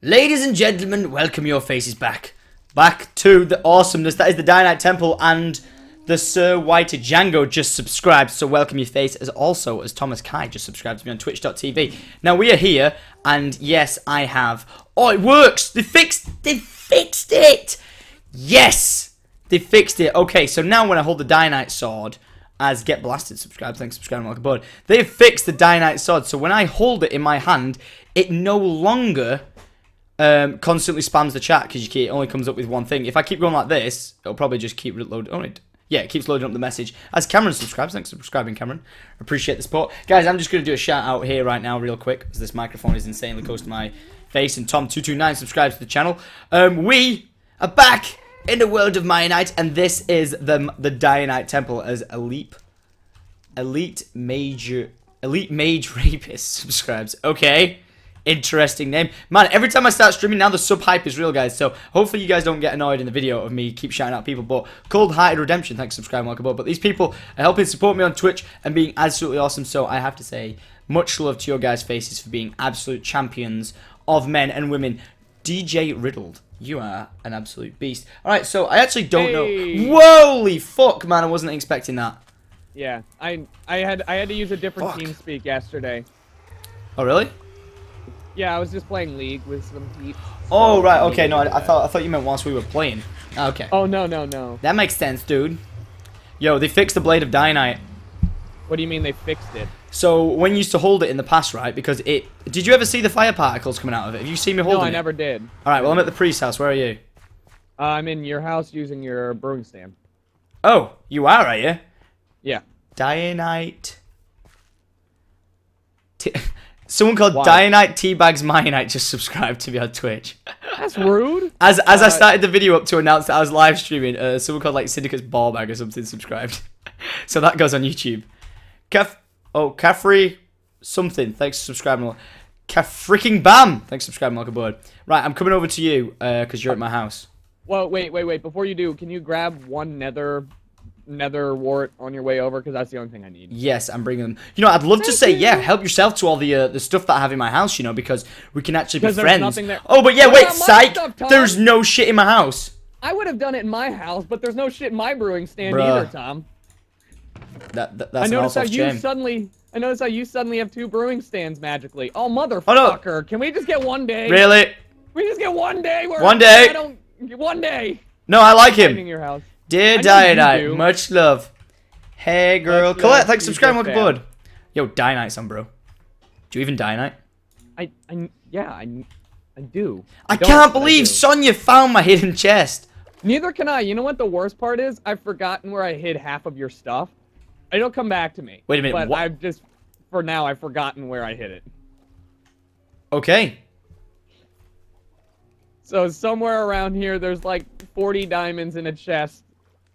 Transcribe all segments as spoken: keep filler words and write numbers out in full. Ladies and gentlemen, welcome your faces back. Back to the awesomeness. That is the Dianite Temple, and the Sir White Django just subscribed. So welcome your face, as also as Thomas Kai just subscribed to me on Twitch dot T V. Now we are here, and yes, I have. Oh, it works! They fixed they fixed it! Yes! They fixed it. Okay, so now when I hold the Dianite sword, as Get Blasted subscribe, thanks for subscribing, welcome aboard. They've fixed the Dianite sword, so when I hold it in my hand, it no longer Um, constantly spams the chat, because it only comes up with one thing. If I keep going like this, it'll probably just keep loading. Oh, it, yeah, it keeps loading up the message. As Cameron subscribes, thanks for subscribing, Cameron. Appreciate the support. Guys, I'm just going to do a shout out here right now real quick, because this microphone is insanely close to my face, and Tom two two nine subscribes to the channel. Um, we are back in the world of Mianite, and this is the, the Dianite Temple as Elite, Elite Mage, Elite Mage Rapist subscribes. Okay. Interesting name. Man, every time I start streaming now, the sub-hype is real, guys. So, hopefully you guys don't get annoyed in the video of me keep shouting out people. But, Cold-Hearted Redemption, thanks for subscribing, welcome aboard. But these people are helping support me on Twitch and being absolutely awesome. So, I have to say, much love to your guys' faces for being absolute champions of men and women. D J Riddled, you are an absolute beast. Alright, so, I actually don't hey. know. Holy fuck, man, I wasn't expecting that. Yeah, I I had I had to use a different fuck. team speak yesterday. Oh, really? Yeah, I was just playing League with some peeps. So oh right, okay, no, I, I thought I thought you meant once we were playing. Okay. Oh no no no. That makes sense, dude. Yo, they fixed the blade of Dianite. What do you mean they fixed it? So when you used to hold it in the past, right? Because it did you ever see the fire particles coming out of it? Have you seen me holding it? No, I never it? did. All right, well I'm at the priest's house. Where are you? Uh, I'm in your house using your brewing stand. Oh, you are, are you? Yeah. Dianite. T Someone called Why? Dianite Teabags Mianite just subscribed to me on Twitch. That's rude. As as uh, I started the video up to announce that I was live streaming, uh, someone called like Syndicate's Ballbag or something subscribed. So that goes on YouTube. Kaf oh Kafri something. Thanks for subscribing. Kafricking Bam. Thanks for subscribing, welcome aboard. Right, I'm coming over to you because uh, you're at my house. Well, wait, wait, wait. Before you do, can you grab one nether? Nether wart on your way over, because that's the only thing I need. Yes, I'm bringing them. You know, I'd love Thank to say, you. yeah, help yourself to all the uh, the stuff that I have in my house, you know, because we can actually be friends. There. Oh, but yeah, what wait, psych! Stuff, there's no shit in my house. I would have done it in my house, but there's no shit in my brewing stand Bruh. either, Tom. That, that that's I noticed how you shame. suddenly. I noticed how you suddenly have two brewing stands magically. Oh motherfucker! Oh, no. Can we just get one day? Really? We just get one day. Where one day. I don't. One day. No, I like him. Your house. Dear Dianite, much love. Hey girl, Colette, yeah, yeah, thanks for subscribing, welcome aboard. Yo, Dianite's on, bro. Do you even Dianite? I, I, yeah, I, I do. I, I can't believe I Sonya found my hidden chest. Neither can I. You know what the worst part is? I've forgotten where I hid half of your stuff. It'll come back to me. Wait a minute. But what? I've just, for now, I've forgotten where I hid it. Okay. So somewhere around here, there's like forty diamonds in a chest.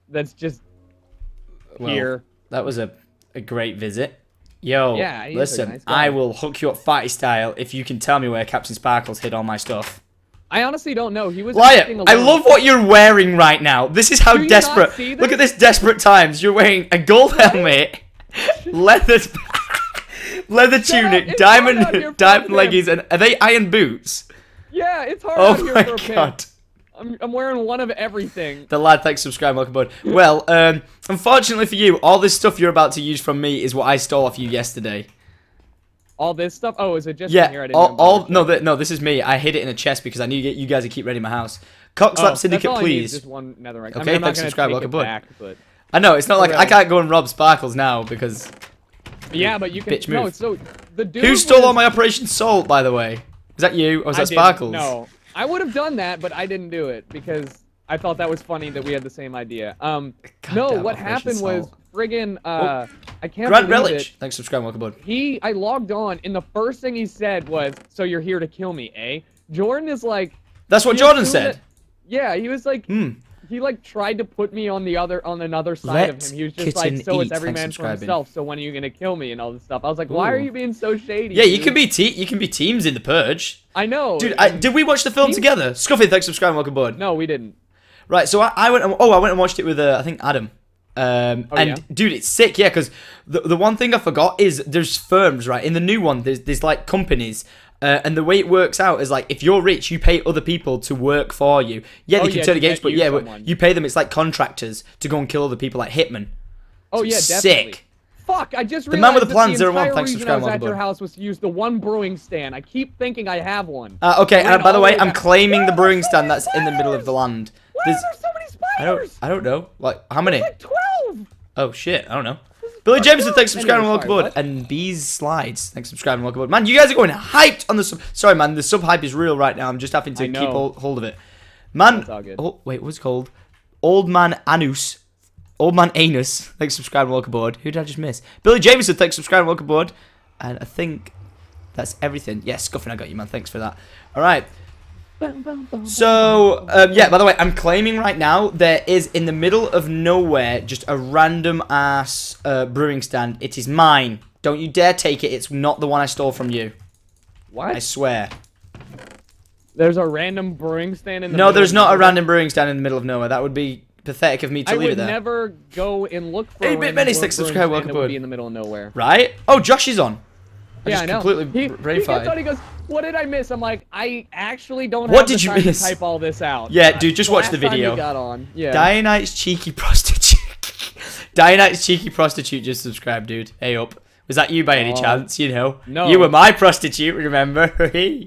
That's just well, here. That was a, a great visit. Yo, yeah, listen, nice I will hook you up fighty style if you can tell me where Captain Sparklez hid all my stuff. I honestly don't know. He was Liar, I love what you're wearing right now. This is how Do desperate. Look at this desperate times. You're wearing a gold helmet, leather leather tunic, up, diamond diamond leggings, and are they iron boots? Yeah, it's hard oh out here my for a God. Pimp. I'm, I'm wearing one of everything. The lad, thanks for subscribing, welcome aboard. Well, um, unfortunately for you, all this stuff you're about to use from me is what I stole off you yesterday. All this stuff? Oh, is it just yeah, in here? I didn't all, all no, th no, this is me. I hid it in a chest because I knew you, you guys would keep ready my house. Cockslap oh, Syndicate, please. Just one nether egg. Okay, I mean, I'm thanks for subscribing, welcome aboard. But... I know, it's not like really. I can't go and rob Sparklez now because... Yeah, but you can... Bitch move. No, so the dude Who stole was... all my Operation Salt, by the way? Is that you or is that I Sparklez? No. I would have done that, but I didn't do it because I thought that was funny that we had the same idea. Um, God no, what happened was friggin' uh, oh. I can't Grand believe Relic. it. Thanks for subscribing, welcome aboard. He, I logged on, and the first thing he said was, "So you're here to kill me, eh?" Jordan is like, that's what Jordan said. That, yeah, he was like, mm. he like tried to put me on the other, on another side Let of him. He was just like, "So eat. it's every Thanks man for himself. So when are you gonna kill me and all this stuff?" I was like, Ooh. "Why are you being so shady?" Yeah, dude? you can be te you can be teams in the Purge. I know. Dude, I, did we watch the film together? Scuffy, thanks for subscribing, welcome aboard. No, we didn't. Right, so I, I went and, oh, I went and watched it with, uh, I think, Adam. Um, oh, and, yeah? dude, it's sick, yeah, because the, the one thing I forgot is there's firms, right? In the new one, there's, there's like, companies Uh, and the way it works out is, like, if you're rich, you pay other people to work for you. Yeah, they oh, can yeah, turn against you, but yeah, someone. you pay them. It's like contractors to go and kill other people, like hitmen. Oh, yeah, sick. Definitely. Fuck, I just realized the man with the plan, the entire one, reason I was at your house was to use the one brewing stand. I keep thinking I have one. Uh, okay, and by the way, I'm claiming the brewing stand that's in the middle of the land. Why are there so many spiders? I don't, I don't know. Like, how many? Like twelve. Oh, shit, I don't know. Billy Jameson, thanks for subscribing and welcome aboard. And Bees Slides, thanks for subscribing and welcome aboard. Man, you guys are going hyped on the sub. Sorry, man, the sub hype is real right now. I'm just having to keep hold of it. Man, oh, wait, what's it called? Old Man Anus. Old Man Anus, thanks for subscribing and welcome aboard. Who did I just miss? Billy Jameson, thanks for subscribing and welcome aboard. And I think that's everything. Yes, yeah, Scuffin, I got you, man. Thanks for that. All right. So, um, yeah, by the way, I'm claiming right now there is, in the middle of nowhere, just a random-ass uh, brewing stand. It is mine. Don't you dare take it. It's not the one I stole from you. What? I swear. There's a random brewing stand in the middle? No, there's not a random brewing stand in the middle of nowhere. That would be pathetic of me to I leave it there. I would never go and look for a random brewing stand that would be in the middle of nowhere. Right? Oh, Josh is on. I yeah, just I know. Completely he, brain he gets on, he goes, what did I miss? I'm like, I actually don't what have did the you time miss? to type all this out. Yeah, uh, dude, just watch the video. Got on. Yeah. Dianite's cheeky prostitute. Dianite's cheeky prostitute just subscribed, dude. Hey, up. Was that you by any oh. chance? You know, no. You were my prostitute, remember? Hey.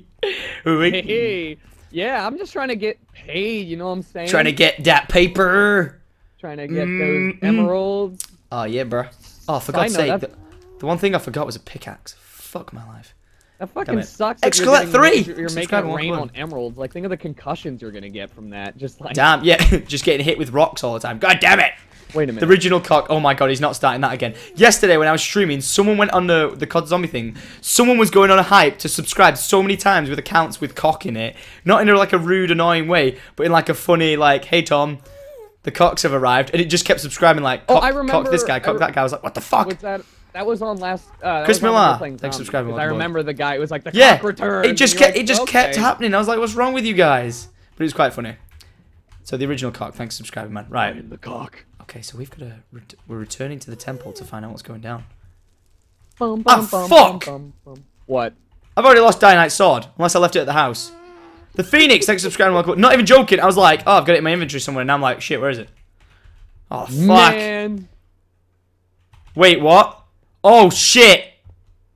Yeah, I'm just trying to get paid, you know what I'm saying? Trying to get that paper. Trying to get mm -hmm. those emeralds. Oh, yeah, bro. Oh, for God's sake. The, the one thing I forgot was a pickaxe. Fuck my life. That fucking sucks. Excalibur three. You're, you're making rain on emeralds. Like, think of the concussions you're gonna get from that. Just like. Damn. Yeah. Just getting hit with rocks all the time. God damn it. Wait a minute. The original cock. Oh my god. He's not starting that again. Yesterday when I was streaming, someone went on the the C O D zombie thing. Someone was going on a hype to subscribe so many times with accounts with cock in it. Not in a, like a rude, annoying way, but in like a funny like, hey Tom, the cocks have arrived, and it just kept subscribing like. Cock, oh, I remember. Cock this guy. Cock that guy. I was like, what the fuck? What's that? That was on last. Uh, Chris Millar, thanks for subscribing. I remember the guy. It was like the yeah, cock return. It just kept. Like, it just okay. kept happening. I was like, "What's wrong with you guys?" But it was quite funny. So the original cock. Thanks for subscribing, man. Right. I'm in the cock. Okay, so we've got to. Re we're returning to the temple to find out what's going down. Bum, bum, oh, fuck! Bum, bum, bum. What? I've already lost Dianite's sword. Unless I left it at the house. The Phoenix. Thanks for subscribing. Welcome. Not even joking. I was like, "Oh, I've got it in my inventory somewhere." And now I'm like, "Shit, where is it?" Oh fuck! Man. Wait, what? Oh, shit.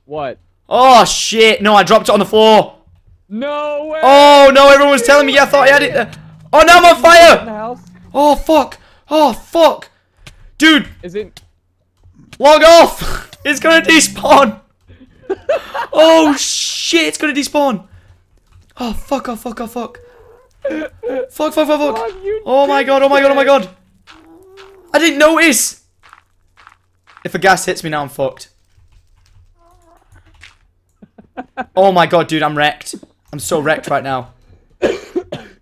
What? Oh, shit. No, I dropped it on the floor. No way. Oh, no, everyone was telling me. Yeah, I thought I had it. Uh, oh, now I'm on fire. Oh, fuck. Oh, fuck. Dude. Is it? Log off. It's going to despawn. Oh, shit. It's going to despawn. Oh, fuck. Oh, fuck. Oh, fuck. Fuck, fuck, fuck, fuck. Oh, my God. Oh, my God. Oh, my God. I didn't notice. If a gas hits me now, I'm fucked. Oh my god, dude, I'm wrecked. I'm so wrecked right now.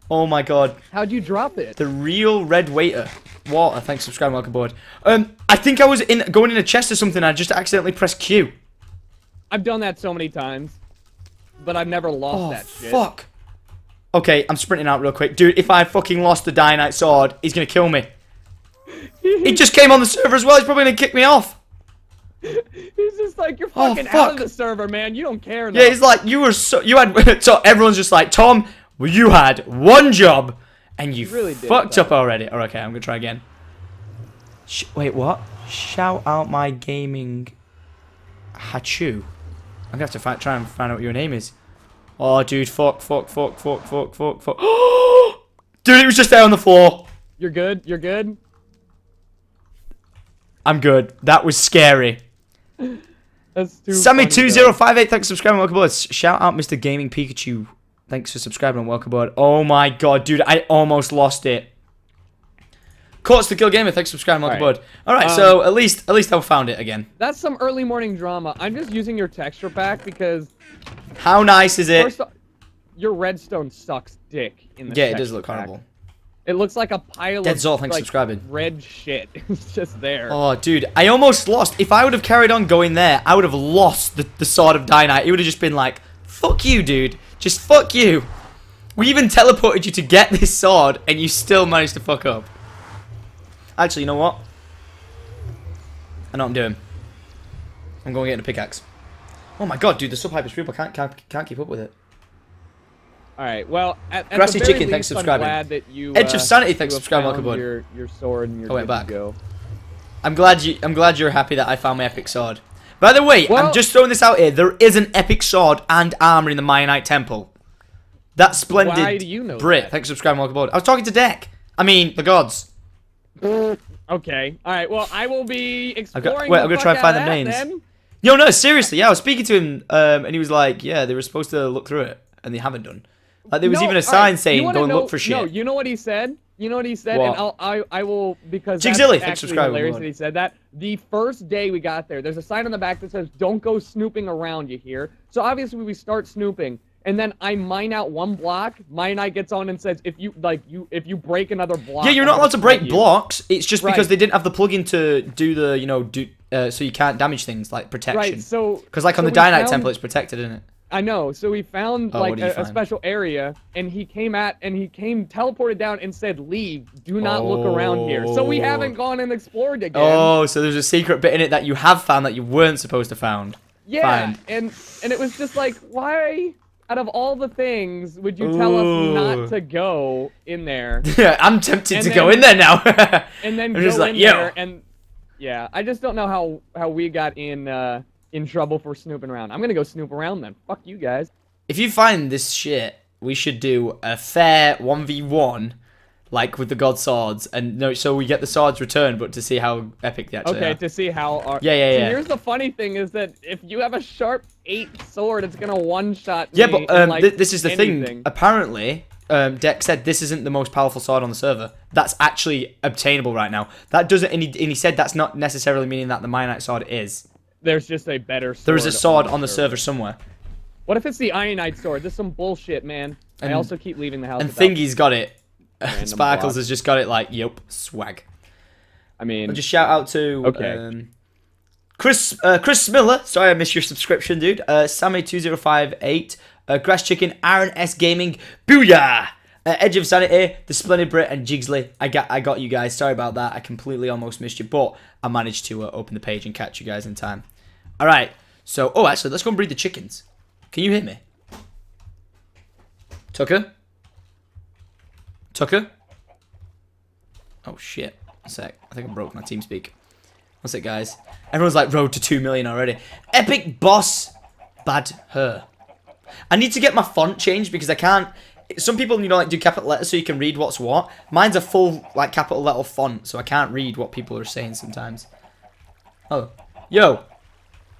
Oh my god. How'd you drop it? The real red waiter. Walter, thanks for subscribing, welcome aboard. Um, I think I was in going in a chest or something, and I just accidentally pressed Q. I've done that so many times, but I've never lost oh, that shit. Oh, fuck. Okay, I'm sprinting out real quick. Dude, if I fucking lost the Dianite sword, he's gonna kill me. He just came on the server as well. He's probably gonna kick me off. He's just like, you're fucking oh, fuck. out of the server, man. You don't care enough. Yeah, he's like, you were so you had. So everyone's just like, Tom, well, you had one job, and you really fucked did, up already. Oh, okay, I'm gonna try again. Sh wait, what? Shout out my gaming. Hachu. I'm gonna have to find, try and find out what your name is. Oh, dude, fuck, fuck, fuck, fuck, fuck, fuck, fuck. Dude, it was just there on the floor. You're good. You're good. I'm good. That was scary. That's too Sammy two zero five eight, thanks for subscribing and welcome aboard. Shout out Mister Gaming Pikachu. Thanks for subscribing and welcome aboard. Oh my god, dude, I almost lost it. Courts the Kill Gamer, thanks for subscribing and welcome aboard. Alright, um, so at least at least I found it again. That's some early morning drama. I'm just using your texture pack because... How nice is it? First, your redstone sucks dick in the Yeah, it does look pack. horrible. It looks like a pile Dead of Zoll, thanks like, subscribing. red shit. It's just there. Oh, dude. I almost lost. If I would have carried on going there, I would have lost the, the Sword of Dianite. It would have just been like, fuck you, dude. Just fuck you. We even teleported you to get this sword, and you still managed to fuck up. Actually, you know what? I know what I'm doing. I'm going to get a pickaxe. Oh my god, dude, the sub hype is real, but can't, can't, can't keep up with it. Alright, well, at, at Grassy Chicken, least, thanks for subscribing. Glad that you, Edge uh, of Sanity, thanks for subscribing, welcome on. Your, your sword and your I went back. Go. I'm glad you. I'm glad you're happy that I found my epic sword. By the way, well, I'm just throwing this out here. There is an epic sword and armor in the Mianite temple. That's splendid. Why do you know Brit, that? Thanks for subscribing, welcome aboard. I was talking to Deck. I mean, the gods. Okay. Alright, well, I will be exploring. Got, wait, I'm going to try and find the names. Then. Yo, no, seriously. Yeah, I was speaking to him, um, and he was like, yeah, they were supposed to look through it, and they haven't done. Like, there was no, even a sign right, saying, go and know, look for shit. No, you know what he said? You know what he said? What? And I'll, I I will, because Jig that's Zilly, actually hilarious that he said that. The first day we got there, there's a sign on the back that says, don't go snooping around, you hear? So obviously we start snooping, and then I mine out one block, Mianite gets on and says, if you, like, you, if you break another block... Yeah, you're not allowed to break you. blocks, it's just because right. they didn't have the plugin to do the, you know, do uh, so you can't damage things, like protection. Right, so... Because, like, on so the Dianite temple, it's protected, isn't it? I know, so we found, oh, like, a, a special area, and he came at, and he came, teleported down and said, leave, do not oh. look around here. So we haven't gone and explored again. Oh, so there's a secret bit in it that you have found that you weren't supposed to found. Yeah, find. and and it was just like, why, out of all the things, would you tell Ooh. us not to go in there? Yeah, I'm tempted and to then, go in there now. and then I'm go just like, in Yo. there, and, yeah, I just don't know how, how we got in, uh... in trouble for snooping around. I'm gonna go snoop around then. Fuck you guys. If you find this shit, we should do a fair one v one, like with the god swords, and no, so we get the swords returned, but to see how epic they actually Okay, are. to see how. Our yeah, yeah, yeah. So here's the funny thing is that if you have a sharp eight sword, it's gonna one shot. Yeah, me but um, in, like, th this is the anything. thing. Apparently, um, Deck said this isn't the most powerful sword on the server. That's actually obtainable right now. That doesn't, and he, and he said that's not necessarily meaning that the Mianite sword is. There's just a better sword. There is a sword on the, on the server. server somewhere. What if it's the Dianite sword? This is some bullshit, man. And, I also keep leaving the house. And Thingy's got it. Sparklez has just got it like, yup, swag. I mean... I'll just shout out to... Okay. Um, Chris uh, Chris Miller. Sorry I missed your subscription, dude. Uh, Sammy two zero five eight. Uh, Grass Chicken. Aaron S. Gaming. Booyah! Uh, Edge of Sanity. The Splendid Brit and Jigsley. I got, I got you guys. Sorry about that. I completely almost missed you, but... I managed to uh, open the page and catch you guys in time. All right, so oh, actually, let's go and breed the chickens. Can you hear me, Tucker? Tucker? Oh shit! One sec. I think I broke my team speak. One sec, guys. Everyone's like road to two million already. Epic boss, bad her. I need to get my font changed because I can't. Some people, you know, like do capital letters so you can read what's what. Mine's a full, like, capital letter font, so I can't read what people are saying sometimes. Oh. Yo.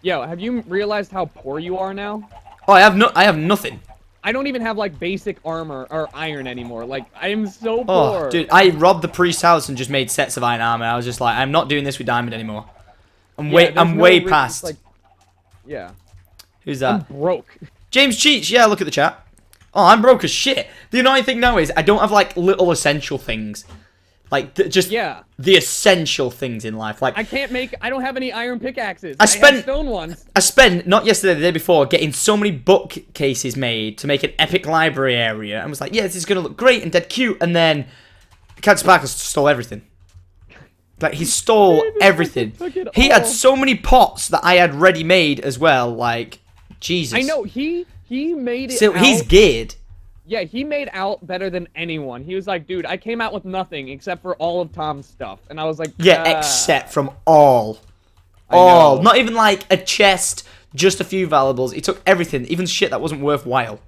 Yo, have you realized how poor you are now? Oh, I have no- I have nothing. I don't even have, like, basic armor or iron anymore. Like, I am so poor. Oh, dude, I robbed the priest's house and just made sets of iron armor. I was just like, I'm not doing this with diamond anymore. I'm yeah, way- I'm no way past. Like, yeah. Who's that? I'm broke. James Cheech, yeah, look at the chat. Oh, I'm broke as shit. The annoying thing now is I don't have, like, little essential things. Like, th just yeah. the essential things in life. Like I can't make... I don't have any iron pickaxes. I, spent, I have stone ones. I spent, not yesterday, the day before, getting so many bookcases made to make an epic library area. And was like, yeah, this is going to look great and dead cute. And then CaptainSparklez stole everything. Like, he stole everything. He all. had so many pots that I had ready-made as well. Like, Jesus. I know, he... He made it So out, he's geared. Yeah, he made out better than anyone. He was like, dude, I came out with nothing except for all of Tom's stuff. And I was like, yeah, uh, except from all. All. Not even like a chest, just a few valuables. He took everything, even shit that wasn't worthwhile. All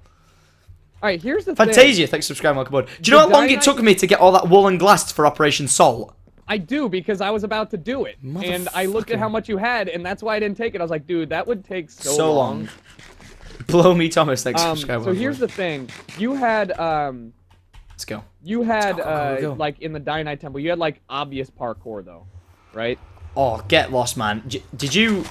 right, here's the Fantasia, thing. Fantasia, thanks for subscribing, welcome aboard. Do you know how long it took me to get all that wool and glass for Operation Salt? I do, because I was about to do it. And I looked at how much you had, and that's why I didn't take it. I was like, dude, that would take so, so long. long. Blow me, Thomas. Thanks um, for subscribing. So here's the thing: you had, um, let's go. You had, oh, uh, go. like in the Dianite temple, you had like obvious parkour though, right? Oh, get lost, man! J did you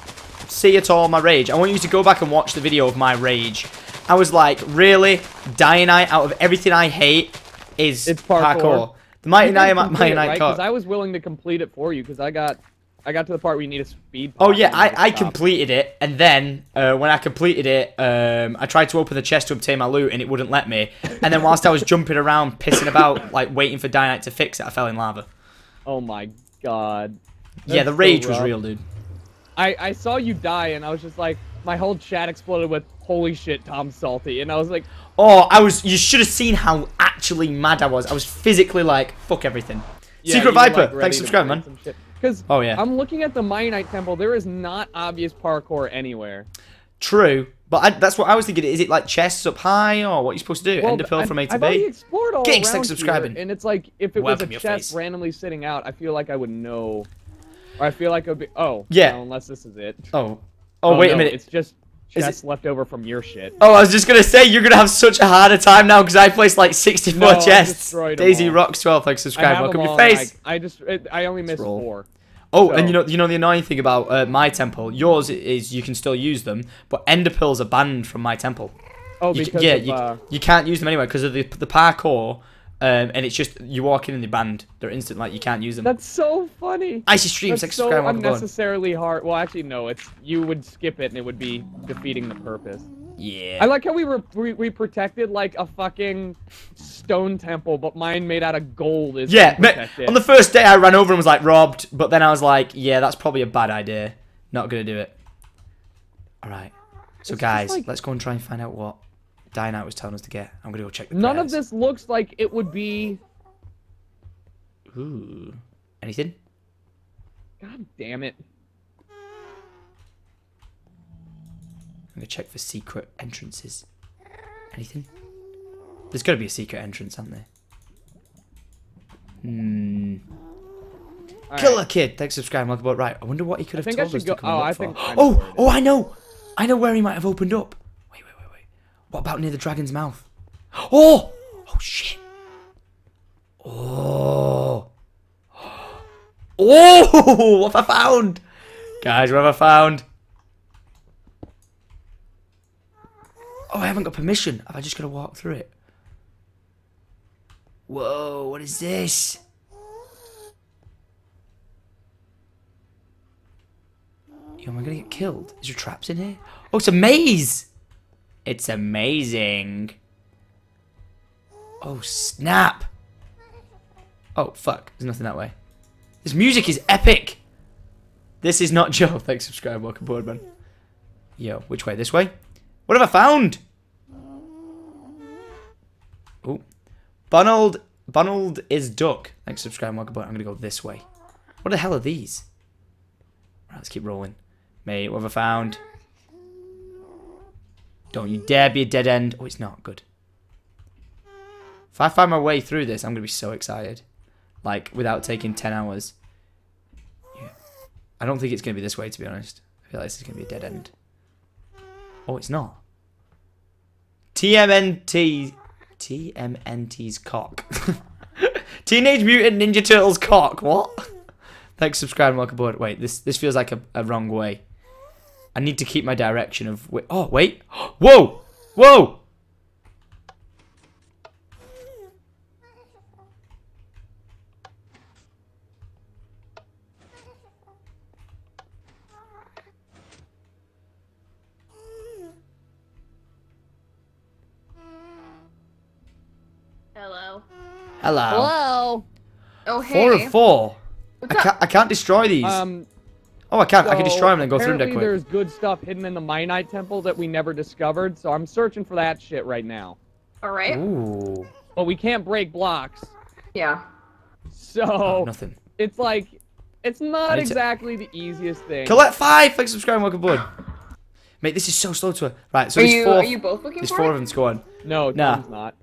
see at all my rage? I want you to go back and watch the video of my rage. I was like, really, Dianite out of everything I hate is it's parkour. parkour. The Mighty Knight, Mighty Knight, because I was willing to complete it for you because I got. I got to the part where you need a speed pop. Oh, yeah, I, I completed it, and then, uh, when I completed it, um, I tried to open the chest to obtain my loot, and it wouldn't let me. And then whilst I was jumping around, pissing about, like, waiting for Dianite to fix it, I fell in lava. Oh, my God. That's yeah, the rage so was real, dude. I, I saw you die, and I was just like, my whole chat exploded with, holy shit, Tom's salty. And I was like... Oh, I was... You should have seen how actually mad I was. I was physically like, fuck everything. Yeah, Secret Viper, like, thanks for subscribing, man. Because oh, yeah. I'm looking at the Mianite temple. There is not obvious parkour anywhere. True. But I, that's what I was thinking. Is it like chests up high or what are you supposed to do? Well, Ender pearl from A to B. I've already explored all around here, subscribing. And it's like, if it Welcome was a chest face. randomly sitting out, I feel like I would know. Or I feel like it would be... Oh. Yeah. No, unless this is it. Oh. Oh, oh wait no, a minute. It's just chests it... left over from your shit. Oh, I was just going to say, you're going to have such a harder time now because I placed like sixty-four no, chests. Daisy Rocks twelve, like subscribe. Welcome your face. I, I just... It, I only missed four. Oh, so. and you know you know the annoying thing about uh, my temple, yours is you can still use them, but ender pearls are banned from my temple. Oh, you, because yeah, of, you, uh... you can't use them anyway because of the the parkour, um, and it's just you walk in and they're banned. They're instant, like you can't use them. That's so funny. Icy streams, that's so unnecessarily hard. Well, actually, no, it's you would skip it and it would be defeating the purpose. Yeah. I like how we were we, we protected like a fucking stone temple, but mine made out of gold is yeah. Protected. On the first day, I ran over and was like robbed, but then I was like, yeah, that's probably a bad idea. Not gonna do it. All right. So it's guys, like, let's go and try and find out what Dianite was telling us to get. I'm gonna go check. The none prayers. of this looks like it would be. Ooh. Anything? God damn it. I'm gonna check for secret entrances. Anything? There's gotta be a secret entrance, aren't there? Hmm. All Killer right. Kid, thanks for subscribing. Welcome. Right, I wonder what he could have told us to come oh, I for. Think I oh, oh, I know, I know where he might have opened up. Wait, wait, wait, wait. What about near the dragon's mouth? Oh, oh shit. Oh, oh, what have I found, guys? What have I found? Oh, I haven't got permission. Have I just got to walk through it? Whoa, what is this? Yo, am I going to get killed? Is there traps in here? Oh, it's a maze. It's amazing. Oh, snap. Oh, fuck. There's nothing that way. This music is epic. This is not Joe. Thanks, subscribe. Welcome aboard, man. Yo, which way? This way? What have I found? Oh, Bonald, Bonald is duck. Thanks for subscribing, welcome back. I'm gonna go this way. What the hell are these? Right, let's keep rolling. Mate, what have I found? Don't you dare be a dead end. Oh, it's not good. If I find my way through this, I'm gonna be so excited. Like, without taking ten hours. Yeah. I don't think it's gonna be this way, to be honest. I feel like this is gonna be a dead end. Oh, it's not. T M N T... T M N T's cock. Teenage Mutant Ninja Turtles cock. What? Thanks, subscribe and welcome aboard. Wait, this this feels like a, a wrong way. I need to keep my direction of... Oh, wait. Whoa! Whoa! Hello. Hello. Oh, hey. Four of four. What's I can't, I can't destroy these. Um, oh, I can't. So I can destroy them and go through them that quick. There's good stuff hidden in the Mianite temple that we never discovered, so I'm searching for that shit right now. All right. Ooh. But we can't break blocks. Yeah. So. Oh, nothing. It's like, it's not exactly the easiest thing. Collect five. Like, subscribe, and welcome aboard. Mate, this is so slow to... Right, so are there's you, four. Are you both looking there's for There's four it? of them to go on. No, nah. Tom's not.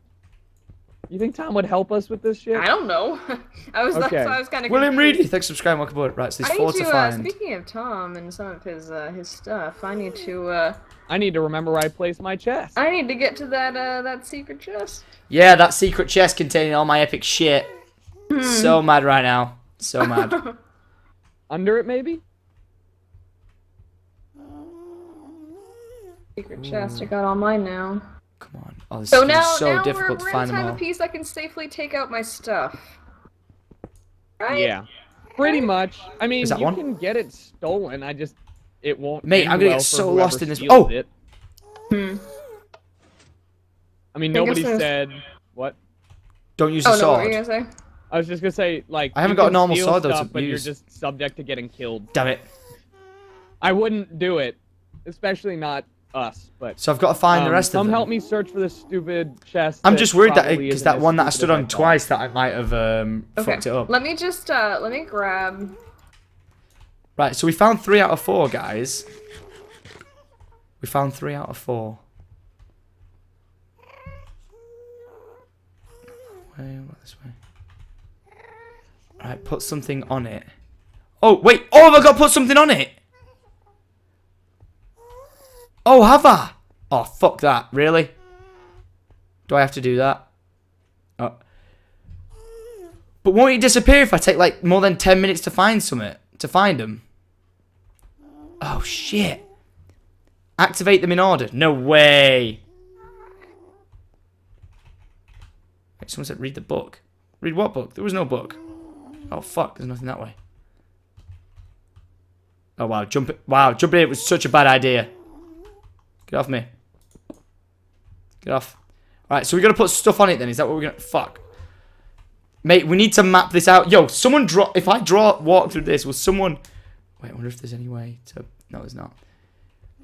You think Tom would help us with this shit? I don't know. I was okay. Not, so I was kind of. William Reedy, thanks for subscribing. Welcome aboard. Right, so there's I four need to, to find. Uh, speaking of Tom and some of his uh, his stuff, I need to. Uh, I need to remember where I placed my chest. I need to get to that uh, that secret chest. Yeah, that secret chest containing all my epic shit. Hmm. So mad right now. So mad. Under it, maybe. Secret Ooh. chest. I got all mine now. Come on. Oh, this so is now, so now difficult we're, we're to find them all. So now we're in time of peace, I can safely take out my stuff. Right? Yeah. Pretty much. I mean, you one? can get it stolen, I just... It won't... Mate, I'm gonna well get so lost in this... Oh! It. Hmm. I mean, I nobody I was... said... What? Don't use oh, a sword. No, what you gonna say? I was just gonna say, like... I haven't got a normal sword, though, to but use. You're just subject to getting killed. Damn it. I wouldn't do it. especially not us. But so I've got to find um, the rest of them. Come help me search for this stupid chest. I'm just worried that because that one that I stood on twice that I might have um, okay. fucked it up. Let me just uh, let me grab. Right, so we found three out of four, guys. We found three out of four. Way, this way. Alright, put something on it. Oh, wait! Oh, have I got to put something on it? Oh, have I? Oh, fuck that. Really? Do I have to do that? Oh. But won't it disappear if I take, like, more than ten minutes to find something? To find them? Oh, shit. Activate them in order. No way. Wait, someone said read the book. Read what book? There was no book. Oh, fuck. There's nothing that way. Oh, wow. Jump it. Wow. Jumping it was such a bad idea. Get off me. Get off. Alright, so we're going to put stuff on it then. Is that what we're going to... Fuck. Mate, we need to map this out. Yo, someone draw... If I draw... Walk through this, will someone... Wait, I wonder if there's any way to... No, there's not.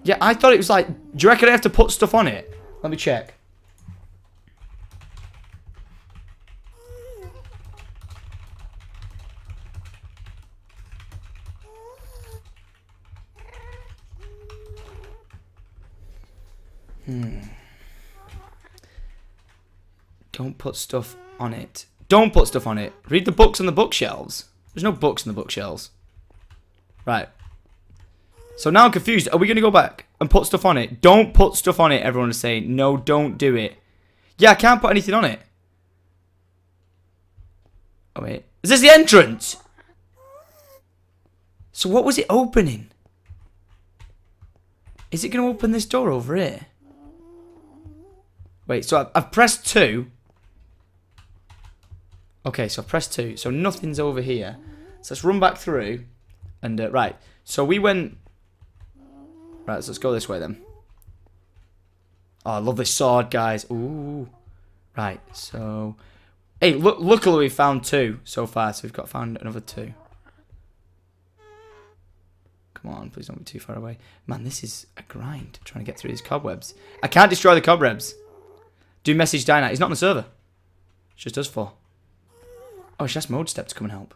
Yeah, I thought it was like... Do you reckon I have to put stuff on it? Let me check. Hmm. Don't put stuff on it. Don't put stuff on it. Read the books on the bookshelves. There's no books on the bookshelves. Right. So now I'm confused. Are we going to go back and put stuff on it? Don't put stuff on it, everyone is saying. No, don't do it. Yeah, I can't put anything on it. Oh, wait. Is this the entrance? So what was it opening? Is it going to open this door over here? Wait, so I've, I've pressed two. Okay, so I've pressed two. So nothing's over here. So let's run back through. And, uh, right. So we went... Right, so let's go this way then. Oh, I love this sword, guys. Ooh. Right, so... Hey, look, luckily we found two so far. So we've got found another two. Come on, please don't be too far away. Man, this is a grind. Trying to get through these cobwebs. I can't destroy the cobwebs. Do message Dianite. He's not on the server. It's just us four. Oh, she asked Mode Step to come and help.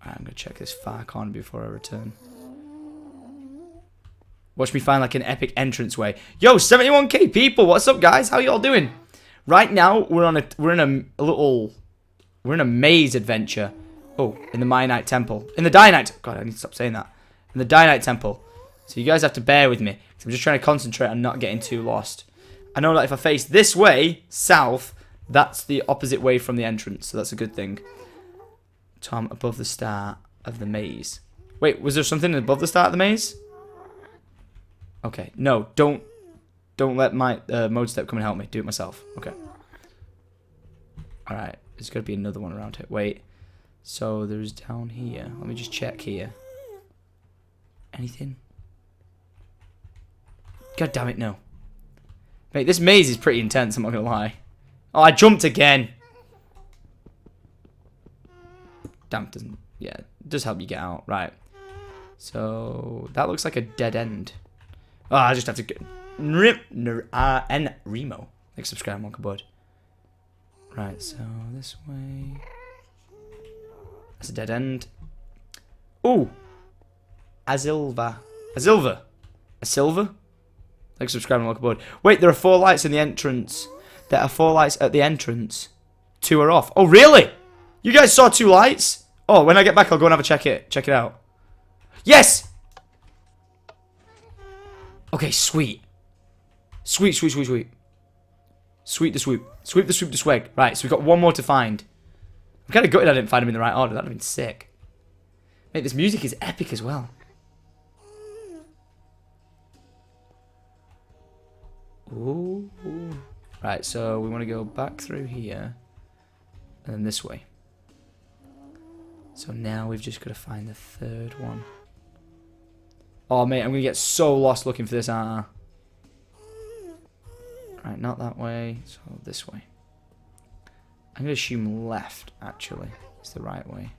Alright, I'm going to check this far corner before I return. Watch me find like an epic entranceway. Yo, seventy-one K people. What's up, guys? How y'all doing? Right now, we're on a we're in a, a little we're in a maze adventure. Oh, in the Mianite Temple. In the Dianite. God, I need to stop saying that. In the Dianite Temple. So you guys have to bear with me. I'm just trying to concentrate on not getting too lost. I know that if I face this way, south, that's the opposite way from the entrance. So that's a good thing. Tom, above the start of the maze. Wait, was there something above the start of the maze? Okay. No, don't don't let my uh, Mode Step come and help me. Do it myself. Okay. Alright. There's got to be another one around here. Wait. So there's down here. Let me just check here. Anything? God damn it, no. Mate, this maze is pretty intense, I'm not going to lie. Oh, I jumped again. Damn, it doesn't... Yeah, it does help you get out. Right. So, that looks like a dead end. Oh, I just have to... get Nrim... N... Remo. Like, subscribe and walk aboard. Right, so this way... That's a dead end. Ooh! Azilva. Azilva. Azilva? Like, subscribe, and look aboard. Wait, there are four lights in the entrance. There are four lights at the entrance. Two are off. Oh, really? You guys saw two lights? Oh, when I get back, I'll go and have a check it. Check it out. Yes! Okay, sweet. Sweet, sweet, sweet, sweet. Sweep the swoop. Sweep the swoop the swag. Right, so we've got one more to find. I'm kind of gutted I didn't find them in the right order. That would have been sick. Mate, this music is epic as well. Ooh. Right, so we want to go back through here and then this way. So now we've just got to find the third one. Oh, mate, I'm going to get so lost looking for this, aren't I? Right, not that way, so this way. I'm going to assume left, actually. It's the right way.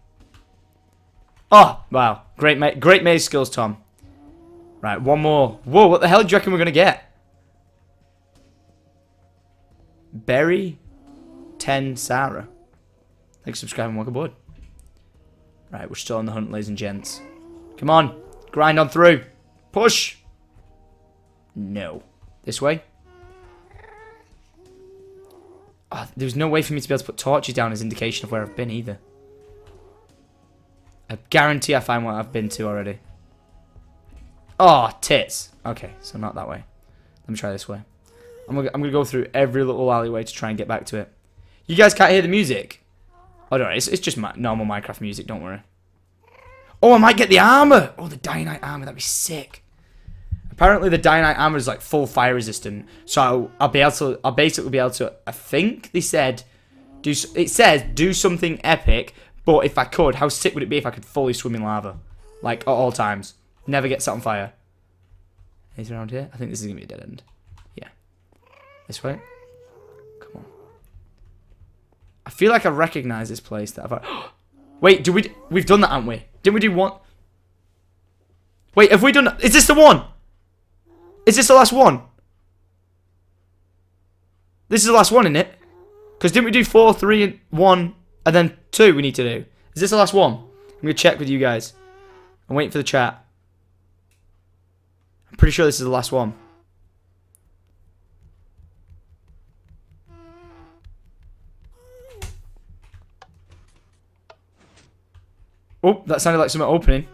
Oh, wow. Great ma great maze skills, Tom. Right, one more. Whoa, what the hell do you reckon we're going to get? Berry ten Sarah. Thanks for subscribing. Welcome aboard. Right, we're still on the hunt, ladies and gents. Come on. Grind on through. Push. No. This way? Oh, there was no way for me to be able to put torches down as indication of where I've been either. I guarantee I find what I've been to already. Oh, tits. Okay, so not that way. Let me try this way. I'm gonna, I'm gonna go through every little alleyway to try and get back to it. You guys can't hear the music? Oh, no, it's, it's just my normal Minecraft music, don't worry. Oh, I might get the armor! Oh, the Dianite armor, that'd be sick. Apparently the Dianite armor is like full fire resistant, so I'll, I'll be able to. I'll basically be able to. I think they said, do it says do something epic. But if I could, how sick would it be if I could fully swim in lava, like at all times, never get set on fire? Is it around here? I think this is gonna be a dead end. Yeah, this way. Come on. I feel like I recognize this place that I've. Had... Wait, do we? We've done that, haven't we? Didn't we do one? Wait, have we done? Is this the one? Is this the last one? This is the last one, isn't it? Because didn't we do four, three, and one, and then two we need to do? Is this the last one? I'm going to check with you guys. I'm waiting for the chat. I'm pretty sure this is the last one. Oh, that sounded like something opening.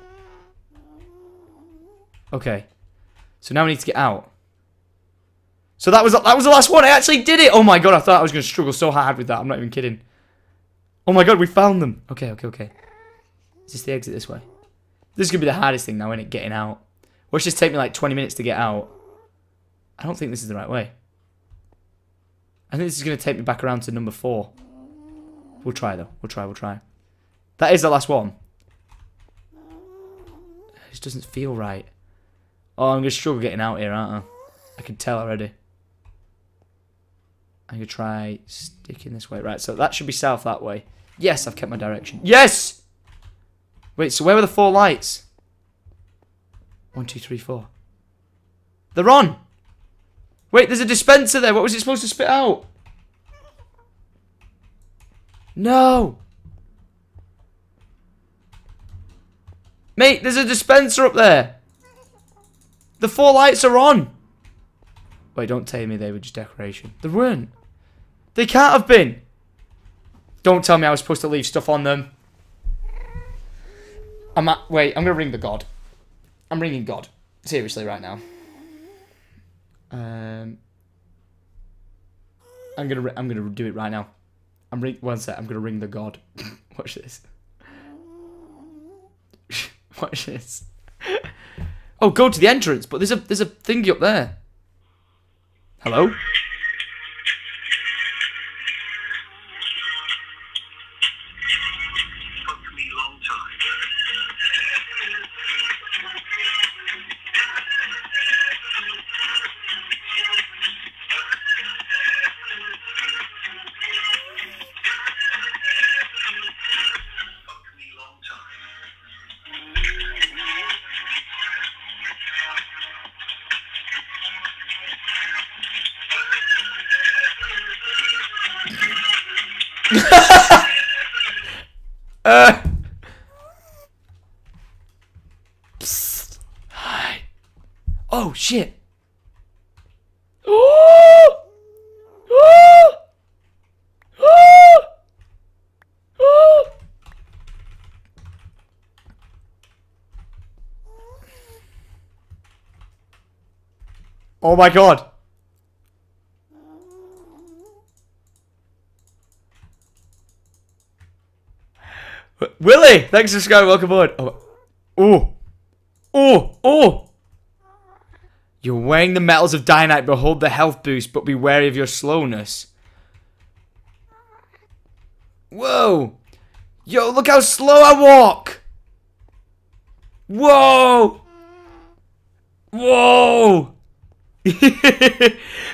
Okay. So now we need to get out. So that was that was the last one. I actually did it. Oh my god! I thought I was going to struggle so hard with that. I'm not even kidding. Oh my god! We found them. Okay, okay, okay. Is this the exit this way? This is going to be the hardest thing now, isn't it? Getting out. Or it's just take me like twenty minutes to get out. I don't think this is the right way. I think this is going to take me back around to number four. We'll try though. We'll try. We'll try. That is the last one. It just doesn't feel right. Oh, I'm going to struggle getting out here, aren't I? I can tell already. I'm going to try sticking this way. Right, so that should be south that way. Yes, I've kept my direction. Yes! Wait, so where were the four lights? One, two, three, four. They're on! Wait, there's a dispenser there. What was it supposed to spit out? No! Mate, there's a dispenser up there. The four lights are on! Wait, don't tell me they were just decoration. They weren't. They can't have been! Don't tell me I was supposed to leave stuff on them. I'm at, wait, I'm gonna ring the god. I'm ringing God. Seriously, right now. Um, I'm gonna I'm gonna do it right now. I'm ring one sec, I'm gonna ring the god. Watch this. Watch this. Oh, go to the entrance, but there's a there's a thingy up there. Hello? Uh. Psst. Hi. Oh shit. Oh. Oh. Oh. Oh. Oh my god. Willie, thanks for subscribing. Welcome aboard. Oh, oh, oh, oh! You're wearing the metals of Dianite. Behold the health boost, but be wary of your slowness. Whoa! Yo, look how slow I walk. Whoa! Whoa!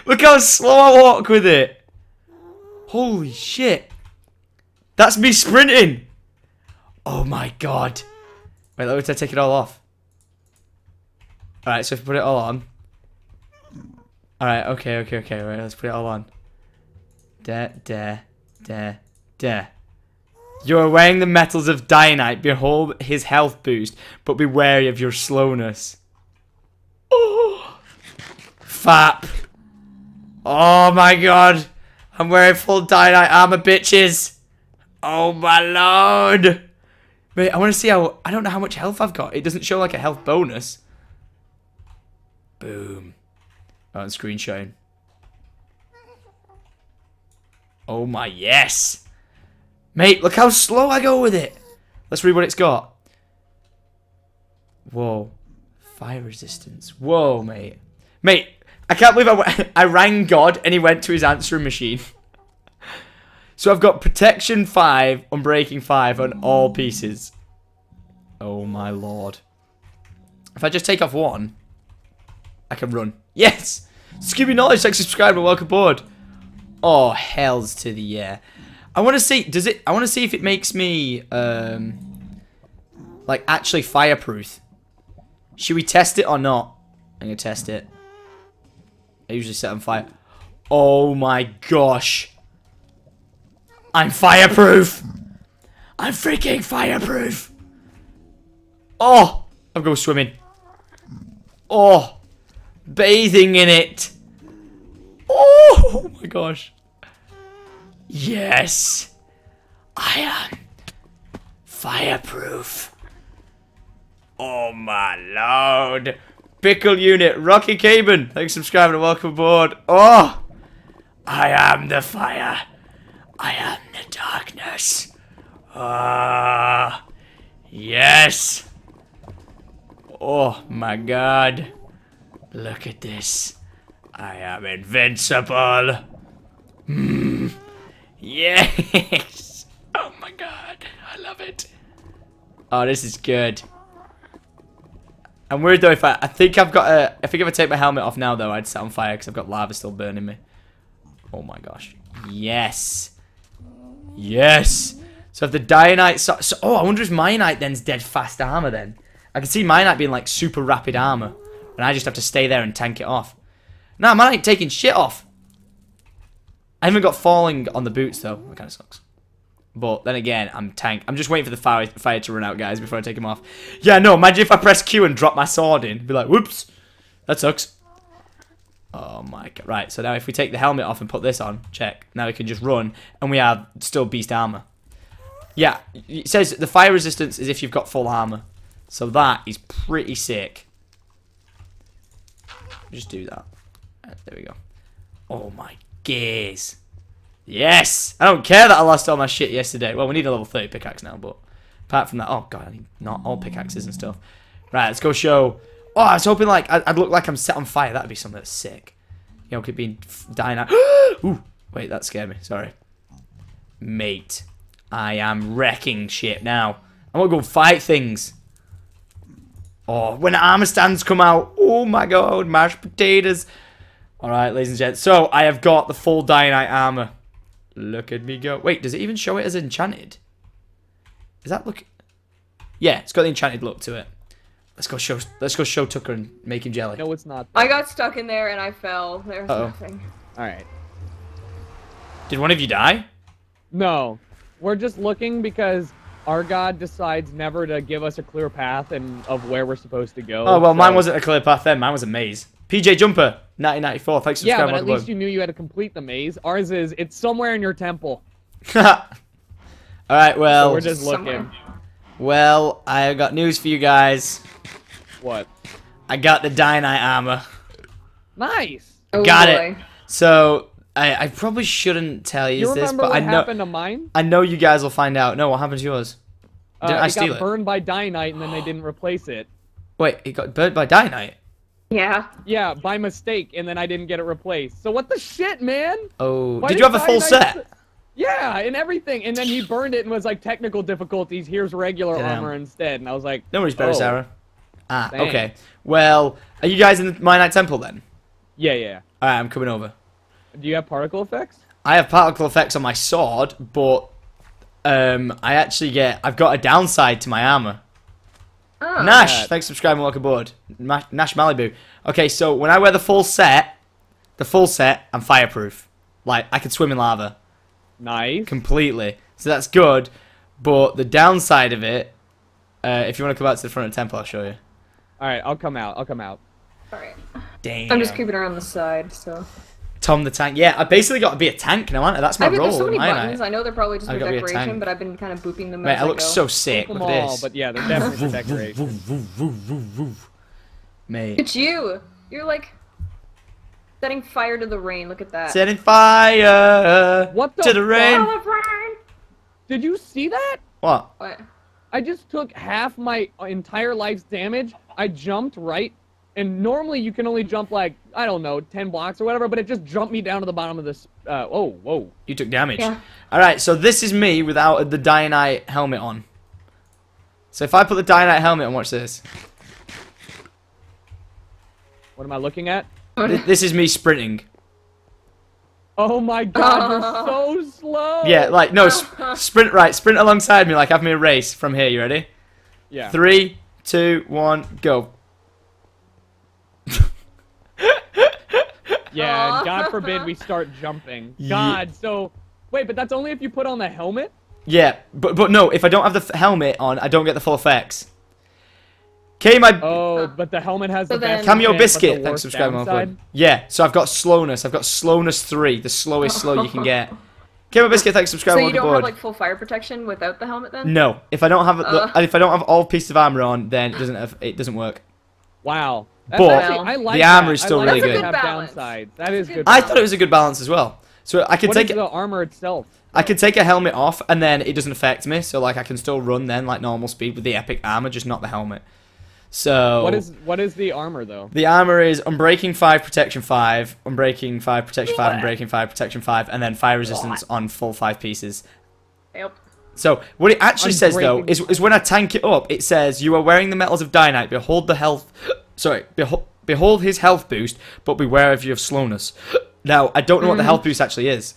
Look how slow I walk with it. Holy shit! That's me sprinting. Oh my god. Wait, let me take it all off. Alright, so if we put it all on. Alright, okay, okay, okay. Right, let's put it all on. Da, da, da, da. You are wearing the metals of Dianite. Behold his health boost, but be wary of your slowness. Oh! Fap. Oh my god. I'm wearing full Dianite armor, bitches. Oh my lord. Wait, I want to see how... I don't know how much health I've got. It doesn't show like a health bonus. Boom. Oh, and screenshotting. Oh my, yes. Mate, look how slow I go with it. Let's read what it's got. Whoa. Fire resistance. Whoa, mate. Mate, I can't believe I, w I rang God and he went to his answering machine. So I've got protection five, unbreaking five on all pieces. Oh my lord. If I just take off one, I can run. Yes! Scooby Knowledge, like, subscribe and welcome aboard. Oh, hells to the yeah. I want to see, does it, I want to see if it makes me, um, like, actually fireproof. Should we test it or not? I'm going to test it. I usually set on fire. Oh my gosh. I'm fireproof. I'm freaking fireproof. Oh, I'm going swimming. Oh, bathing in it. Oh, oh my gosh. Yes, I am fireproof. Oh my lord. Pickle Unit, Rocky Caban, thanks for subscribing and welcome aboard. Oh, I am the fire. I am the darkness. Ah, uh, yes. Oh my god. Look at this. I am invincible. Hmm. Yes! Oh my god, I love it. Oh, this is good. I'm worried though if I, I think I've got a, I think if I take my helmet off now though, I'd set on fire because I've got lava still burning me. Oh my gosh. Yes. Yes. So if the Dianite, so, so, oh, I wonder if Mianite then's dead fast armor then. I can see Mianite being like super rapid armor and I just have to stay there and tank it off. Nah, Mianite ain't taking shit off. I haven't got falling on the boots though. That kind of sucks. But then again, I'm tank. I'm just waiting for the fire, fire to run out, guys, before I take him off. Yeah, no. Imagine if I press Q and drop my sword in. Be like, whoops, that sucks. Oh my god. Right. So now if we take the helmet off and put this on, check. Now we can just run, and we have still beast armor. Yeah. It says the fire resistance is if you've got full armor. So that is pretty sick. Just do that. Right, there we go. Oh my god. Gears. Yes! I don't care that I lost all my shit yesterday. Well, we need a level thirty pickaxe now, but apart from that, oh god, I need not all pickaxes and stuff. Right, let's go show. Oh, I was hoping like I'd look like I'm set on fire. That'd be something that's sick. You know, could be dying out. Ooh, wait, that scared me. Sorry, mate. I am wrecking shit now. I'm gonna go fight things. Oh, when armor stands come out. Oh my god, mashed potatoes. Alright, ladies and gents, so I have got the full Dianite armor. Look at me go. Wait, does it even show it as enchanted? Is that look? Yeah, it's got the enchanted look to it. Let's go show Let's go show Tucker and make him jelly. No, it's not. There. I got stuck in there and I fell. There's uh-oh. Nothing. Alright. Did one of you die? No. We're just looking because our god decides never to give us a clear path and of where we're supposed to go. Oh, well, so mine wasn't a clear path then. Mine was a maze. P J Jumper, nineteen ninety-four, thanks for subscribing. Yeah, but at least you knew you had to complete the maze. Ours is, it's somewhere in your temple. Alright, well. So we're just looking. Well, I got news for you guys. What? I got the Dianite armor. Nice. Oh, got boy. It. So, I, I probably shouldn't tell you, you this, but what I know. Happened to mine? I know you guys will find out. No, what happened to yours? Uh, Didn't I steal it? It got burned by Dianite and then they didn't replace it. Wait, it got burned by Dianite? Yeah. Yeah, by mistake, and then I didn't get it replaced. So what the shit, man? Oh, Why did you have a full set? Yeah, and everything, and then he burned it and was like, technical difficulties, here's regular Damn. Armor instead, and I was like, no worries, better, oh. Sarah. Ah, Dang. Okay. Well, are you guys in the Mianite Temple then? Yeah, yeah. Alright, I'm coming over. Do you have particle effects? I have particle effects on my sword, but um, I actually get, I've got a downside to my armor. Oh, Nash, thanks for subscribing, welcome aboard. Ma Nash Malibu. Okay, so when I wear the full set, the full set, I'm fireproof. Like, I could swim in lava. Nice. Completely. So that's good, but the downside of it, uh, if you want to come out to the front of the temple, I'll show you. Alright, I'll come out, I'll come out. Alright. Damn. I'm just creeping around the side, so... Tom the tank. Yeah, I basically got to be a tank now, aren't I? That's my I mean, role. There's so many buttons. I? I know they're probably just for decoration, but I've been kind of booping them. Man, as I look so sick with this. But yeah, they're definitely for decoration. Mate. It's you. You're like setting fire to the rain. Look at that. Setting fire what the to the rain. rain. Did you see that? What? What? I just took half my entire life's damage. I jumped right. And normally you can only jump like, I don't know, ten blocks or whatever, but it just jumped me down to the bottom of this, uh, oh, whoa. You took damage. Yeah. Alright, so this is me without the Dianite helmet on. So if I put the Dianite helmet on, watch this. What am I looking at? Th this is me sprinting. Oh my god, you're so slow! Yeah, like, no, sp sprint right, sprint alongside me, like, have me a race from here, you ready? Yeah. Three, two, one, go. Yeah, and God forbid we start jumping. God, yeah. So... Wait, but that's only if you put on the helmet? Yeah, but but no, if I don't have the f helmet on, I don't get the full effects. Okay, my... Oh, but the helmet has so the best... Cameo Biscuit, the thanks for subscribing. Yeah, so I've got slowness. I've got slowness three, the slowest slow you can get. Cameo Biscuit, thanks for subscribing. So you don't board. have, like, full fire protection without the helmet, then? No. If I don't have uh. the, if I don't have all pieces of armor on, then it doesn't, have, it doesn't work. Wow. That's but actually, I like the armor that. is still like really good. good downside. That is good. I thought it was a good balance as well. So I could what take is the armor itself. I could take a helmet off, and then it doesn't affect me. So like I can still run then like normal speed with the epic armor, just not the helmet. So what is what is the armor though? The armor is unbreaking five, protection five, unbreaking five, protection yeah. five, unbreaking five, protection five, and then fire resistance what? on full five pieces. Yep. So what it actually unbreaking. says though is is when I tank it up, it says you are wearing the metals of Dianite. Behold the health. Sorry, behold, behold his health boost, but beware of your slowness. Now, I don't know mm. what the health boost actually is.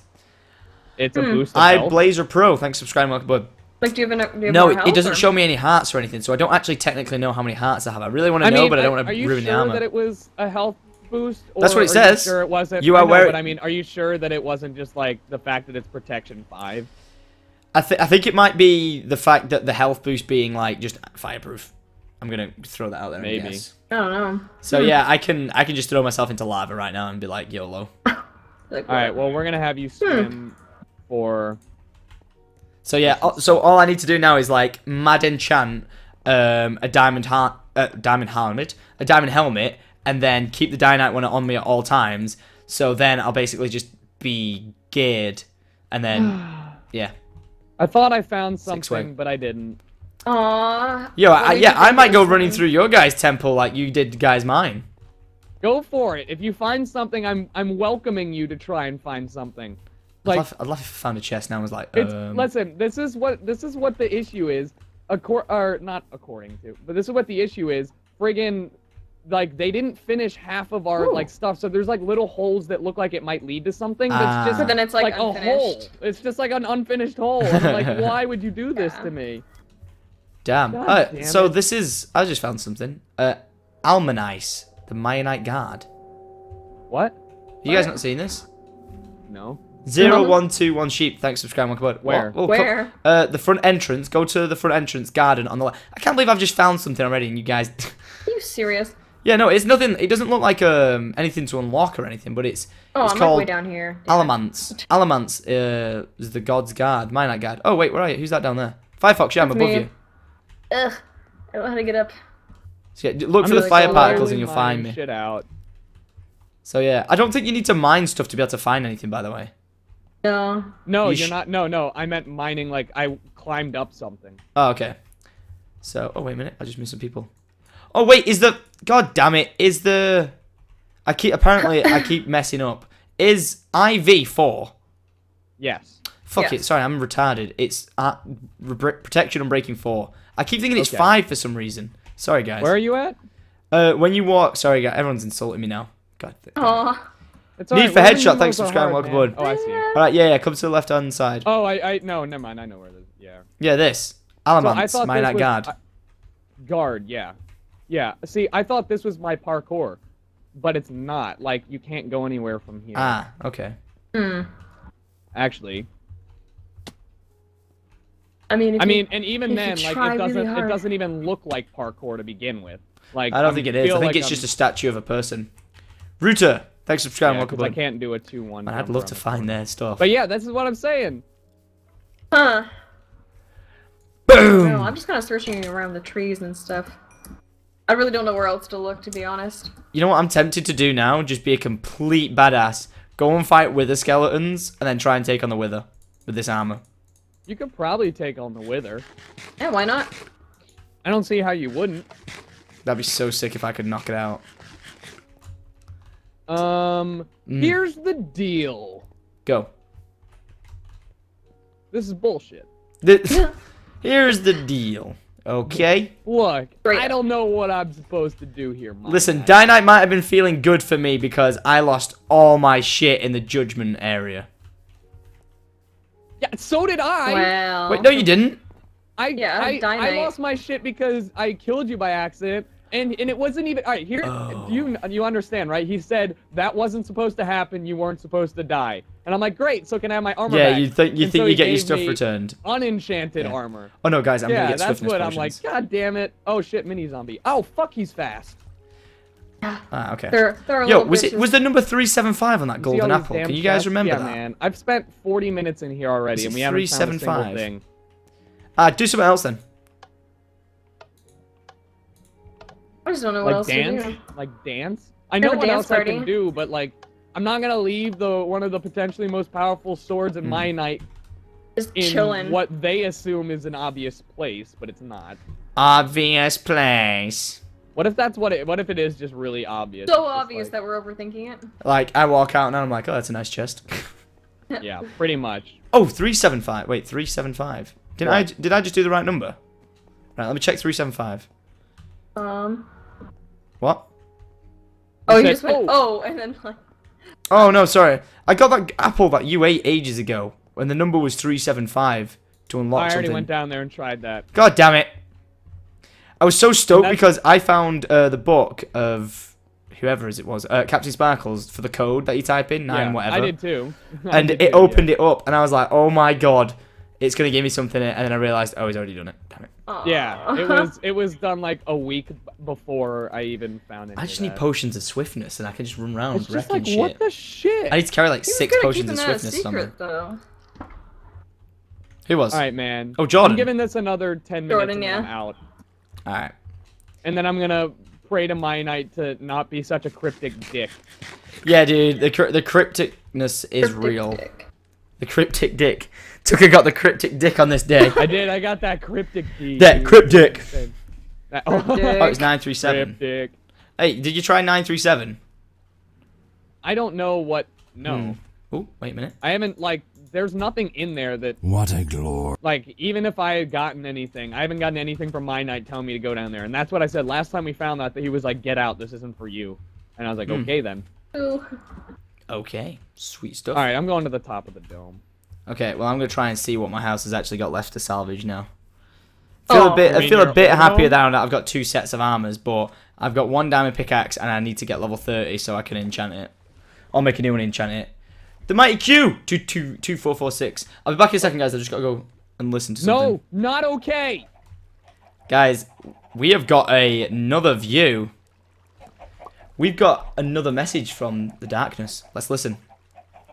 It's mm. a boost of I health? Blazer Pro, thanks for subscribing, welcome bud. Like, do you have, an, do you have no, it, it doesn't or? show me any hearts or anything, so I don't actually technically know how many hearts I have. I really want to I know, mean, but I don't want to ruin sure the armor. Are you sure that it was a health boost? Or That's what it says. Sure it wasn't? You are I know, wearing... But I mean, are you sure that it wasn't just, like, the fact that it's protection five? I, th I think it might be the fact that the health boost being, like, just fireproof. I'm gonna throw that out there. Maybe. I guess. I don't know. So yeah, I can I can just throw myself into lava right now and be like YOLO. Like, all right. Well, we're gonna have you swim for. So yeah. So all I need to do now is like mad enchant um, a diamond heart, uh, diamond helmet, a diamond helmet, and then keep the Dianite one on me at all times. So then I'll basically just be geared, and then yeah. I thought I found something, but I didn't. Aww. Yo, I, yeah, I might go running through your guys' temple like you did guys mine. Go for it. If you find something, I'm I'm welcoming you to try and find something. Like, I'd, love, I'd love if I found a chest now and was like, um... Listen, this is what this is what the issue is. Accor or not according to, but this is what the issue is. Friggin', like they didn't finish half of our Ooh. like stuff, so there's like little holes that look like it might lead to something. That's ah. just so then it's like, like a hole. It's just like an unfinished hole. I'm like, why would you do this yeah. to me? Damn. Uh, damn so it. this is... I just found something. Uh, Alamance, the Mianite guard. What? Have you what? guys not seen this? No. zero one two one sheep. Thanks for subscribing. Where? Oh, Where? Uh, the front entrance. Go to the front entrance garden on the left. I can't believe I've just found something already and you guys... Are you serious? Yeah, no, it's nothing... It doesn't look like um anything to unlock or anything, but it's... Oh, it's I'm called way down here. Yeah. Alamance. Alamance uh, is the god's guard. Mianite guard. Oh, wait, where are you? Who's that down there? Firefox, yeah, I'm That's above me. you. Ugh, I don't know how to get up. So yeah, look I'm for the like fire particles and you'll find me. Shit out. So yeah, I don't think you need to mine stuff to be able to find anything, by the way. No. No, you you're not. No, no, I meant mining like I climbed up something. Oh, okay. So, oh wait a minute, I just missed some people. Oh wait, is the God damn it, is the I keep apparently I keep messing up. Is I V four? Yes. Fuck yes. it, sorry, I'm retarded. It's uh, protection on breaking four. I keep thinking it's okay. five for some reason. Sorry, guys. Where are you at? Uh, when you walk... Sorry, guys. Everyone's insulting me now. God. Aww. Need right. for when headshot. Thanks for subscribing. Welcome aboard. Oh, I see. All right, yeah, yeah. Come to the left-hand side. Oh, I... I no, never mind. I know where it is. Yeah. Yeah, this. Alamance, so Mianite guard. I, Guard, yeah. Yeah, see, I thought this was my parkour, but it's not. Like, you can't go anywhere from here. Ah, okay. Hmm. Actually. I mean, I mean, you, and even then, like, it doesn't, really it doesn't even look like parkour to begin with. Like, I don't I think it is. I think like it's I'm... just a statue of a person. Router, thanks for subscribing. Yeah, welcome. I can't do a two one. I'd love to find their stuff. But yeah, this is what I'm saying. Huh. Boom. No, I'm just kind of searching around the trees and stuff. I really don't know where else to look, to be honest. You know what I'm tempted to do now? Just be a complete badass. Go and fight Wither skeletons, and then try and take on the Wither with this armor. You could probably take on the Wither. Yeah, why not? I don't see how you wouldn't. That'd be so sick if I could knock it out. Um, mm. Here's the deal. Go. This is bullshit. The, here's the deal. Okay. Look, I don't know what I'm supposed to do here, Mike. Listen, Dianite might have been feeling good for me because I lost all my shit in the judgment area. Yeah, so did I. Well. Wait, no, you didn't. I, yeah, I, I lost my shit because I killed you by accident, and and it wasn't even. All right, here oh. you you understand, right? He said that wasn't supposed to happen. You weren't supposed to die, and I'm like, great. So can I have my armor? Yeah, back? you think you and think so you get your stuff returned? Unenchanted yeah. armor. Oh no, guys, I'm yeah, gonna get swiftness. Yeah, that's what potions. I'm like. God damn it! Oh shit, mini zombie. Oh fuck, he's fast. Ah, okay. They're, they're Yo, was it was the number three seven five on that golden apple? Can you guys remember yeah, that? Man, I've spent forty minutes in here already, and we haven't found a single thing. Uh, do something else then. I just don't know what like else dance? to do. Like dance? I know what else party. I can do, but like, I'm not gonna leave the one of the potentially most powerful swords in mm. Mianite just in chilling. what they assume is an obvious place, but it's not. Obvious place. What if that's what it? What if it is just really obvious? So obvious like, that we're overthinking it. Like I walk out and I'm like, oh, that's a nice chest. Yeah, pretty much. Oh, three seven five. Wait, three seven five. Did I did I just do the right number? Right, let me check three seven five. Um. What? Oh, you just went oh, and then like. Oh no, sorry. I got that apple that you ate ages ago, when the number was three seven five to unlock something. I already went down there and tried that. God damn it! I was so stoked because I found uh, the book of whoever is it was, uh, CaptainSparklez for the code that you type in nine yeah, whatever. I did too. I and did it too, opened yeah. it up, and I was like, oh my god. It's gonna give me something, and then I realized, oh, he's already done it. Damn it. Aww. Yeah, it was it was done like a week before I even found it. I just need that. potions of swiftness, and I can just run around it's wrecking just like, shit. What the shit? I need to carry like he six potions of swiftness somewhere. Who was? All right, man. Oh, Jordan. I'm giving this another ten minutes, Jordan, and yeah. I'm out. All right. And then I'm gonna pray to Mianite to not be such a cryptic dick. Yeah, dude. The the crypticness is cryptic real. Dick. The cryptic dick. Tucker got the cryptic dick on this day. I did. I got that cryptic D. That cryptic. That, oh. oh, it's nine three seven. Cryptic. Hey, did you try nine three seven? I don't know what. No. Hmm. Oh, wait a minute. I haven't, like, there's nothing in there that. What a glory. Like, even if I had gotten anything, I haven't gotten anything from Mianite telling me to go down there. And that's what I said last time we found that, that he was like, get out, this isn't for you. And I was like, hmm. okay then. Ooh. Okay. Sweet stuff. Alright, I'm going to the top of the dome. Okay, well I'm gonna try and see what my house has actually got left to salvage now. I feel oh, a bit, I, mean, I feel a bit happier now that I've got two sets of armors, but I've got one diamond pickaxe and I need to get level thirty so I can enchant it. I'll make a new one and enchant it. The mighty Q two two two four four six. I'll be back in a second, guys. I just gotta go and listen to something. No, not okay. Guys, we have got a, another view. We've got another message from the darkness. Let's listen.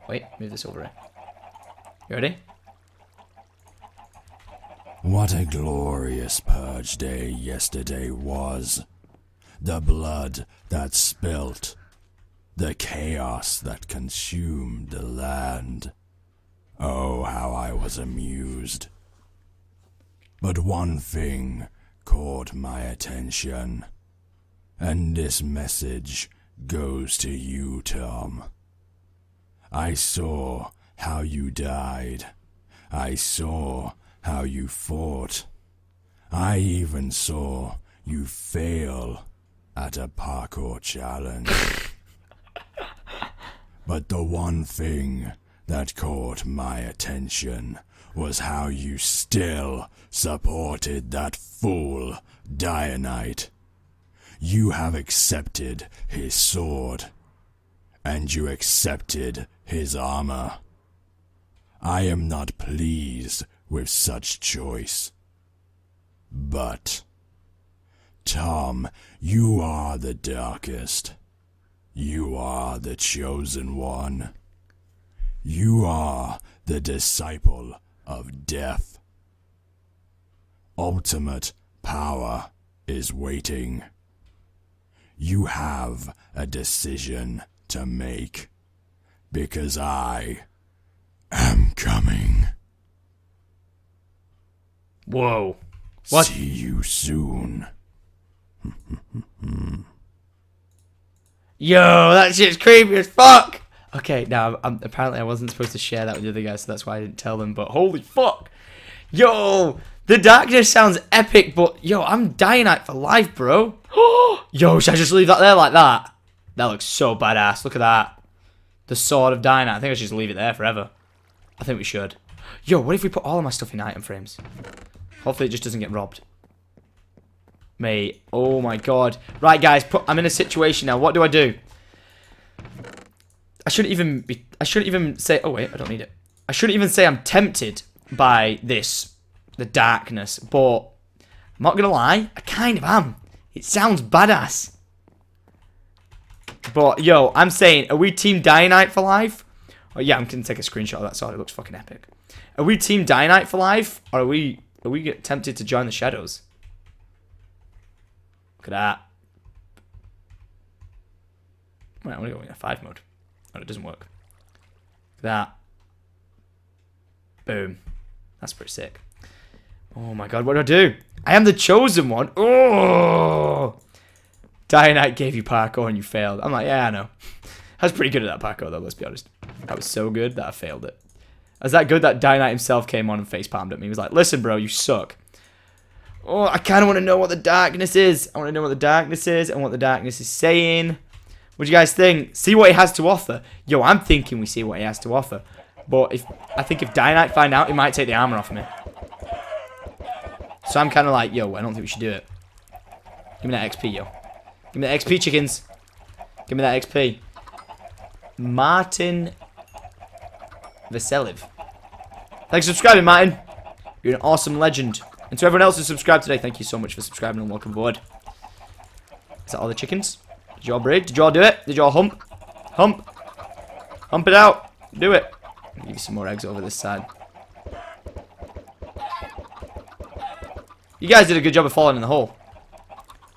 Wait, move this over here. You ready? What a glorious purge day yesterday was. The blood that spilt. The chaos that consumed the land. Oh, how I was amused. But one thing caught my attention. And this message goes to you, Tom. I saw how you died. I saw how you fought. I even saw you fail at a parkour challenge. But the one thing that caught my attention was how you still supported that fool Dianite. You have accepted his sword, and you accepted his armor. I am not pleased with such choice. But, Tom, you are the darkest. You are the chosen one. You are the disciple of death. Ultimate power is waiting. You have a decision to make, because I am coming. Whoa. What? See you soon. Yo, that shit's creepy as fuck! Okay, now, I'm, apparently I wasn't supposed to share that with the other guys, so that's why I didn't tell them, but holy fuck! Yo, The Darkness sounds epic, but yo, I'm Dianite for life, bro! Yo, should I just leave that there like that? That looks so badass, look at that. The Sword of Dianite, I think I should just leave it there forever. I think we should. Yo, what if we put all of my stuff in item frames? Hopefully it just doesn't get robbed. Mate, oh my god. Right guys, put, I'm in a situation now, what do I do? I shouldn't even be, I shouldn't even say, oh wait, I don't need it. I shouldn't even say I'm tempted by this, the darkness, but I'm not gonna lie, I kind of am. It sounds badass. But yo, I'm saying, are we team Dianite for life? Oh yeah, I'm gonna take a screenshot of that sword, it looks fucking epic. Are we team Dianite for life, or are we, are we tempted to join the shadows? Look at that. Wait, I'm gonna go in a five mode. Oh, it doesn't work. Look at that. Boom. That's pretty sick. Oh my god, what do I do? I am the chosen one. Oh! Dianite gave you parkour and you failed. I'm like, yeah, I know. I was pretty good at that parkour though, let's be honest. That was so good that I failed it. I was that good that Dianite himself came on and facepalmed at me. He was like, listen bro, you suck. Oh, I kind of want to know what the darkness is. I want to know what the darkness is and what the darkness is saying. What do you guys think? See what he has to offer. Yo, I'm thinking we see what he has to offer. But if I think if Dianite find out, he might take the armor off me. So I'm kind of like, yo, I don't think we should do it. Give me that X P, yo. Give me that X P, chickens. Give me that X P. Martin Veseliv. Thanks for subscribing, Martin. You're an awesome legend. And to everyone else who subscribed today, thank you so much for subscribing and welcome aboard. Is that all the chickens? Did you all breed? Did you all do it? Did you all hump? Hump. Hump it out. Do it. I'll give you some more eggs over this side. You guys did a good job of falling in the hole.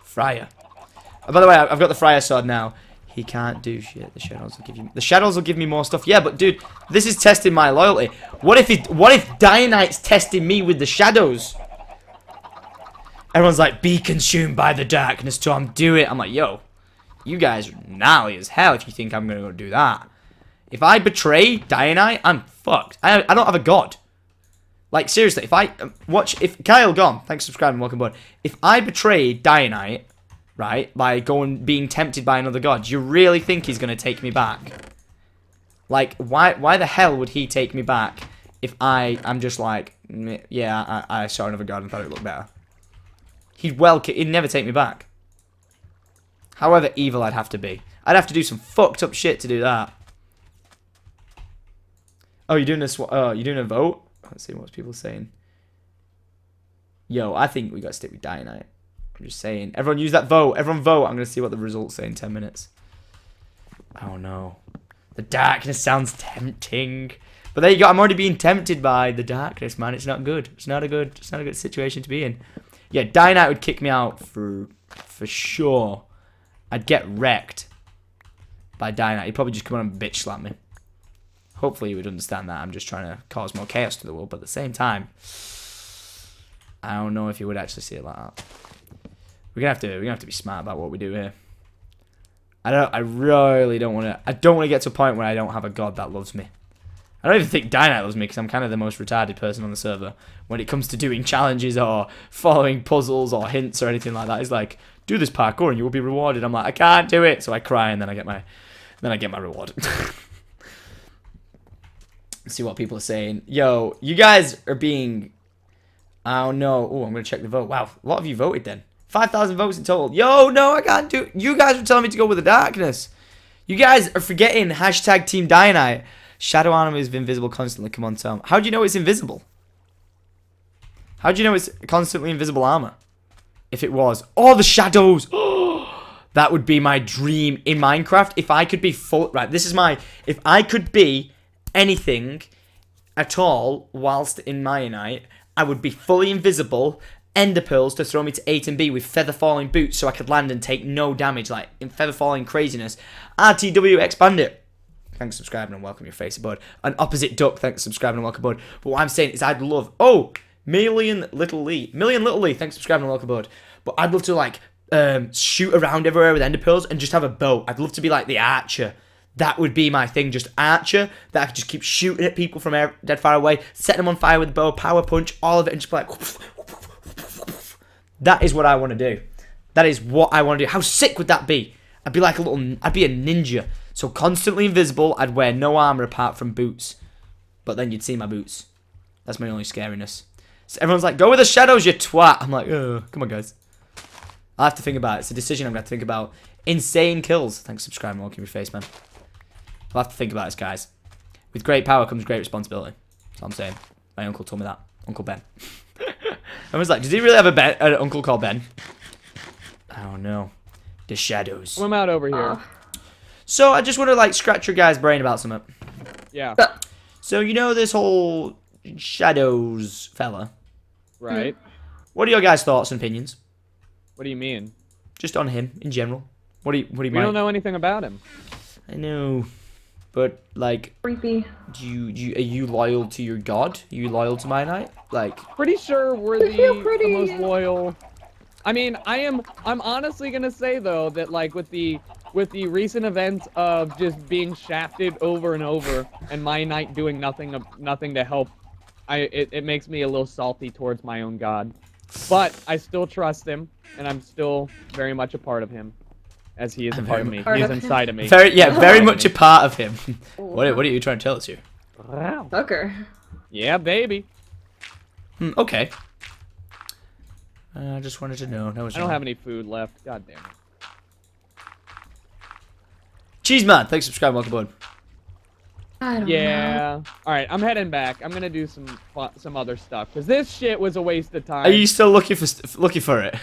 Friar. Oh, by the way, I've got the Friar sword now. He can't do shit. The shadows will give you. The shadows will give me more stuff. Yeah, but dude, this is testing my loyalty. What if he? What if Dianite's testing me with the shadows? Everyone's like, be consumed by the darkness, Tom, do it. I'm like, yo, you guys are gnarly as hell if you think I'm going to go do that. If I betray Dianite, I'm fucked. I, I don't have a god. Like, seriously, if I, um, watch, if, Kyle gone, thanks for subscribing, welcome aboard. If I betray Dianite, right, by going, being tempted by another god, you really think he's going to take me back? Like, why, why the hell would he take me back if I, I'm just like, yeah, I, I saw another god and thought it looked better. He'd well, he'd never take me back. However evil I'd have to be. I'd have to do some fucked up shit to do that. Oh, you're doing a, sw uh, you're doing a vote? Let's see what people are saying. Yo, I think we got to stick with Dianite. I'm just saying. Everyone use that vote. Everyone vote. I'm going to see what the results say in ten minutes. Oh no. The darkness sounds tempting. But there you go. I'm already being tempted by the darkness, man. It's not good. It's not a good, it's not a good situation to be in. Yeah, Dianite would kick me out for, for sure. I'd get wrecked by Dianite. He'd probably just come on and bitch slap me. Hopefully you would understand that. I'm just trying to cause more chaos to the world. But at the same time, I don't know if you would actually see it like that. We're gonna have to, we're gonna have to be smart about what we do here. I don't, I really don't want to, I don't want to get to a point where I don't have a god that loves me. I don't even think Dianite loves me because I'm kind of the most retarded person on the server when it comes to doing challenges or following puzzles or hints or anything like that. It's like, do this parkour and you will be rewarded. I'm like, I can't do it, so I cry and then I get my, then I get my reward. Let's see what people are saying. Yo, you guys are being... I don't know. Oh, I'm going to check the vote. Wow, a lot of you voted then. five thousand votes in total. Yo, no, I can't do... You guys were telling me to go with the darkness. You guys are forgetting hashtag Team Dianite. Shadow Anima is invisible constantly. Come on, Tom. How do you know it's invisible? How do you know it's constantly invisible armor? If it was. Oh, the shadows. That would be my dream in Minecraft. If I could be full... Right, this is my... If I could be anything at all whilst in Mianite, I would be fully invisible, ender pearls to throw me to eight and B with feather falling boots so I could land and take no damage, like in feather falling craziness. R T W expand it. Thanks for subscribing and welcome your face aboard. An opposite duck, thanks for subscribing and welcome aboard. But what I'm saying is I'd love, oh, Million Little Lee. Million Little Lee, thanks for subscribing and welcome aboard. But I'd love to like um, shoot around everywhere with ender pearls and just have a bow. I'd love to be like the archer. That would be my thing, just archer, that I could just keep shooting at people from air, dead far away, setting them on fire with a bow, power punch, all of it, and just be like... Woof, woof, woof, woof. That is what I want to do. That is what I want to do. How sick would that be? I'd be like a little... I'd be a ninja. So constantly invisible, I'd wear no armor apart from boots. But then you'd see my boots. That's my only scariness. So everyone's like, go with the shadows, you twat! I'm like, ugh, come on, guys. I'll have to think about it. It's a decision I'm going to have to think about. Insane kills. Thanks for subscribing. Welcome to your face, man. We'll have to think about this, guys. With great power comes great responsibility. That's what I'm saying. My uncle told me that. Uncle Ben. I was like, does he really have a Ben, an uncle called Ben? I don't know. The shadows. Well, I'm out over here. Uh. So I just want to, like, scratch your guy's brain about something. Yeah. So you know this whole shadows fella? Right. What are your guys' thoughts and opinions? What do you mean? Just on him, in general. What do you, what do you mean? We don't know anything about him. I know. But like, creepy. Do you, do you are you loyal to your god? Are you loyal to Mianite? Like, pretty sure we're the, the most loyal. I mean, I am. I'm honestly gonna say though that like with the with the recent events of just being shafted over and over, and Mianite doing nothing nothing to help, I it, it makes me a little salty towards my own god. But I still trust him, and I'm still very much a part of him. As he is a part of me. He is inside of me. Very, yeah, very much a part of him. What, what are you trying to tell us here? Wow. Sucker. Yeah, baby. Hmm, okay. I uh, just wanted to know. No, I don't have any food left. God damn it. Cheese man, thanks for subscribing. Welcome aboard. I don't yeah. know. All right, I'm heading back. I'm gonna do some some other stuff because this shit was a waste of time. Are you still looking for looking for it?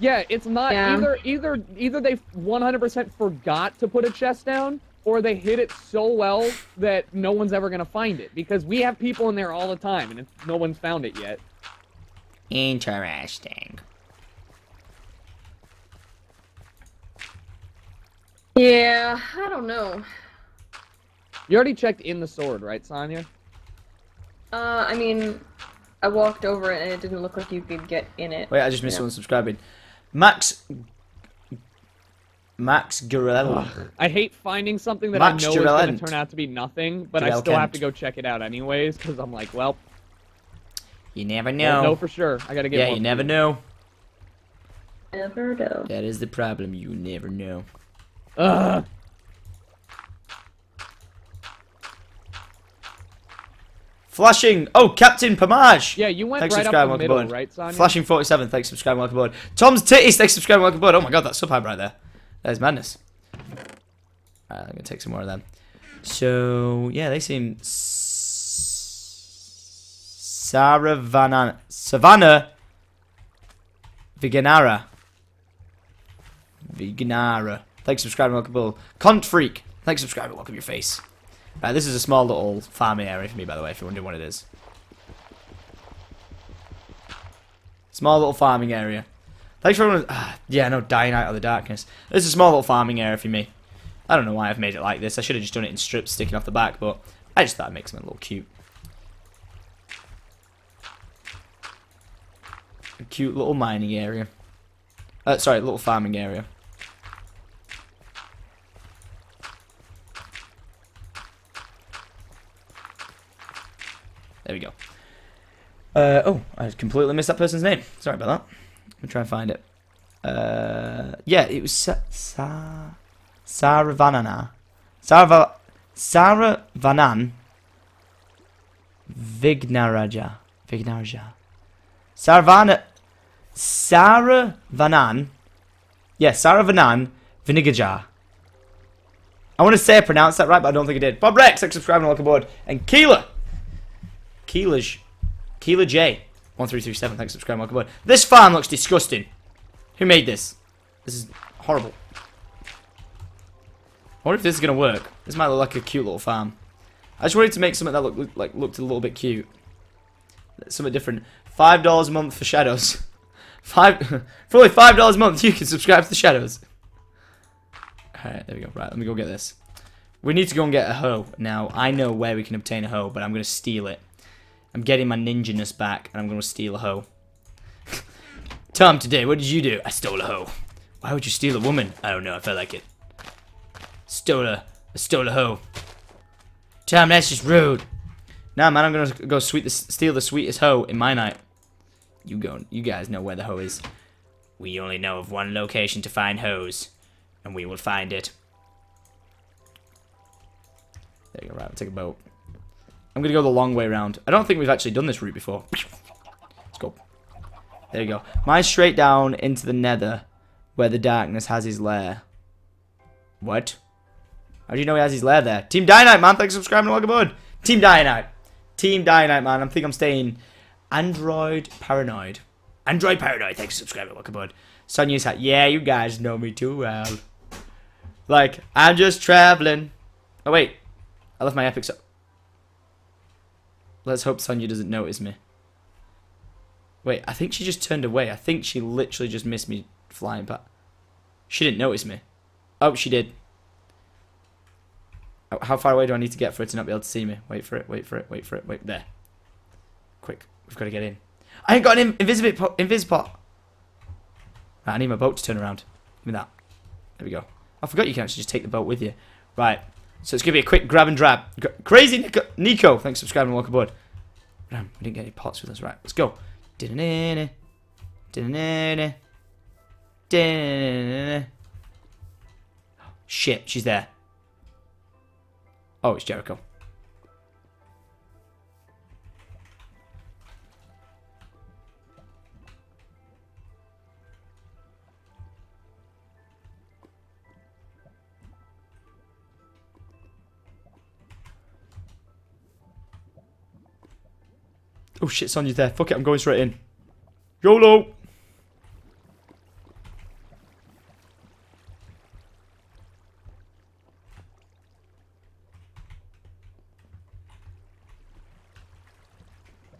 Yeah, it's not yeah. either either either they one hundred percent forgot to put a chest down or they hid it so well that no one's ever going to find it because we have people in there all the time and it's, no one's found it yet. Interesting. Yeah, I don't know. You already checked in the sword, right, Sonya? Uh, I mean, I walked over it and it didn't look like you could get in it. Wait, I just missed yeah. someone subscribing. Max, Max Gurellen. I hate finding something that Max I know Gurellen. is going to turn out to be nothing, but Gurellen. I still have to go check it out anyways, because I'm like, well, you never know. I know for sure. I gotta get. Yeah, you food. never know. Never know. That is the problem. You never know. Ugh. Flashing, oh, Captain Pomage. Yeah, you went thanks right up the middle, board. right, Sonya? Flashing forty-seven, thanks for subscribing, welcome aboard. Tom's Titties, thanks for subscribing, welcome aboard. Oh my god, that sub-hype right there. There's madness. Alright, I'm gonna take some more of them. So, yeah, they seem... Saravana... Savannah... Viganara. Viganara. Thanks for subscribing, welcome aboard. Cont Freak, thanks for subscribing, welcome your face. Right, this is a small little farming area for me, by the way, if you're wondering what it is. Small little farming area. Thanks for everyone... Uh, yeah, no, Dianite or the Darkness. This is a small little farming area for me. I don't know why I've made it like this. I should have just done it in strips sticking off the back, but I just thought it makes them a little cute. A cute little mining area. Uh, sorry, little farming area. There we go. Uh, oh, I completely missed that person's name. Sorry about that. Let me try and find it. Uh, yeah, it was Sa Sa Saravanan. Saravanan. Vignaraja. Vignaraja. Saravana. Saravanan. Yeah, Saravanan Vinigaja. I want to say I pronounced that right, but I don't think I did. Bob Rex, thanks for subscribing and welcome aboard. And Keela. Keelaj. Keela J. one three three seven, thanks for subscribing and welcome aboard. This farm looks disgusting. Who made this? This is horrible. I wonder if this is going to work. This might look like a cute little farm. I just wanted to make something that looked, looked like looked a little bit cute. Something different. five dollars a month for shadows. Five, for only five dollars a month, you can subscribe to the shadows. Alright, there we go. Right, let me go get this. We need to go and get a hoe. Now, I know where we can obtain a hoe, but I'm going to steal it. I'm getting my ninja-ness back, and I'm going to steal a hoe. Tom, today, what did you do? I stole a hoe. Why would you steal a woman? I don't know, I felt like it. Stole a, I stole a hoe. Tom, that's just rude. Nah, man, I'm gonna go sweet the, steal the sweetest hoe in my night. You go, you guys know where the hoe is. We only know of one location to find hoes, and we will find it. There you go. Right, we'll take a boat. I'm gonna go the long way round. I don't think we've actually done this route before. Let's go. There you go. Mine straight down into the nether, where the darkness has his lair. What? How do you know he has his lair there? Team Dianite, man, thanks for subscribing and welcome aboard. Team Dianite. Team Dianite, man. I think I'm staying Android Paranoid. Android Paranoid, thanks for subscribing and welcome aboard. Sonya's hat. Yeah, you guys know me too well. Like, I'm just traveling. Oh, wait. I left my epic so. Let's hope Sonya doesn't notice me. Wait, I think she just turned away. I think she literally just missed me flying back. She didn't notice me. Oh, she did. How far away do I need to get for it to not be able to see me? Wait for it, wait for it, wait for it, wait. There. Quick, we've got to get in. I ain't got an invisipot. Invisipot. Right, I need my boat to turn around. Give me that. There we go. I forgot you can actually just take the boat with you. Right, so it's going to be a quick grab and drab. Crazy Nico, Nico. Thanks for subscribing and welcome aboard. Damn, we didn't get any pots with us. Right, let's go. Din-na-na-na. Din-na-na-na. Din-na-na-na. Shit, she's there. Oh, it's Jericho. Oh shit, Sonya's there. Fuck it, I'm going straight in. YOLO!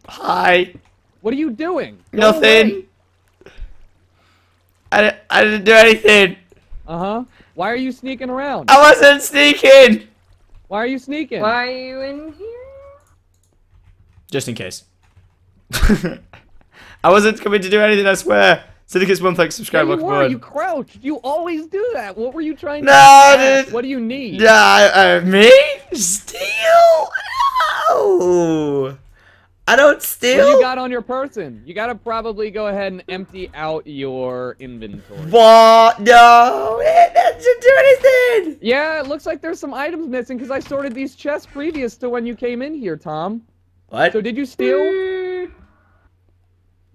Hi. What are you doing? Nothing. I, I didn't do anything. Uh-huh. Why are you sneaking around? I wasn't sneaking. Why are you sneaking? Why are you in here? Just in case. I wasn't coming to do anything, I swear. Syndicate's one thanks, subscribe, welcome aboard. You crouched. You always do that. What were you trying to no, do? What do you need? Uh, uh, me? Steal? No. I don't steal. What you got on your person? You gotta probably go ahead and empty out your inventory. What? No, it doesn't do anything. Yeah, it looks like there's some items missing because I sorted these chests previous to when you came in here, Tom. What? So did you steal?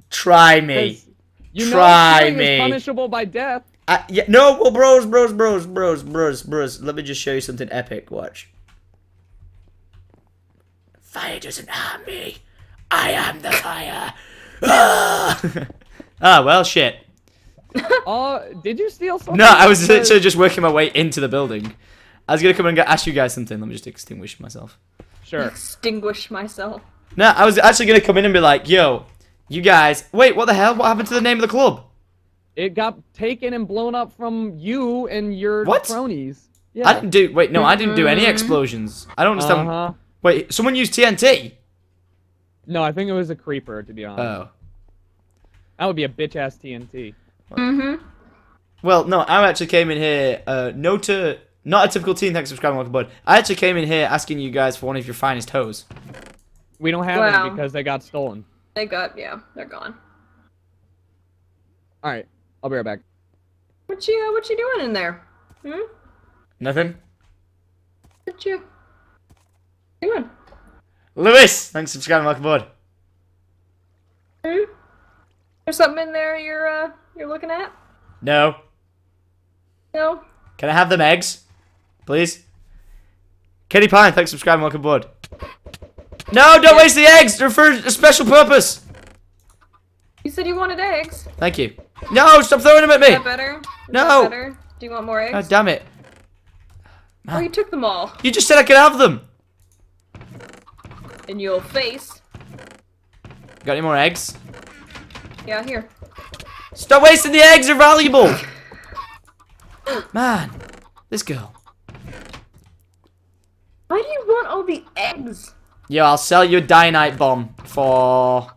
Try me. You Try know me. Is punishable by death. I, yeah, no, well, bros, bros, bros, bros, bros, bros. Let me just show you something epic. Watch. Fire doesn't harm me. I am the fire. Ah, oh, well, shit. Uh, did you steal something? No, I was literally just working my way into the building. I was going to come and ask you guys something. Let me just extinguish myself. Sure. Extinguish myself. No, I was actually going to come in and be like, yo, you guys. Wait, what the hell? What happened to the name of the club? It got taken and blown up from you and your what? cronies. Yeah. I didn't do... Wait, no, I didn't do any explosions. I don't understand. Uh-huh. Wait, someone used T N T? No, I think it was a creeper, to be honest. Oh. That would be a bitch-ass T N T. Mm-hmm. Well, no, I actually came in here, uh, no to... Not a typical teen, thanks for subscribing, welcome aboard. I actually came in here asking you guys for one of your finest hoes. We don't have well, them because they got stolen. They got, yeah, they're gone. Alright, I'll be right back. What you, what you doing in there? Hmm? Nothing. What you doing? Lewis, thanks for subscribing. Welcome aboard. There's something in there you're uh you're looking at? No. No. Can I have them eggs, please? Kenny Pine, thanks for subscribing. Welcome aboard. No, don't waste the eggs. They're for a special purpose. You said you wanted eggs. Thank you. No, stop throwing them at me. Is that better? No. That better? Do you want more eggs? Oh, damn it. Man. Oh, you took them all. You just said I could have them. In your face. Got any more eggs? Yeah, here. Stop wasting the eggs. They're valuable. Man, this girl. Why do you want all the eggs? Yo, I'll sell you a Dianite bomb for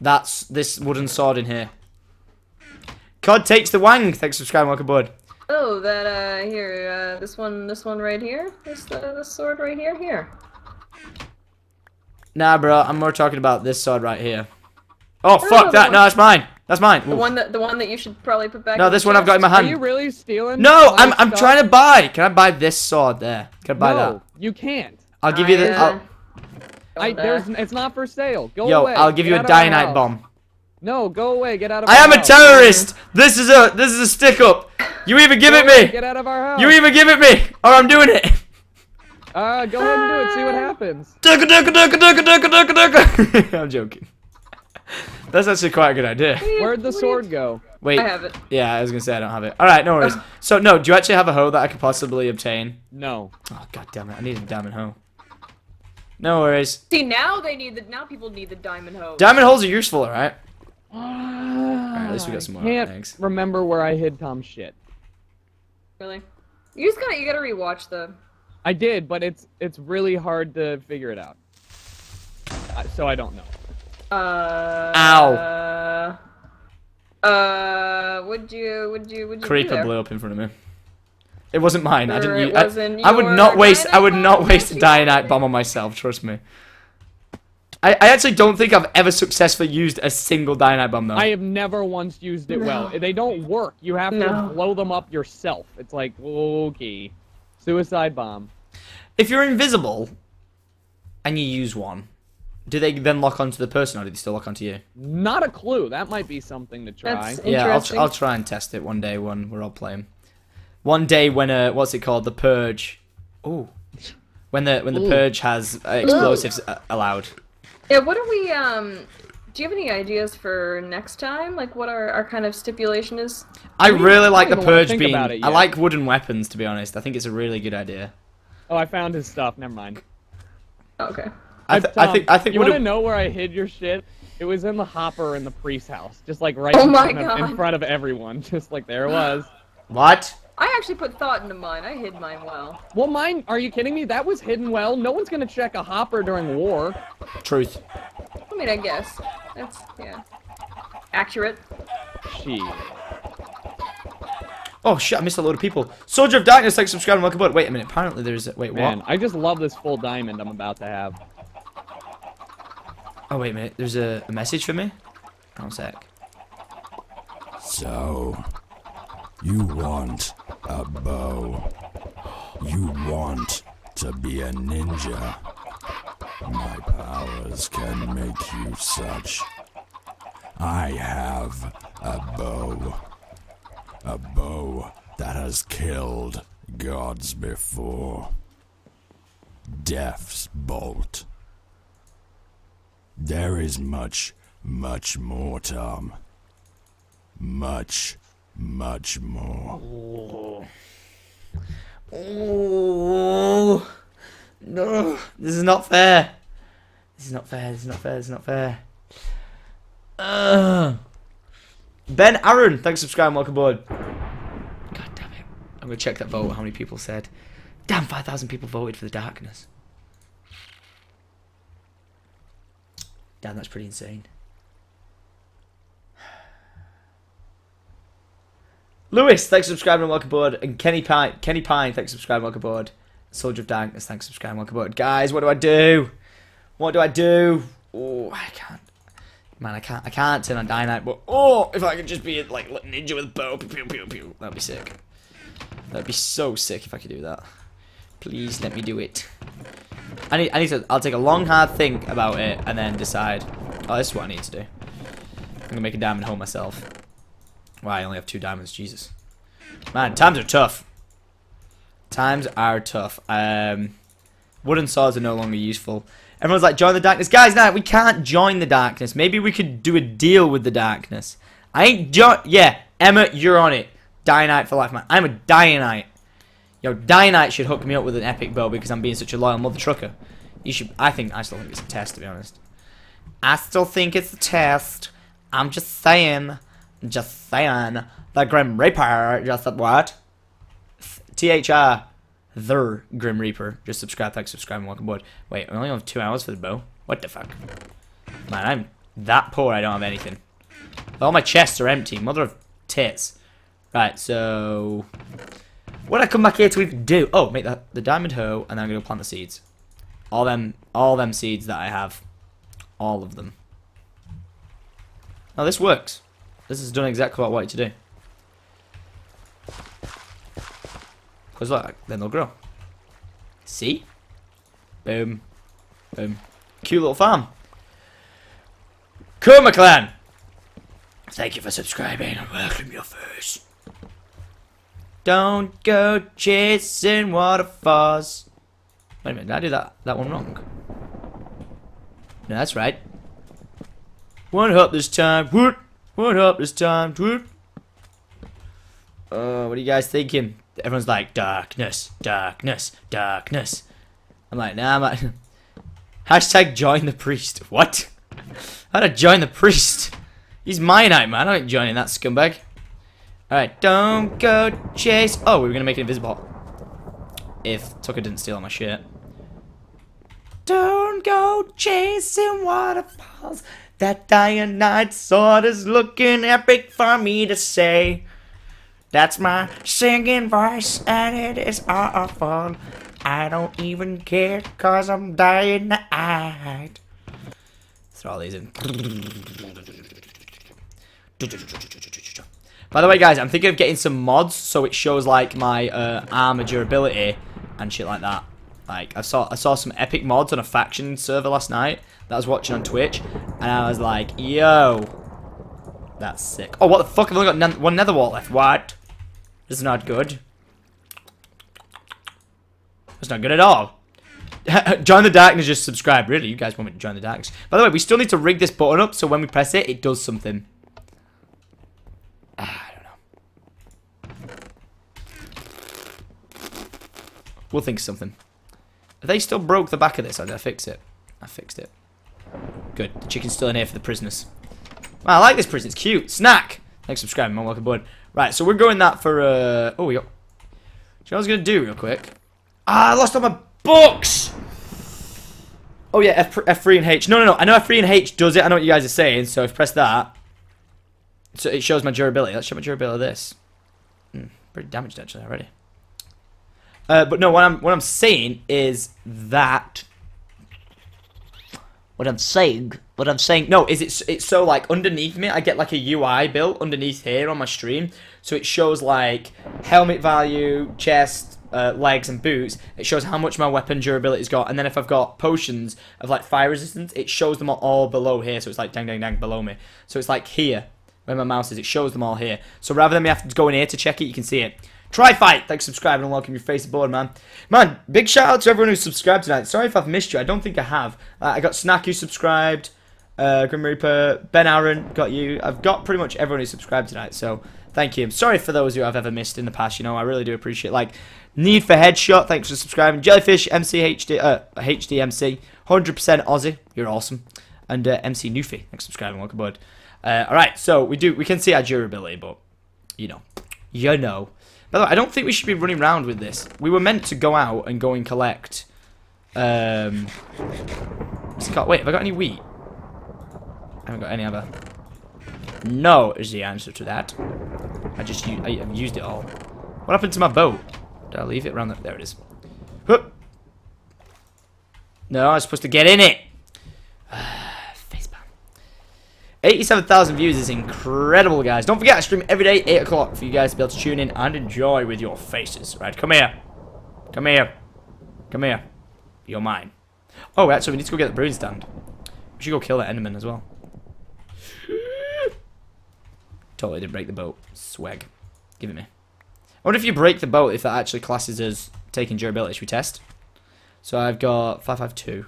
that's this wooden sword in here. Cod takes the wang. Thanks for subscribing. Welcome aboard. Oh, that uh, here, uh, this one, this one right here, this uh, this sword right here, here. Nah, bro, I'm more talking about this sword right here. Oh, oh fuck that! No, that's mine. That's mine. The Ooh. one that the one that you should probably put back. No, this one I've got in my hand. Are you really stealing? No, I'm I'm stuff? trying to buy. Can I buy this sword there? Can I buy no, that? No, you can't. I'll give I, you the. Uh, I'll... I, there's, it's not for sale. Go Yo, away. Yo, I'll give Get you a Dianite bomb. No, go away. Get out of. I our am house. a terrorist. This is a this is a stick up. You either give go it away. me. Get out of our house. You either give it me, or I'm doing it. Uh, go ahead and do it. See what happens. I'm joking. That's actually quite a good idea. Where'd the sword go? Wait. I have it. Yeah, I was gonna say I don't have it. All right, no worries. So no, do you actually have a hoe that I could possibly obtain? No. Oh god damn it! I need a diamond hoe. No worries. See, now they need the now people need the diamond hoe. Diamond holes are useful, all right? all right. At least we got some more. Thanks. Remember where I hid Tom's shit. Really? You just gotta you gotta rewatch the. I did, but it's it's really hard to figure it out. So I don't know. Uh, Ow. Uh, uh, would you, would you, would you? Creeper blew up in front of me. It wasn't mine. Sure, I didn't. Use, it wasn't I, I would not waste. I would not waste a Dianite bomb on myself. Trust me. I, I actually don't think I've ever successfully used a single Dianite bomb though. I have never once used it no. well. They don't work. You have no. to blow them up yourself. It's like okay, suicide bomb. If you're invisible, and you use one. Do they then lock onto the person, or do they still lock onto you? Not a clue. That might be something to try. That's yeah, I'll, tr I'll try and test it one day when we're all playing. One day when uh, what's it called? The purge. Oh, when the when the Ooh. purge has uh, explosives Ooh. allowed. Yeah. What are we? Um, do you have any ideas for next time? Like what our our kind of stipulation is? I really like the purge being. I like wooden weapons. To be honest, I think it's a really good idea. Oh, I found his stuff. Never mind. Okay. I, th Tom, I think I think you want to know where I hid your shit? It was in the hopper in the priest's house, just like right oh in, front of, in front of everyone, just like there it was. What? I actually put thought into mine. I hid mine well. Well, mine? Are you kidding me? That was hidden well. No one's gonna check a hopper during war. Truth. I mean, I guess that's yeah, accurate. She. Oh shit! I missed a load of people. Soldier of Darkness, like subscribe and welcome aboard. Wait a minute. Apparently there's a wait. Man, what? I just love this full diamond I'm about to have. Oh, wait a minute. There's a, a message for me? One sec. So, you want a bow. You want to be a ninja. My powers can make you such. I have a bow. A bow that has killed gods before. Death's bolt. There is much, much more, Tom. Much, much more. Oh. Oh. No, this is not fair. This is not fair, this is not fair, this is not fair. Uh. Ben Aaron, thanks for subscribing, welcome aboard. God damn it. I'm going to check that vote, how many people said. Damn, five thousand people voted for the darkness. Damn, that's pretty insane. Lewis, thanks for subscribing and welcome aboard. And Kenny Pine, Kenny Pine, thanks for subscribing and welcome aboard. Soldier of Darkness, thanks for subscribing and welcome aboard. Guys, what do I do? What do I do? Oh, I can't. Man, I can't. I can't turn on Dianite, but oh, if I could just be like ninja with bow, pew pew pew pew, that'd be sick. That'd be so sick if I could do that. Please let me do it. I need, I need to, I'll take a long hard think about it and then decide. Oh, this is what I need to do. I'm gonna make a diamond hole myself. Wow, I only have two diamonds, Jesus. Man, times are tough. Times are tough. Um, wooden saws are no longer useful. Everyone's like, join the darkness. Guys, nah, we can't join the darkness. Maybe we could do a deal with the darkness. I ain't join. Yeah, Emma, you're on it. Dianite for life, man. I'm a Dianite. Yo, Dianite should hook me up with an epic bow because I'm being such a loyal mother trucker. You should. I think. I still think it's a test, to be honest. I still think it's a test. I'm just saying. Just saying. The Grim Reaper. Just said what? T H R. The Grim Reaper. Just subscribe, like, subscribe, and welcome aboard. Wait, I only have two hours for the bow. What the fuck? Man, I'm that poor I don't have anything. All my chests are empty. Mother of tits. Right, so... what I come back here to even do? Oh, make that the diamond hoe, and then I'm going to plant the seeds. All them, all them seeds that I have. All of them. Now, this works. This has done exactly what I wanted to do. Because look, then they'll grow. See? Boom. Boom. Cute little farm. Kuma clan! Thank you for subscribing and welcome your first. Don't go chasing waterfalls. Wait a minute, did I do that, that one wrong? No, that's right. One up this time. Whoop. One up this time. Whoop. Uh, what are you guys thinking? Everyone's like, darkness, darkness, darkness. I'm like, nah, I'm like, hashtag join the priest. What? How'd I join the priest? He's Mianite, man. I ain't joining that scumbag. Alright, don't go chase. Oh, we were gonna make it invisible. If Tucker didn't steal all my shit. Don't go chasing waterfalls. That Dianite sword is looking epic for me to say. That's my singing voice, and it is awful. I don't even care, cause I'm Dianite. Throw all these in. By the way, guys, I'm thinking of getting some mods so it shows like my uh, armor durability and shit like that. Like I saw, I saw some epic mods on a faction server last night that I was watching on Twitch, and I was like, "Yo, that's sick." Oh, what the fuck? I've only got one nether wart left. What? This is not good. It's not good at all. Join the darkness. Just subscribe. Really, you guys want me to join the darkness? By the way, we still need to rig this button up so when we press it, it does something. I don't know. We'll think of something. They still broke the back of this. I did I fix it? I fixed it. Good. The chicken's still in here for the prisoners. Wow, I like this prison. It's cute. Snack. Thanks for subscribing. I'm welcome aboard. Right, so we're going that for... Uh... Oh, we got... Do you know what I was going to do real quick? Ah, I lost all my books! Oh, yeah, F F3 and H. No, no, no. I know F three and H does it. I know what you guys are saying, so if I press that... So it shows my durability. Let's show my durability of this. Hmm, pretty damaged actually already. Uh, but no, what I'm what I'm saying is that. What I'm saying, what I'm saying, no, is it's it's so like underneath me, I get like a U I built underneath here on my stream, so it shows like helmet value, chest, uh, legs, and boots. It shows how much my weapon durability's got, and then if I've got potions of like fire resistance, it shows them all below here. So it's like dang, dang, dang below me. So it's like here. Where my mouse is, it shows them all here. So rather than me have to go in here to check it, you can see it. Try fight! Thanks for subscribing and welcome your face aboard, man. Man, big shout out to everyone who subscribed tonight. Sorry if I've missed you. I don't think I have. Uh, I got Snack who subscribed. Uh, Grim Reaper. Ben Aaron got you. I've got pretty much everyone who subscribed tonight, so thank you. I'm sorry for those who I've ever missed in the past, you know. I really do appreciate it. Like, Need for Headshot. Thanks for subscribing. Jellyfish, M C H D, uh, H D M C. one hundred percent Aussie. You're awesome. And uh, M C Newfie. Thanks for subscribing and welcome aboard. Uh, Alright, so we do we can see our durability, but you know. You know. By the way, I don't think we should be running around with this. We were meant to go out and go and collect um wait, have I got any wheat? I haven't got any other. No is the answer to that. I just u I have used it all. What happened to my boat? Did I leave it around the there it is. Hup. No, I was supposed to get in it. eighty-seven thousand views is incredible, guys. Don't forget, I stream every day, eight o'clock, for you guys to be able to tune in and enjoy with your faces. Right, come here. Come here. Come here. You're mine. Oh, actually, we need to go get the brewing stand. We should go kill that enderman as well. Totally did break the boat. Swag. Give it me. I wonder if you break the boat, if that actually classes as taking durability. Should we test? So I've got five five two.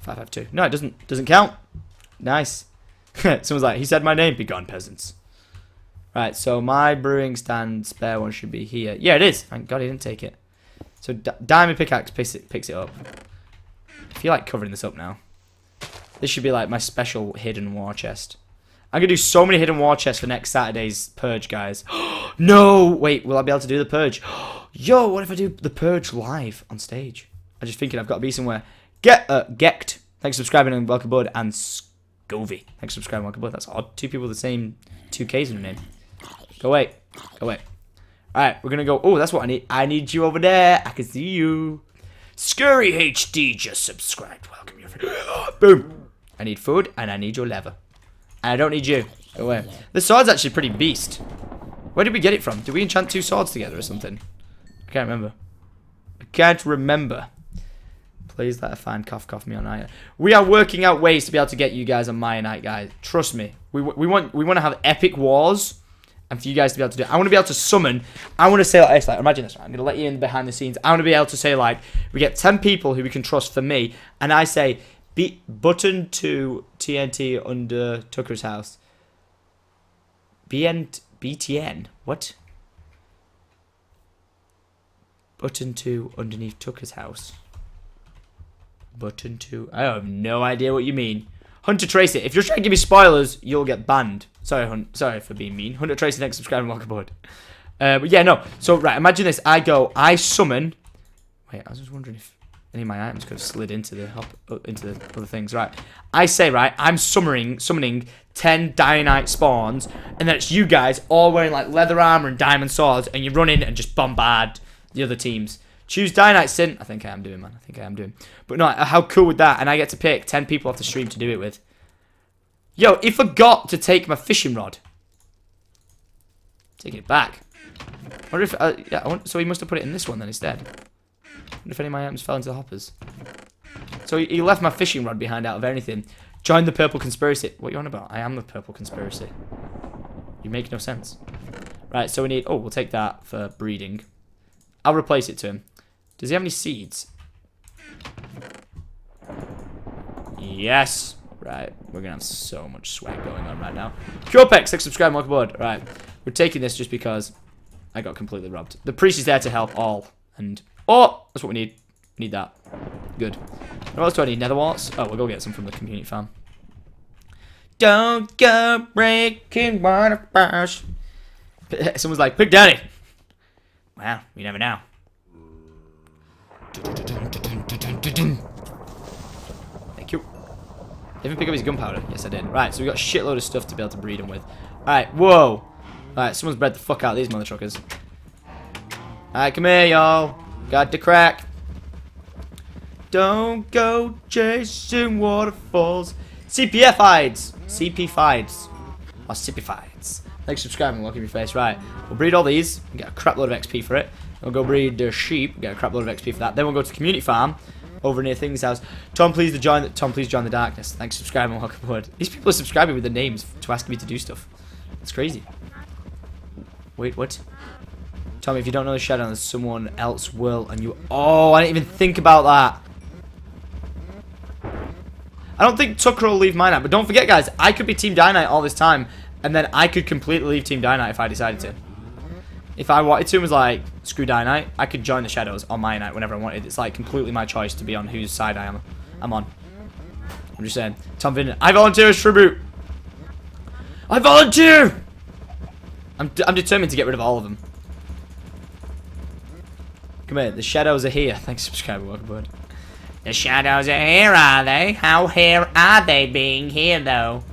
five five two. No, it doesn't doesn't count. Nice. Someone's like, he said my name. Be gone, peasants. Right, so my brewing stand spare one should be here. Yeah, it is. Thank God he didn't take it. So D Diamond Pickaxe picks it, picks it up. I feel like covering this up now. This should be like my special hidden war chest. I'm going to do so many hidden war chests for next Saturday's purge, guys. No! Wait, will I be able to do the purge? Yo, what if I do the purge live on stage? I'm just thinking I've got to be somewhere. Get, uh, Gekt. Thanks for subscribing and welcome aboard. And Scovy. Thanks for subscribing and welcome aboard. That's odd. Two people with the same two Ks in their name. Go away. Go away. Alright, we're going to go. Oh, that's what I need. I need you over there. I can see you. Scurry H D just subscribed. Welcome your friend. Boom. I need food and I need your leather. And I don't need you. Go away. This sword's actually pretty beast. Where did we get it from? Did we enchant two swords together or something? I can't remember. I can't remember. Please let a fine cough cough me on Mianite. We are working out ways to be able to get you guys on Mianite, guys. Trust me. We, we want we want to have epic wars. And for you guys to be able to do it. I want to be able to summon. I want to say like this. Like, imagine this. Right? I'm going to let you in behind the scenes. I want to be able to say like, we get ten people who we can trust for me. And I say, be button to T N T under Tucker's house. B N B T N? What? Button to underneath Tucker's house. Button to... I have no idea what you mean. Hunter Tracy. If you're trying to give me spoilers, you'll get banned. Sorry, Hunt. Sorry for being mean. Hunter Tracy, next subscribe and welcome aboard. Uh, but yeah, no. So, right, imagine this. I go, I summon... Wait, I was just wondering if any of my items could have slid into the hop, into the other things. Right. I say, right, I'm summoning, summoning ten Dianite spawns, and then it's you guys all wearing, like, leather armor and diamond swords, and you run in and just bombard the other teams. Choose Dianite Sin. I think I am doing, man. I think I am doing. But no, how cool would that? And I get to pick ten people off the stream to do it with. Yo, he forgot to take my fishing rod. Taking it back. I wonder if, uh, yeah, I wonder, so he must have put it in this one then instead. I wonder if any of my items fell into the hoppers. So he, he left my fishing rod behind out of anything. Join the purple conspiracy. What are you on about? I am the purple conspiracy. You make no sense. Right, so we need, oh, we'll take that for breeding. I'll replace it to him. Does he have any seeds? Yes. Right. We're going to have so much swag going on right now. Curepex, click subscribe and welcome aboard. Right. We're taking this just because I got completely robbed. The priest is there to help all. And, oh, that's what we need. We need that. Good. What else do I need? Nether warts? Oh, we'll go get some from the community farm. Don't go breaking water first. Someone's like, Big Daddy. Wow, you never know. Thank you. Did I pick up his gunpowder? Yes, I did. Right, so we got a shitload of stuff to be able to breed them with. Alright, whoa. Alright, someone's bred the fuck out of these mother truckers. Alright, come here, y'all. Got the crack. Don't go chasing waterfalls. C P F-ides. C P F-ides. Or C P F-ides. Thanks for subscribing and welcome your face. Right, we'll breed all these and get a crap load of X P for it. We'll go breed the uh, sheep, get a crap load of X P for that. Then we'll go to the community farm over near Thing's house. Tom, please the join. The, Tom, please join the darkness. Thanks for subscribing and welcome aboard. These people are subscribing with their names to ask me to do stuff. It's crazy. Wait, what? Tom, if you don't know the shadow, there's someone else will and you. Oh, I didn't even think about that. I don't think Tucker will leave mine out, but don't forget, guys, I could be Team Dianite all this time. And then I could completely leave Team Dianite if I decided to. If I wanted to and was like, screw Dianite, I could join the Shadows on Mianite whenever I wanted. It's like completely my choice to be on whose side I am. I'm on. I'm just saying. Tom Vin, I volunteer as tribute. I volunteer! I'm, d I'm determined to get rid of all of them. Come here, the Shadows are here. Thanks for subscribing, welcome aboard. The Shadows are here, are they? How here are they being here, though?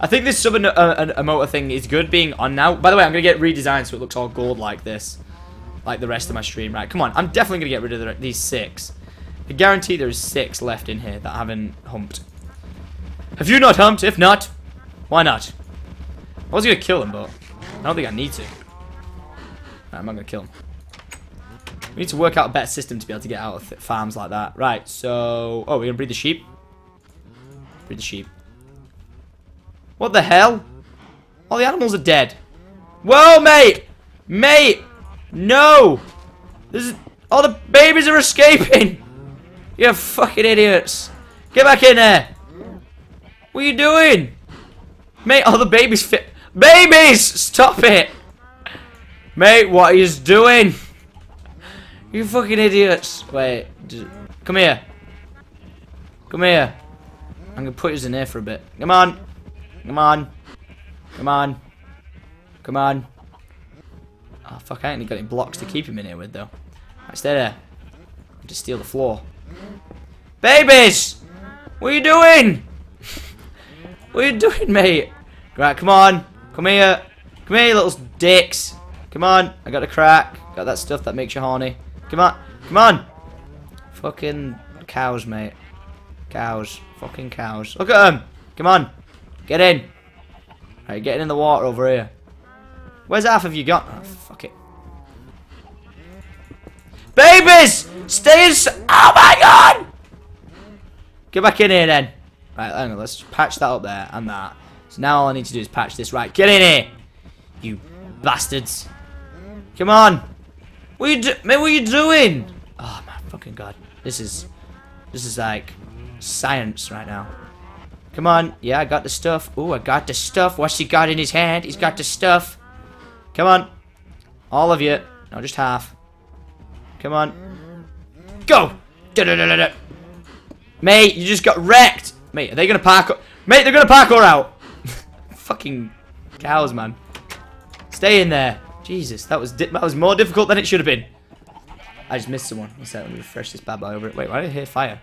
I think this sub and uh, emoter thing is good being on now. By the way, I'm going to get redesigned so it looks all gold like this. Like the rest of my stream. Right, come on. I'm definitely going to get rid of the, these six. I guarantee there's six left in here that I haven't humped. Have you not humped? If not, why not? I was going to kill them, but I don't think I need to. Right, I'm not going to kill them. We need to work out a better system to be able to get out of farms like that. Right, so... Oh, we're going to breed the sheep. Breed the sheep. What the hell? All the animals are dead. Whoa, mate! Mate! No! This is... All the babies are escaping! You fucking idiots! Get back in there! What are you doing? Mate, all the babies fit... Babies! Stop it! Mate, what are you doing? You fucking idiots! Wait, come here. Come here. I'm gonna put you in there for a bit. Come on! Come on! Come on! Come on! Oh fuck, I ain't got any blocks to keep him in here with though. Right, stay there. I'll just steal the floor. Babies! What are you doing? What are you doing, mate? Right, come on. Come here. Come here, you little dicks. Come on. I got a crack. Got that stuff that makes you horny. Come on. Come on. Fucking cows, mate. Cows. Fucking cows. Look at them. Come on. Get in. Right, getting in the water over here. Where's half of you gone? Oh, fuck it. Babies! Stay inside. Oh my god! Get back in here then. Right, hang on. Let's patch that up there and that. So now all I need to do is patch this. Right, get in here, you bastards. Come on. What you do, mate, what are you doing? Oh my fucking god. This is, this is like science right now. Come on. Yeah, I got the stuff. Ooh, I got the stuff. What's he got in his hand? He's got the stuff. Come on. All of you. No, just half. Come on. Go. Da -da -da -da -da. Mate, you just got wrecked. Mate, are they going to parkour? Mate, they're going to parkour out. Fucking cows, man. Stay in there. Jesus, that was di that was more difficult than it should have been. I just missed someone. One sec, let me refresh this bad boy over it. Wait, why did I hear fire?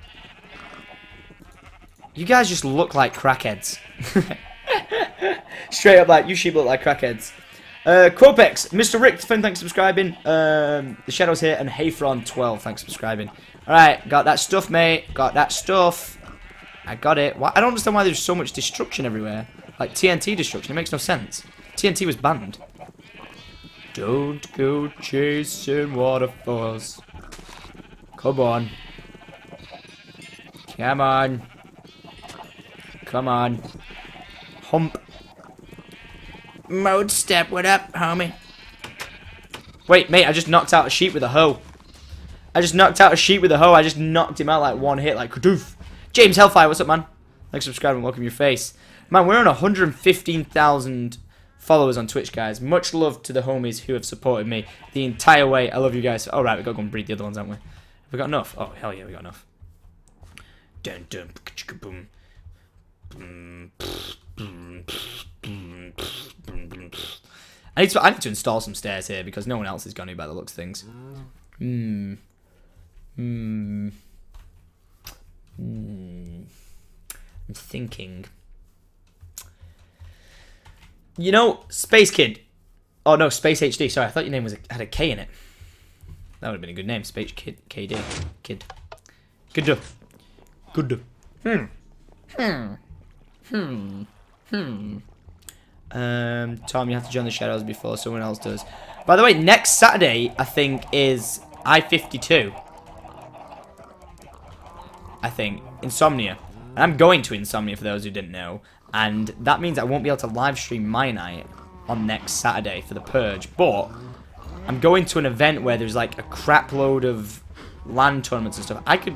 You guys just look like crackheads. Straight up, like, you sheep look like crackheads. Uh, Quopex, Mister Rick, thanks for subscribing. Um, the Shadow's here, and Hayfron twelve, thanks for subscribing. Alright, got that stuff, mate. Got that stuff. I got it. Why, I don't understand why there's so much destruction everywhere. Like T N T destruction, it makes no sense. T N T was banned. Don't go chasing waterfalls. Come on. Come on. Come on. Hump. Mode step, what up, homie? Wait, mate, I just knocked out a sheep with a hoe. I just knocked out a sheep with a hoe. I just knocked him out like one hit, like kadoof. James Hellfire, what's up, man? Thanks for subscribing, welcome to your face. Man, we're on one hundred fifteen thousand followers on Twitch, guys. Much love to the homies who have supported me the entire way. I love you guys. All right, we've got to go and breed the other ones, haven't we? Have we got enough? Oh, hell yeah, we got enough. Dun dun boom. I need to, I need to install some stairs here because no one else is going to by the looks of things. Hmm. Hmm. Hmm. I'm thinking... You know, Space Kid. Oh no, Space H D. Sorry, I thought your name was a, had a K in it. That would have been a good name, Space Kid. K D. Kid. Good. Good. Hmm. Hmm. Hmm. Hmm. Um, Tom, you have to join the Shadows before someone else does. By the way, next Saturday I think is I fifty-two. I think Insomnia. And I'm going to Insomnia for those who didn't know. And that means I won't be able to live stream Mianite on next Saturday for the Purge. But I'm going to an event where there's like a crap load of land tournaments and stuff. I could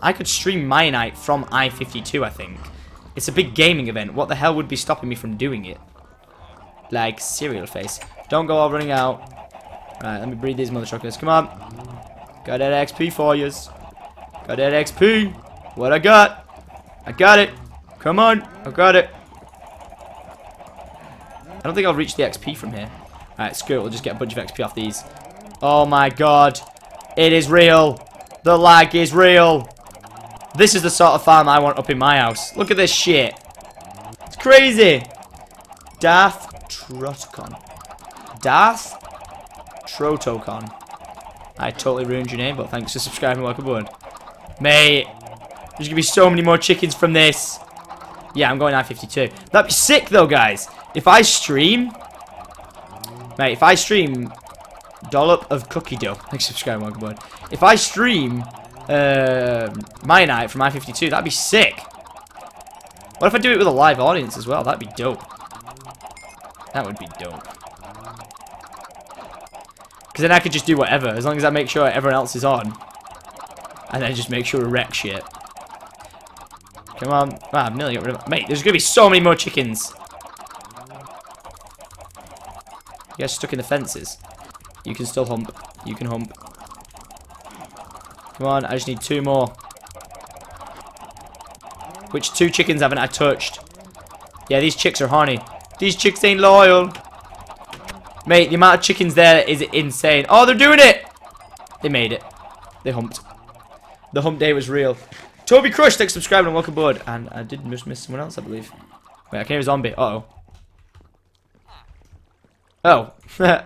I could stream Mianite from I fifty-two, I think. It's a big gaming event. What the hell would be stopping me from doing it? Like, cereal face. Don't go all running out. Alright, let me breed these mother chocolates. Come on. Got that X P for yous. Got that X P. What I got? I got it. Come on, I got it. I don't think I'll reach the X P from here. Alright, screw it, we'll just get a bunch of X P off these. Oh my god. It is real. The lag is real. This is the sort of farm I want up in my house. Look at this shit. It's crazy. Darth Trotocon. Darth Trotocon. I totally ruined your name, but thanks for subscribing and welcome aboard. Mate, there's gonna be so many more chickens from this. Yeah, I'm going I fifty-two. That'd be sick, though, guys. If I stream... Mate, if I stream dollop of cookie dough. Thanks for subscribing, welcome board. If I stream uh, Mianite from I fifty-two, that'd be sick. What if I do it with a live audience as well? That'd be dope. That would be dope. Because then I could just do whatever, as long as I make sure everyone else is on. And then just make sure to wreck shit. Come on. Wow, I'm nearly got rid of... Mate, there's going to be so many more chickens. You guys stuck in the fences. You can still hump. You can hump. Come on, I just need two more. Which two chickens haven't I touched? Yeah, these chicks are horny. These chicks ain't loyal. Mate, the amount of chickens there is insane. Oh, they're doing it! They made it. They humped. The hump day was real. Toby Crush, thanks for subscribing and welcome aboard. And I did miss, miss someone else, I believe. Wait, I can hear a zombie. Uh-oh. Oh. Oh.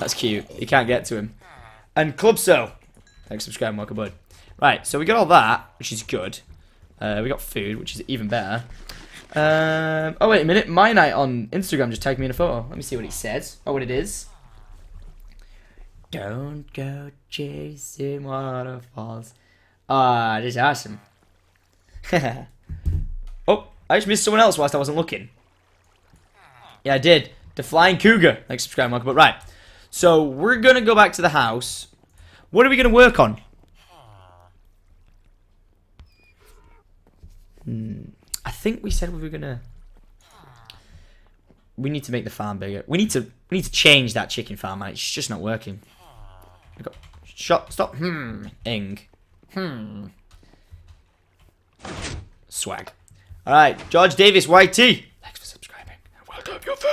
That's cute. You can't get to him. And Clubso. Thanks for subscribing and welcome aboard. Right, so we got all that, which is good. Uh, we got food, which is even better. Um, oh, wait a minute. Mianite on Instagram just tagged me in a photo. Let me see what it says. Oh, what it is. Don't go chasing waterfalls. Ah, uh, this is awesome. Oh, I just missed someone else whilst I wasn't looking. Yeah, I did. The Flying Cougar. Like, subscribe, Mark. But right. So, we're going to go back to the house. What are we going to work on? Hmm. I think we said we were gonna. We need to make the farm bigger. We need to. We need to change that chicken farm, man. It's just not working. We got shot. Stop. Hmm. Ing. Hmm. Swag. All right, George Davis, Y T. Thanks for subscribing. And welcome your face.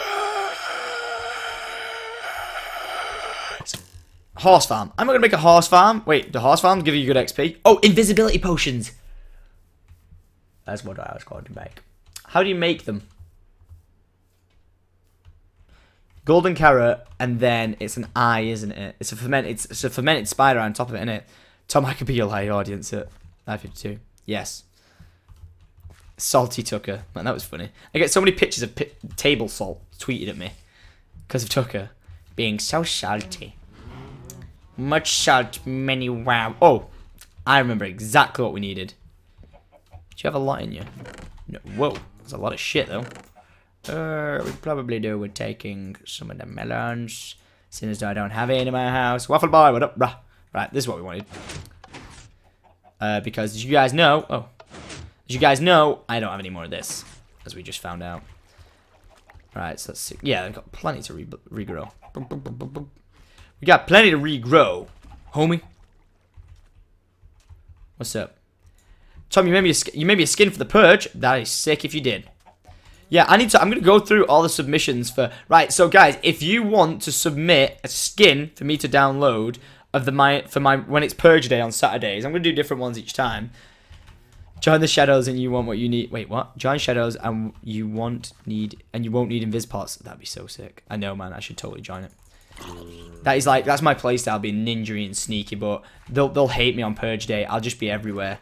Horse farm. I'm not gonna make a horse farm. Wait, the horse farm give you good X P. Oh, invisibility potions. That's what I was going to make. How do you make them? Golden carrot, and then it's an eye, isn't it? It's a fermented, it's, it's a fermented spider on top of it, isn't it? Tom, I could be your live audience at nine fifty-two. Yes. Salty Tucker. Man, that was funny. I get so many pictures of pi table salt tweeted at me because of Tucker being so salty. Much salt, many wow. Oh, I remember exactly what we needed. Do you have a lot in you? No. Whoa, there's a lot of shit though. Uh, we probably do. We're taking some of the melons. Seeing as though I don't have any in my house. Waffle boy, what up, bruh? Right, this is what we wanted. Uh, because as you guys know, oh, as you guys know, I don't have any more of this, as we just found out. Right, so let's see. Yeah, I've got plenty to re regrow. We got plenty to regrow, homie. What's up? Tom, you made, me a, you made me a skin for the purge. That is sick if you did. Yeah, I need to. I'm going to go through all the submissions for... Right, so guys, if you want to submit a skin for me to download of the my for my when it's purge day on Saturdays, I'm going to do different ones each time. Join the shadows and you want what you need. Wait, what? Join shadows and you won't need... And you won't need invis pots. That'd be so sick. I know, man. I should totally join it. That is like... That's my playstyle, being ninja and sneaky, but they'll, they'll hate me on purge day. I'll just be everywhere.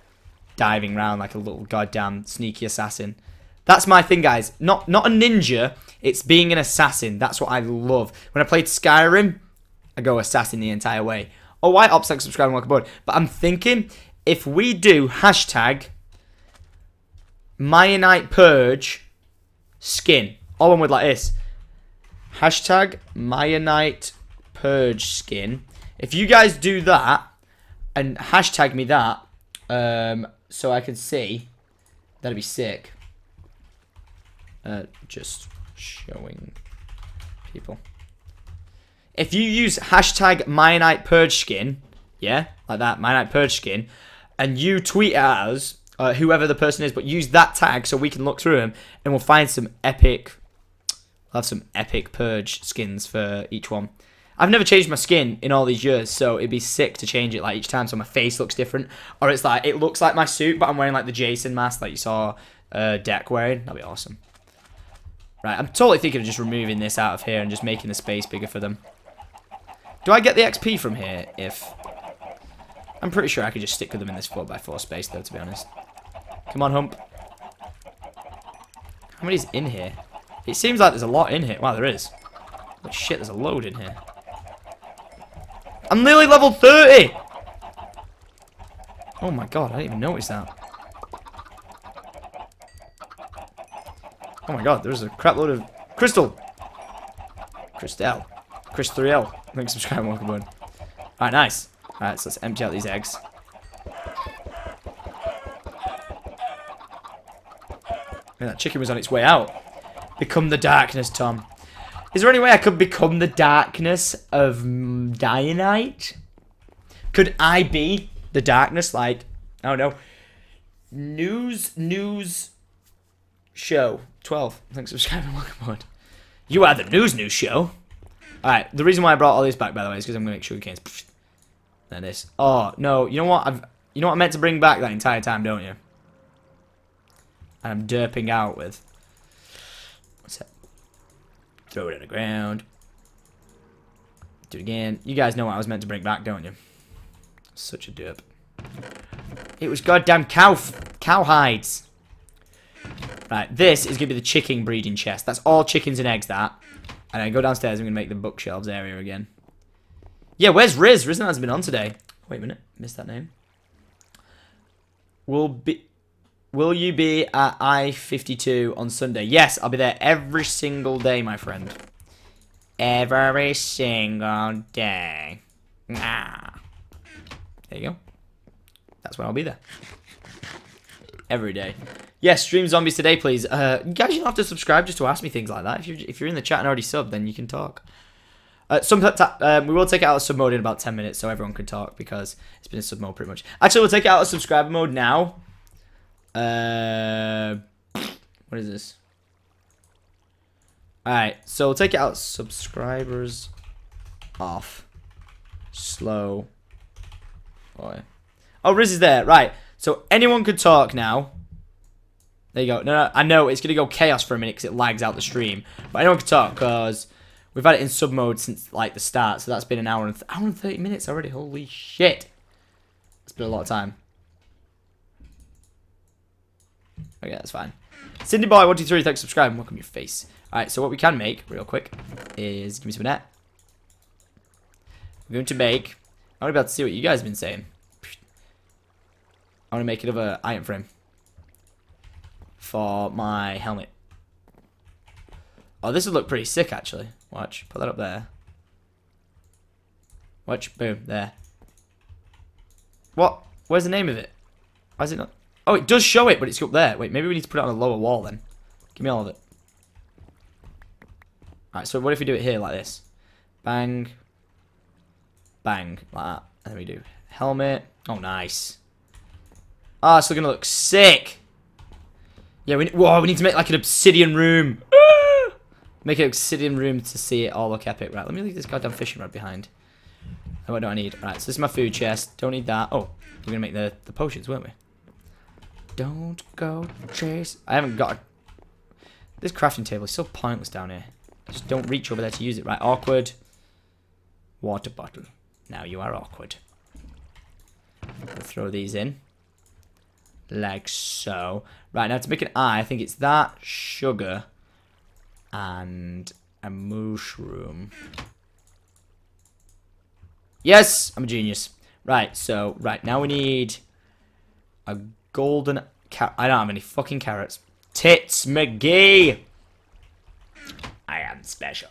Diving around like a little goddamn sneaky assassin. That's my thing, guys. Not not a ninja. It's being an assassin. That's what I love. When I played Skyrim, I go assassin the entire way. Oh, why ops like subscribe and welcome aboard. But I'm thinking if we do hashtag Mianite Purge skin, all one word like this. Hashtag Mianite Purge skin. If you guys do that and hashtag me that. Um, so I can see, that'd be sick. Uh, just showing people. If you use hashtag Mianite Purge Skin, yeah, like that, Mianite Purge Skin, and you tweet at us, uh, whoever the person is, but use that tag so we can look through them, and we'll find some epic, we'll have some epic purge skins for each one. I've never changed my skin in all these years, so it'd be sick to change it like each time so my face looks different. Or it's like, it looks like my suit, but I'm wearing like the Jason mask like you saw uh, Deck wearing. That'd be awesome. Right, I'm totally thinking of just removing this out of here and just making the space bigger for them. Do I get the X P from here if... I'm pretty sure I could just stick with them in this four by four space though, to be honest. Come on, hump. How many's in here? It seems like there's a lot in here. Wow, there is. Oh shit, there's a load in here. I'm nearly level thirty! Oh my god, I didn't even notice that. Oh my god, there's a crap load of crystal! Crystal. Chris three L. Link, subscribe, and welcome aboard. Alright, nice. Alright, so let's empty out these eggs. Man, that chicken was on its way out. Become the darkness, Tom. Is there any way I could become the darkness of Dianite? Could I be the darkness? Like, I don't know. News, news, show. twelve. Thanks for subscribing and welcome aboard. You are the news, news show. Alright, the reason why I brought all these back, by the way, is because I'm going to make sugar canes. There it is. Oh, no. You know what? I've, you know what I meant to bring back that entire time, don't you? And I'm derping out with. What's that? Throw it on the ground. Do it again. You guys know what I was meant to bring back, don't you? Such a derp. It was goddamn cow cow hides. Right, this is going to be the chicken breeding chest. That's all chickens and eggs, that. And I go downstairs, I'm going to make the bookshelves area again. Yeah, where's Riz? Riz hasn't been on today. Wait a minute. Missed that name. Will be... Will you be at I fifty-two on Sunday? Yes, I'll be there every single day, my friend. Every single day. Nah. There you go. That's when I'll be there. Every day. Yes, stream zombies today, please. Uh, you guys, you don't have to subscribe just to ask me things like that. If you're, if you're in the chat and already subbed, then you can talk. Uh, some um, we will take it out of sub mode in about ten minutes so everyone can talk because it's been a sub mode pretty much. Actually, we'll take it out of subscriber mode now. Uh, what is this? Alright, so we'll take it out subscribers off. Slow. Boy. Oh, Riz is there. Right, so anyone could talk now. There you go. No, no, I know it's going to go chaos for a minute because it lags out the stream. But anyone can talk because we've had it in sub mode since like the start. So that's been an hour and, th hour and thirty minutes already. Holy shit. It's been a lot of time. Okay, that's fine. Cindy Boy one two three, thanks for subscribing. Welcome your face. Alright, so what we can make, real quick, is... Give me some of that. We're going to make... I want to be able to see what you guys have been saying. I want to make another iron frame. For my helmet. Oh, this would look pretty sick, actually. Watch. Put that up there. Watch. Boom. There. What? Where's the name of it? Why is it not... Oh, it does show it, but it's up there. Wait, maybe we need to put it on a lower wall then. Give me all of it. Alright, so what if we do it here like this? Bang. Bang. Like that. And then we do helmet. Oh, nice. Ah, oh, it's going to look sick. Yeah, we, whoa, we need to make like an obsidian room. Ah! Make an obsidian room to see it all look epic. Right, let me leave this goddamn fishing rod behind. And what do I need? Alright, so this is my food chest. Don't need that. Oh, we're going to make the, the potions, weren't we? Don't go chase. I haven't got a... This crafting table is so pointless down here. I just don't reach over there to use it. Right, awkward. Water bottle. Now you are awkward. We'll throw these in. Like so. Right, now to make an eye, I think it's that, sugar, and a mushroom. Yes! I'm a genius. Right, so, right, now we need a... Golden car- I don't have any fucking carrots. Tits McGee! I am special.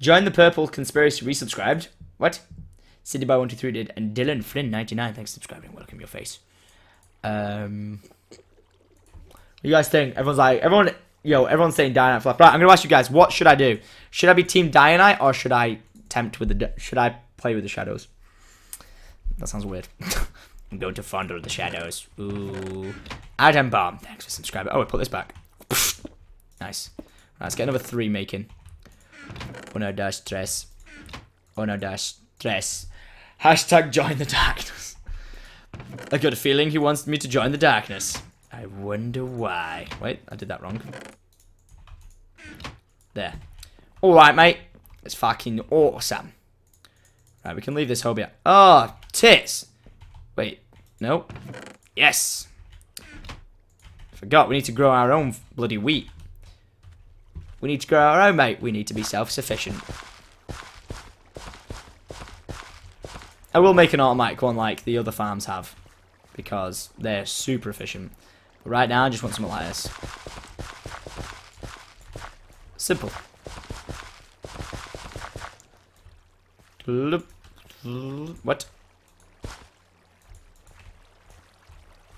Join the Purple Conspiracy resubscribed. What? Cindy by one two three did. And Dylan Flynn ninety-nine. Thanks for subscribing. Welcome your face. Um, what do you guys think? Everyone's like, everyone, yo, everyone's saying Dianite flap. Right, I'm going to ask you guys, what should I do? Should I be Team Dianite or should I tempt with the, should I play with the shadows? That sounds weird. I'm going to fondle the shadows. Ooh. Adam Bomb. Thanks for subscribing. Oh, I put this back. Nice. Right, let's get another three making. Uno dash stress. Uno dash stress. Hashtag join the darkness. I got a feeling he wants me to join the darkness. I wonder why. Wait, I did that wrong. There. Alright, mate. It's fucking awesome. Right, we can leave this hobby. Oh, tits! Wait, no. Yes! Forgot, we need to grow our own bloody wheat. We need to grow our own, mate. We need to be self-sufficient. I will make an automatic one like the other farms have, because they're super efficient. But right now, I just want something like this. Simple. What?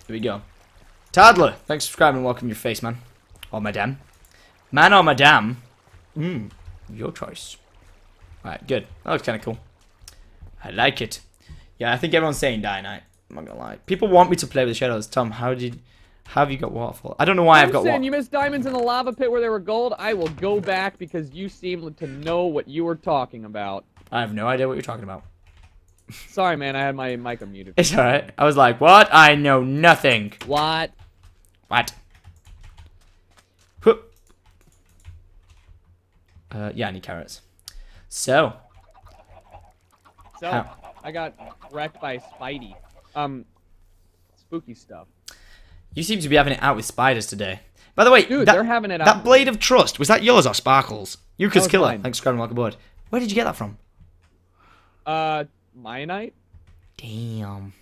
Here we go. Toddler, thanks for subscribing and welcome your face, man. Or madame. Man or madame? Mmm, your choice. Alright, good. That looks kind of cool. I like it. Yeah, I think everyone's saying Dianite. I'm not gonna lie. People want me to play with the shadows. Tom, how did... How have you got waterfall? I don't know why I've got waterfall. You missed diamonds in the lava pit where there were gold. I will go back because you seem to know what you were talking about. I have no idea what you're talking about. Sorry, man. I had my mic unmuted. It's alright. I was like, what? I know nothing. What? What? Uh, yeah, I need carrots. So. So, how? I got wrecked by Spidey. Um, spooky stuff. You seem to be having it out with spiders today. By the way, dude, that, they're having it out. That blade of trust, was that yours or Sparkles? Yuka's killer. Mine. Thanks for grabbing like a board. Where did you get that from? Uh, Mianite. Damn.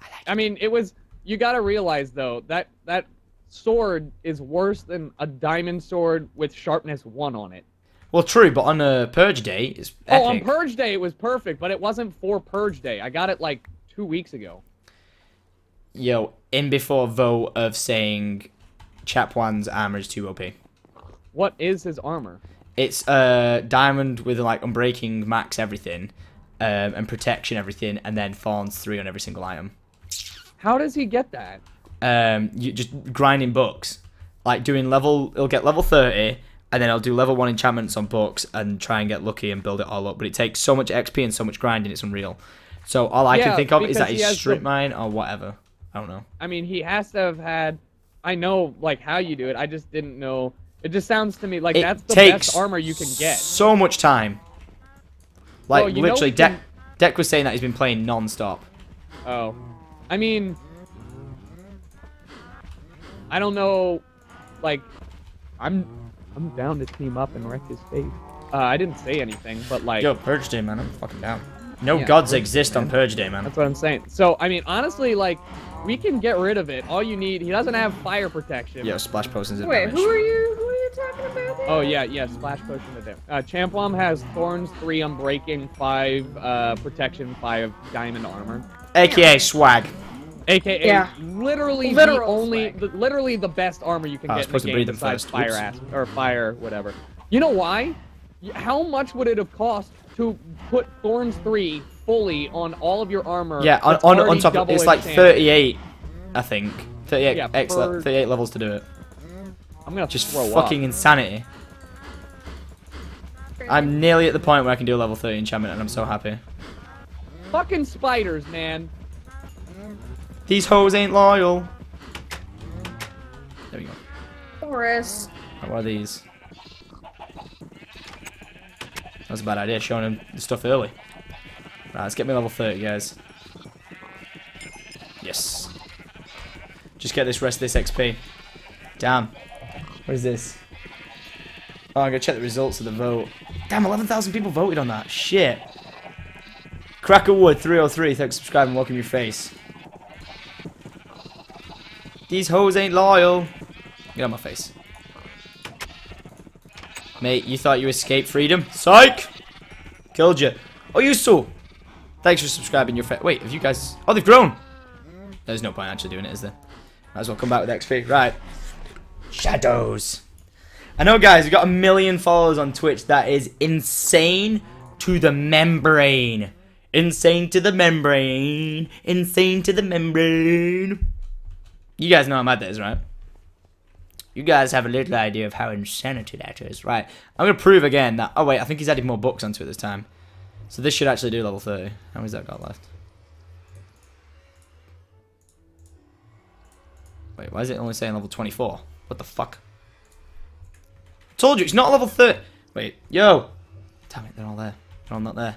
I, like I mean, it was. You gotta realize though that that sword is worse than a diamond sword with sharpness one on it. Well, true, but on a purge day, it's epic. Oh, on purge day it was perfect, but it wasn't for purge day. I got it like two weeks ago. Yo, in before vote of saying Chapwan's armor is too O P. What is his armor? It's uh, diamond with like unbreaking, max everything, um, and protection everything, and then fawns three on every single item. How does he get that? Um, you just grinding books, like doing level. He'll get level thirty, and then I'll do level one enchantments on books and try and get lucky and build it all up. But it takes so much X P and so much grinding, it's unreal. So all I yeah, can think of is that he's strip mine or whatever. I don't know. I mean, he has to have had. I know, like, how you do it. I just didn't know. It just sounds to me like it that's the best armor you can get. So much time. Like, well, literally, Deck can... Deck was saying that he's been playing non-stop. Oh. I mean, I don't know. Like, I'm I'm down to team up and wreck his face. Uh, I didn't say anything, but like. Yo, Purge Day, man. I'm fucking down. No yeah, gods Purge exist Day, on Purge Day, man. That's what I'm saying. So, I mean, honestly, like. We can get rid of it. All you need, he doesn't have fire protection. Yeah, splash potions. Wait, damage. Who are you? Who are you talking about? There? Oh yeah, yeah, splash potion to them. Uh, Champlom has thorns, three unbreaking, five uh, protection, five diamond armor. A K A swag. A K A yeah. literally Literal the only, the, literally the best armor you can oh, get in the game besides fire ass or fire whatever. You know why? How much would it have cost to put thorns three? Fully on all of your armor. Yeah, on on, on top of it's like thirty-eight, I think. thirty-eight, yeah, excellent. thirty-eight levels to do it. I'm gonna just throw fucking up. Insanity. I'm nearly at the point where I can do a level thirty enchantment, and I'm so happy. Fucking spiders, man. These hoes ain't loyal. There we go. Forest. What are these? That was a bad idea, showing him the stuff early. Right, let's get me level thirty, guys. Yes. Just get this rest of this X P. Damn. What is this? Oh, I'm gonna check the results of the vote. Damn, eleven thousand people voted on that. Shit. Crackerwood three oh three, thanks for subscribing and welcome your face. These hoes ain't loyal. Get on my face. Mate, you thought you escaped freedom? Psych! Killed you. Oh, you saw. Thanks for subscribing. Your fa wait, have you guys? Oh, they've grown. There's no point actually doing it, is there? Might as well come back with X P, right? Shadows. I know, guys. We've got a million followers on Twitch. That is insane to the membrane. Insane to the membrane. Insane to the membrane. You guys know how mad that is, right? You guys have a little idea of how insanity that is, right? I'm gonna prove again that. Oh wait, I think he's added more books onto it this time. So this should actually do level thirty. How many's that got left? Wait, why is it only saying level twenty-four? What the fuck? Told you, it's not level thirty. Wait, yo. Damn it, they're all there. They're all not there.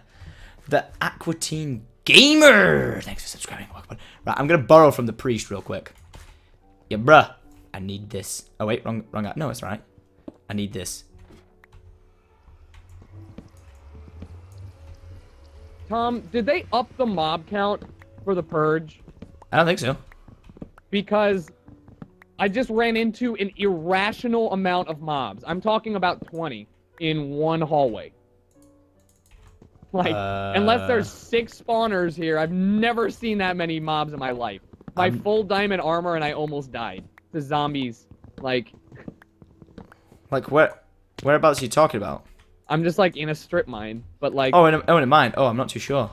The Aquatine Gamer. Thanks for subscribing. Right, I'm going to borrow from the priest real quick. Yeah, bruh. I need this. Oh, wait, wrong, wrong app. No, it's right. I need this. Tom, did they up the mob count for the purge? I don't think so. Because I just ran into an irrational amount of mobs. I'm talking about twenty in one hallway. Like, uh, unless there's six spawners here, I've never seen that many mobs in my life. My I'm... full diamond armor and I almost died. The zombies, like... Like, where, whereabouts are you talking about? I'm just, like, in a strip mine, but, like... Oh, in a, oh, in a mine. Oh, I'm not too sure.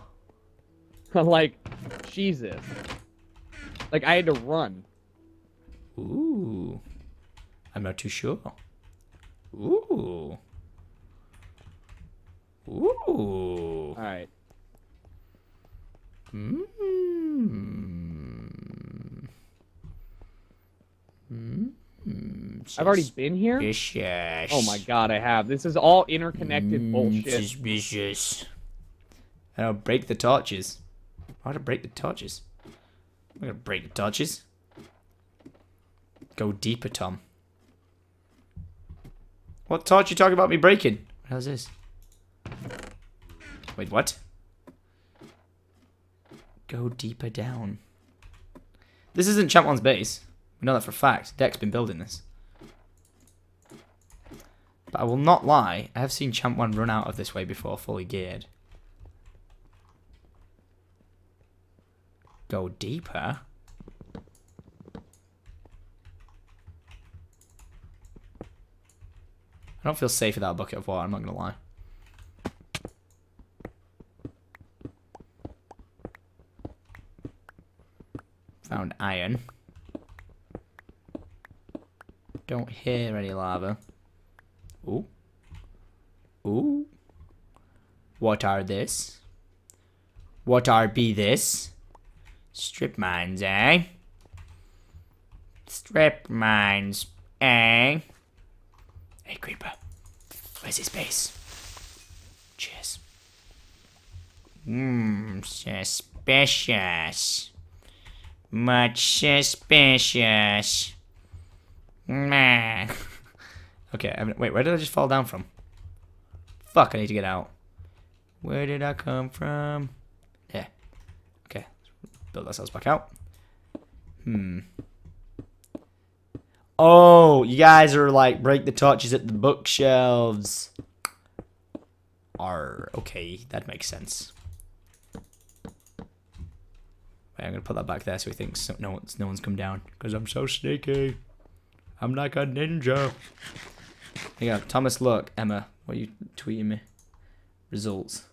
Like, Jesus. Like, I had to run. Ooh. I'm not too sure. Ooh. Ooh. Alright. Mm-hmm. Mm-hmm. I've already been here? Suspicious. Oh my god, I have. This is all interconnected mm, bullshit. Suspicious. And I'll break the torches. I gotta break the torches. I'm gonna break the torches. Go deeper, Tom. What torch you talking about me breaking? What the hell is this? Wait, what? Go deeper down. This isn't Champ one's base. We know that for a fact. Deck's been building this. But I will not lie, I have seen Champ one run out of this way before, fully geared. Go deeper? I don't feel safe without a bucket of water, I'm not gonna lie. Found iron. Don't hear any lava. Ooh. Ooh. What are this? What are be this? Strip mines, eh? Strip mines, eh? Hey, creeper. Where's his base? Cheers. Mmm, suspicious. Much suspicious. Meh. Okay, I mean, wait, where did I just fall down from? Fuck, I need to get out. Where did I come from? Yeah. Okay, let's build ourselves back out. Hmm. Oh, you guys are like, break the torches at the bookshelves. Arr, okay, that makes sense. I'm gonna put that back there so he thinks no one's no one's come down because I'm so sneaky. I'm like a ninja. Hang on, Thomas. Look, Emma, what are you tweeting me? Results.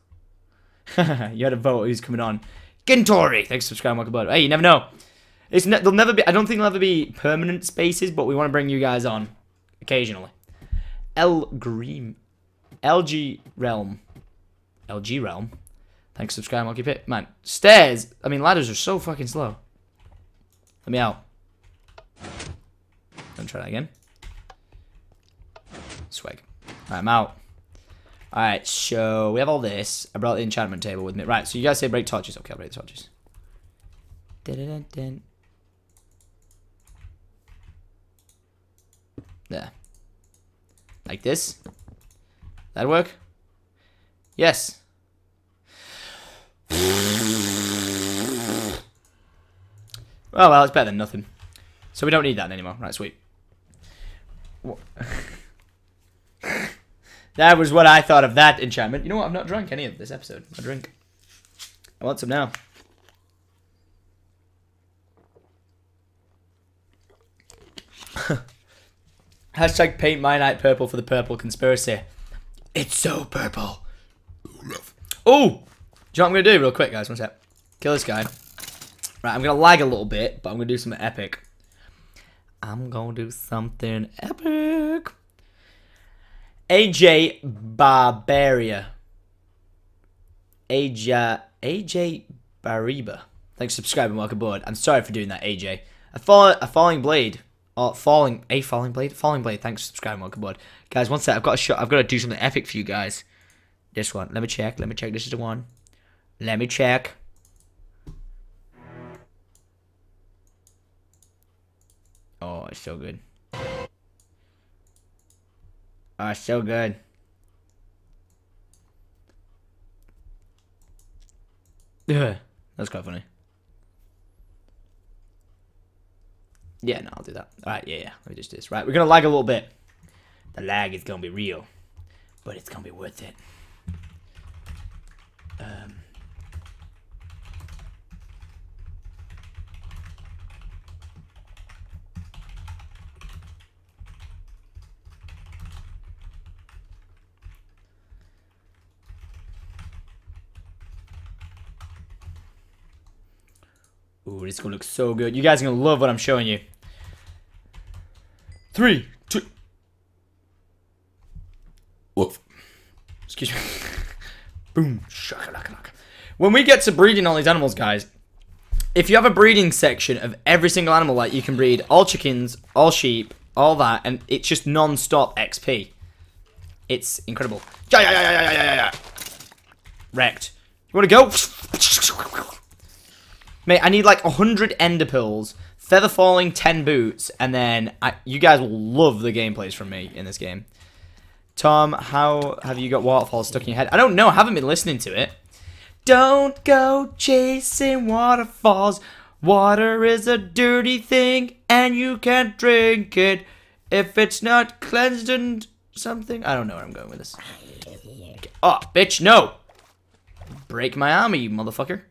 You had a vote. Who's coming on? Gintori. Thanks for subscribing. Welcome aboard. Hey, you never know. It's ne there'll never be. I don't think there'll ever be permanent spaces, but we want to bring you guys on occasionally. L Green, L G Realm, L G Realm. Thanks for subscribing, I'll keep it. Man, stairs, I mean ladders are so fucking slow. Let me out. Don't try that again. Swag. Alright, I'm out. Alright, so we have all this. I brought the enchantment table with me. Right, so you guys say break torches. Okay, I'll break the torches. Dun, dun, dun, dun. There. Like this. That'd work? Yes. Oh, well, it's better than nothing. So we don't need that anymore. Right, sweet. That was what I thought of that enchantment. You know what? I've not drunk any of this episode. I drink. I want some now. Hashtag paint Mianite purple for the purple conspiracy. It's so purple. Oh! Do you know what I'm going to do real quick, guys? One sec. Kill this guy. Right, I'm going to lag a little bit, but I'm going to do something epic. I'm going to do something epic. A J Barbaria. A J, A J Bariba. Thanks for subscribing, welcome aboard. I'm sorry for doing that, A J. A, fall, a falling blade. Or falling, a falling blade? Falling blade, thanks for subscribing, welcome aboard. Guys, one sec, I've got a shot. I've got to do something epic for you guys. This one. Let me check, let me check. This is the one. Let me check. Oh, it's so good. Oh, so good. Yeah, that's quite funny. Yeah, no, I'll do that. All right, yeah, yeah. Let me just do this. Right, we're gonna lag a little bit. The lag is gonna be real, but it's gonna be worth it. Um. Ooh, this is gonna look so good. You guys are gonna love what I'm showing you. Three, two. Woof. Excuse me. Boom. Shakalaka. When we get to breeding all these animals, guys, if you have a breeding section of every single animal, like you can breed all chickens, all sheep, all that, and it's just non-stop X P. It's incredible. Yeah, yeah, yeah, yeah, yeah, yeah, yeah. Wrecked. You wanna go? Mate, I need like one hundred ender pearls, feather falling, ten boots, and then I, you guys will love the gameplays from me in this game. Tom, how have you got waterfalls stuck in your head? I don't know. I haven't been listening to it. Don't go chasing waterfalls. Water is a dirty thing, and you can't drink it if it's not cleansed and something. I don't know where I'm going with this. Oh, bitch, no. Break my armor, you motherfucker.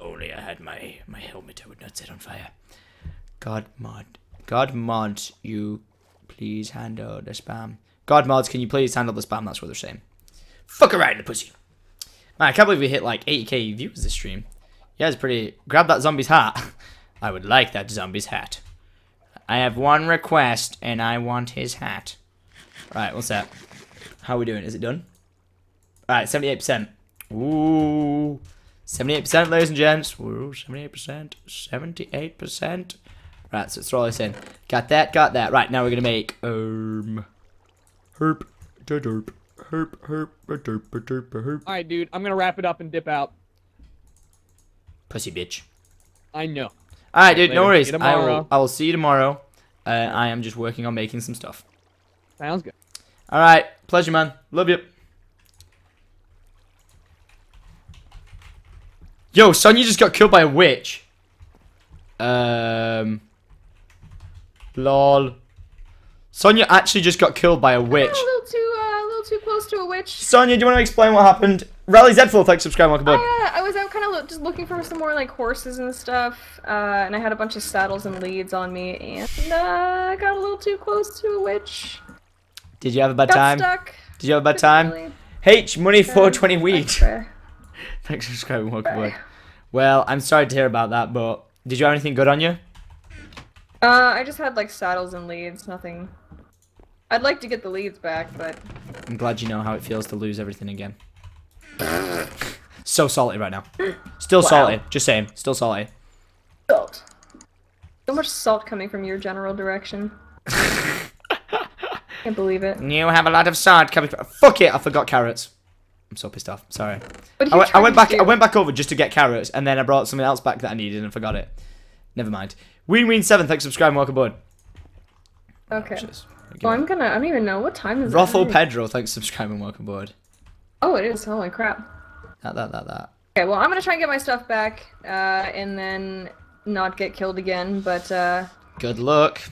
Only I had my my helmet, I would not set on fire. God mod, God mods, you please handle the spam. God mods, can you please handle the spam? That's what they're saying. Fuck her right in the pussy. Man, I can't believe we hit like eighty K viewers this stream. You guys are pretty. Grab that zombie's hat. I would like that zombie's hat. I have one request, and I want his hat. Right, what's that? How are we doing? Is it done? All right, seventy-eight percent. Ooh. seventy-eight percent, ladies and gents. Woo, seventy-eight percent. seventy-eight percent. Right, so let's throw this in. Got that, got that. Right, now we're going to make... Um, herp, da derp. Herp, herp, da derp, da derp, da herp. Alright, dude. I'm going to wrap it up and dip out. Pussy bitch. I know. Alright, dude. Later. No worries. I will, I will see you tomorrow. Uh, I am just working on making some stuff. Sounds good. Alright. Pleasure, man. Love you. Yo, son, you just got killed by a witch. Um. Lol. Sonya actually just got killed by a witch. Oh, a little too, uh, a little too close to a witch. Sonya, do you want to explain what happened? Rally Zedful, thanks for subscribing, welcome back. Yeah, I was out kind of lo just looking for some more like horses and stuff, uh, and I had a bunch of saddles and leads on me, and uh, I got a little too close to a witch. Did you have a bad got time? Stuck. Did you have a bad time? Really. H money four twenty weed. Thanks for subscribing, welcome back. Well, I'm sorry to hear about that, but did you have anything good on you? Uh, I just had like saddles and leads, nothing. I'd like to get the leads back, but... I'm glad you know how it feels to lose everything again. So salty right now. Still wow. Salty, just saying, still salty. Salt. So much salt coming from your general direction. Can't believe it. You have a lot of salt coming from... Fuck it, I forgot carrots. I'm so pissed off. Sorry. I went, I went back. Do? I went back over just to get carrots, and then I brought something else back that I needed and forgot it. Never mind. Ween Ween seven, thanks for subscribing. Welcome aboard. Okay. Well, I'm gonna. I don't even know what time is. Ruffle Pedro, thanks for subscribing. Welcome aboard. Oh, it is. Holy crap. That that that that. Okay. Well, I'm gonna try and get my stuff back, uh, and then not get killed again. But. Uh... Good luck.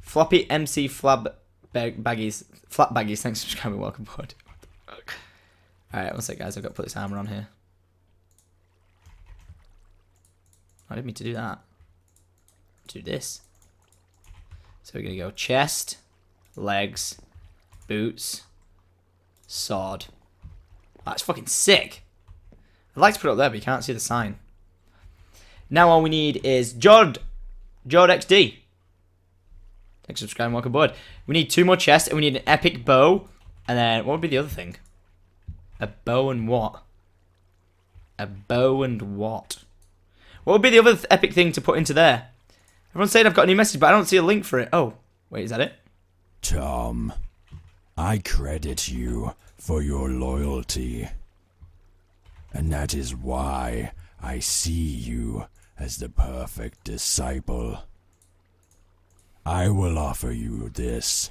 Floppy M C Flab bag baggies. Flat baggies, thanks for subscribing. Welcome aboard. Alright, one sec guys, I've got to put this armor on here. I didn't mean to do that. Do this. So we're gonna go chest, legs, boots, sword. Oh, that's fucking sick. I'd like to put it up there, but you can't see the sign. Now all we need is Jod. Jod X D. Thanks for subscribing, welcome aboard. We need two more chests, and we need an epic bow. And then, what would be the other thing? A bow and what? A bow and what? What would be the other th epic thing to put into there? Everyone's saying I've got a new message, but I don't see a link for it. Oh, wait, is that it? Tom, I credit you for your loyalty. And that is why I see you as the perfect disciple. I will offer you this.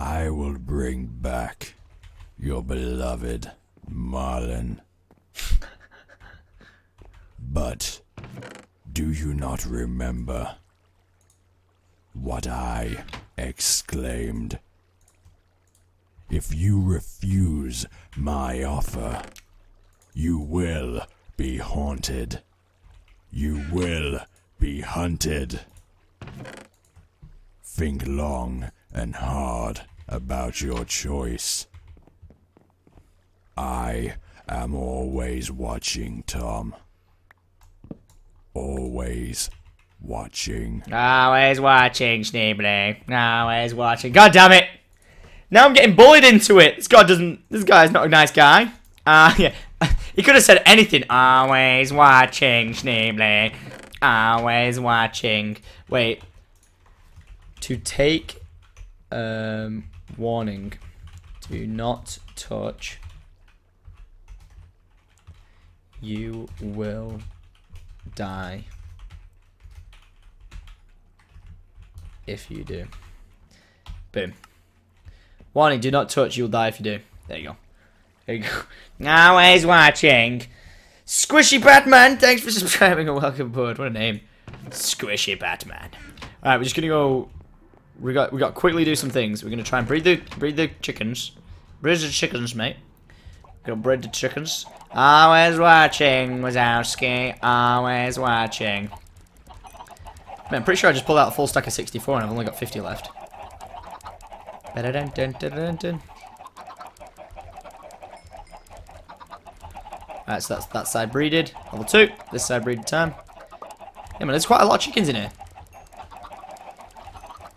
I will bring back your beloved Marlin. But do you not remember what I exclaimed? If you refuse my offer, you will be haunted. You will be hunted. Think long and hard about your choice. I am always watching, Tom. Always watching. Always watching, Schneebly. Always watching. God damn it! Now I'm getting bullied into it. This guy doesn't. This guy's not a nice guy. Ah, uh, yeah. He could have said anything. Always watching, Schneebly. Always watching. Wait. To take um, warning. Do not touch. You will die if you do. Boom. Warning, do not touch, you'll die if you do. There you go. There you go. Always watching. Squishy Batman, thanks for subscribing and welcome aboard. What a name. Squishy Batman. Alright, we're just gonna go. We got we got quickly do some things. We're gonna try and breed the breed the chickens. Breed the chickens, mate. We're gonna breed the chickens. Always watching, Wazowski. Always watching. Man, I'm pretty sure I just pulled out a full stack of sixty-four and I've only got fifty left. Alright, so that's that side breeded. Level two. This side breeded time. Yeah, man, there's quite a lot of chickens in here.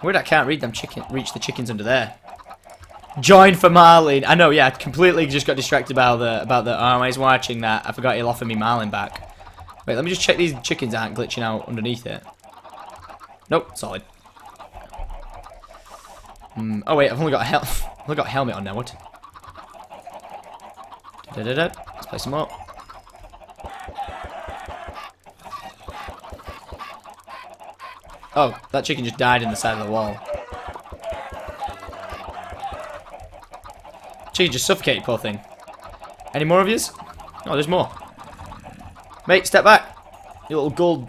Weird, I can't read them chicken. Reach the chickens under there. Join for Marlin. I know, yeah, I completely just got distracted by the, about the, oh, I was watching that. I forgot he'll offer me Marlin back. Wait, let me just check these chickens aren't glitching out underneath it. Nope, solid. Mm, oh wait, I've only got a, hel I've only got a helmet on now, what? Da -da -da. Let's play some more. Oh, that chicken just died in the side of the wall. Gee, just suffocate, poor thing. Any more of yous? Oh, there's more. Mate, step back. You little gold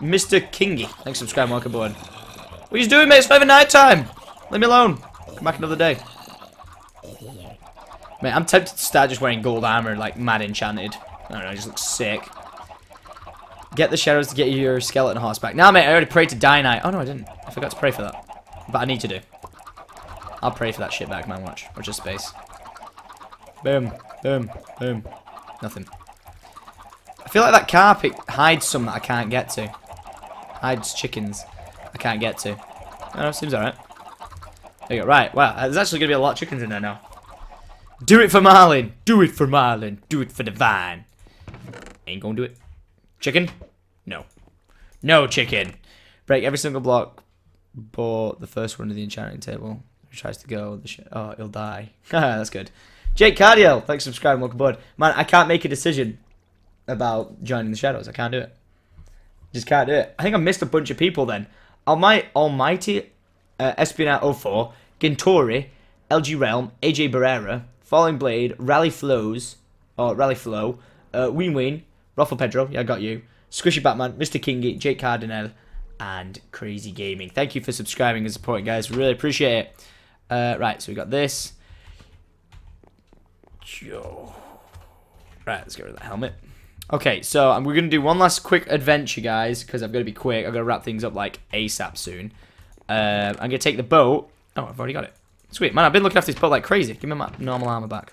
Mister Kingy. Thanks for subscribing, welcome aboard. What are you doing, mate? It's five at night time. Leave me alone. Come back another day. Mate, I'm tempted to start just wearing gold armor, like mad enchanted. I don't know, it just looks sick. Get the shadows to get your skeleton horse back. Nah, mate, I already prayed to Dianite. Oh, no, I didn't. I forgot to pray for that. But I need to do. I'll pray for that shit back, man. Watch. Watch this space. Boom, boom, boom. Nothing. I feel like that carpet hides some that I can't get to. Hides chickens I can't get to. I don't know, seems alright. There you go, right. Wow, there's actually going to be a lot of chickens in there now. Do it for Marlin! Do it for Marlin! Do it for Divine! Ain't gonna do it. Chicken? No. No chicken! Break every single block but the first one to the enchanting table. Who tries to go, the sh oh, he'll die. That's good. Jake Cardiel, thanks for subscribing, welcome aboard. Man, I can't make a decision about joining the shadows. I can't do it. Just can't do it. I think I missed a bunch of people then. Almighty, Almighty uh, Espionat oh four, Gintori, L G Realm, A J Barrera, Falling Blade, Rally Flows, or Rally Flow, uh, Ween Ween, Raffle Pedro, yeah, I got you, Squishy Batman, Mister Kingy, Jake Cardinal, and Crazy Gaming. Thank you for subscribing and supporting, guys. Really appreciate it. Uh, right, so we got this. Right, let's get rid of that helmet. Okay, so um, we're going to do one last quick adventure, guys, because I've got to be quick. I've got to wrap things up, like, ASAP soon. Uh, I'm going to take the boat. Oh, I've already got it. Sweet. Man, I've been looking after this boat like crazy. Give me my normal armor back.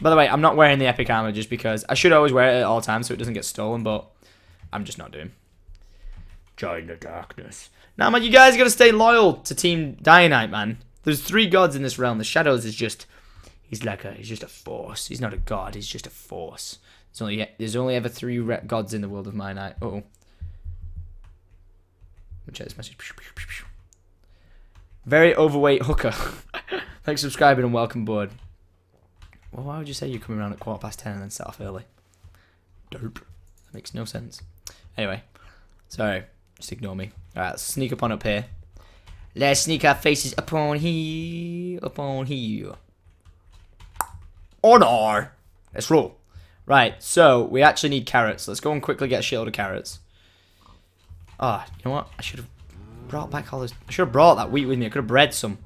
By the way, I'm not wearing the epic armor just because I should always wear it at all times so it doesn't get stolen, but I'm just not doing. Join the darkness. Now, man, you guys gotta stay loyal to Team Dianite, man. There's three gods in this realm. The Shadows is just—he's like a—he's just a force. He's not a god. He's just a force. There's only there's only ever three re gods in the world of Mianite. Uh oh. Let me check this message. Very overweight hooker. Thanks for subscribing and welcome aboard. Well, why would you say you're coming around at quarter past ten and then set off early? Dope. That makes no sense. Anyway, sorry. Just ignore me. Alright, let's sneak up on up here. Let's sneak our faces upon here, upon here. Honor! Let's roll. Right, so we actually need carrots. Let's go and quickly get a shitload of carrots. Ah, oh, you know what? I should have brought back all this. I should have brought that wheat with me. I could have bred some.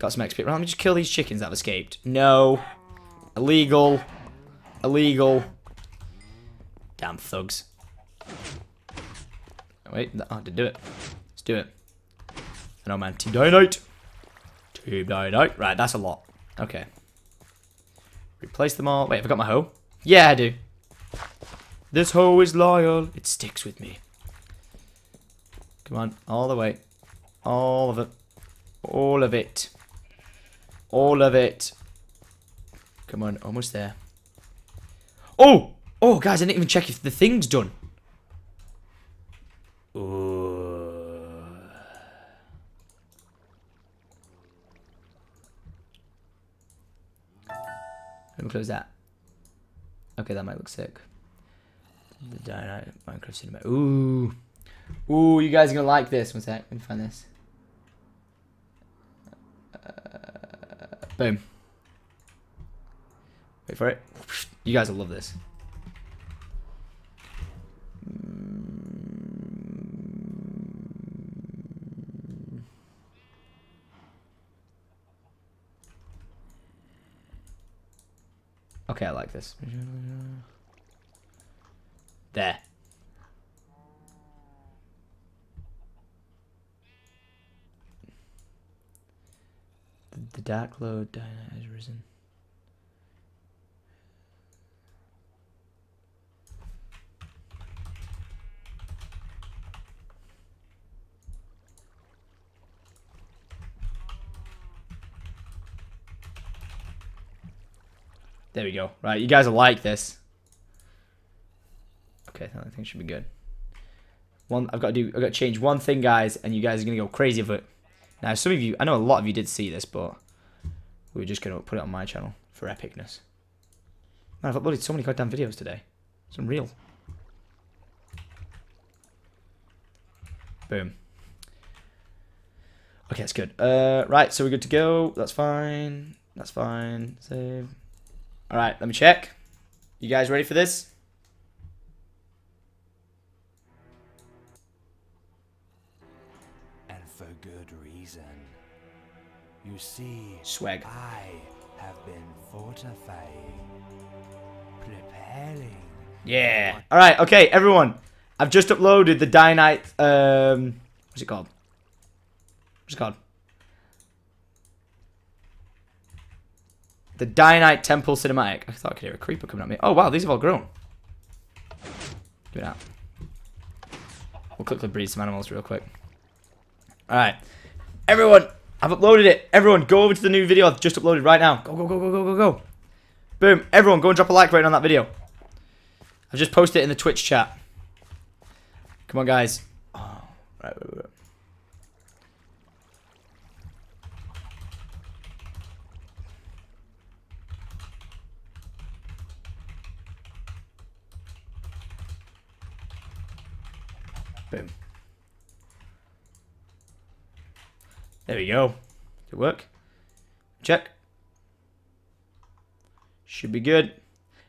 Got some X P. Right, let me just kill these chickens that have escaped. No. Illegal. Illegal. Damn thugs. Wait, oh, I did do it. Let's do it. No man, Team Dianite. Team Dianite. Right, that's a lot. Okay. Replace them all. Wait, have I got my hoe? Yeah, I do. This hoe is loyal. It sticks with me. Come on, all the way. All of it. All of it. All of it. Come on, almost there. Oh! Oh, guys, I didn't even check if the thing's done. Let me close that. Okay, that might look sick. The Dianite Minecraft Cinema. Ooh. Ooh, you guys are going to like this. One sec. Let me find this. Uh, boom. Wait for it. You guys will love this. Okay, I like this. There. The, the dark Lord Dianite has risen. There we go. Right, you guys will like this. Okay, I think it should be good. One, I've got to do. I've got to change one thing, guys, and you guys are gonna go crazy over it. Now, some of you, I know a lot of you did see this, but we were just gonna put it on my channel for epicness. Man, I've uploaded so many goddamn videos today. It's unreal. Boom. Okay, that's good. Uh, right, so we're good to go. That's fine. That's fine. Save. Alright, let me check. You guys ready for this? And for good reason. You see, swag. I have been fortifying, preparing. Yeah. Alright, okay, everyone. I've just uploaded the Dianite, um, what's it called? What's it called? The Dianite Temple Cinematic. I thought I could hear a creeper coming at me. Oh, wow, these have all grown. Do it out. We'll quickly breed some animals real quick. Alright. Everyone, I've uploaded it. Everyone, go over to the new video I've just uploaded right now. Go, go, go, go, go, go, go. Boom. Everyone, go and drop a like rating on that video. I've just posted it in the Twitch chat. Come on, guys. Oh, right, right, right. Boom. There we go. Did it work? Check. Should be good.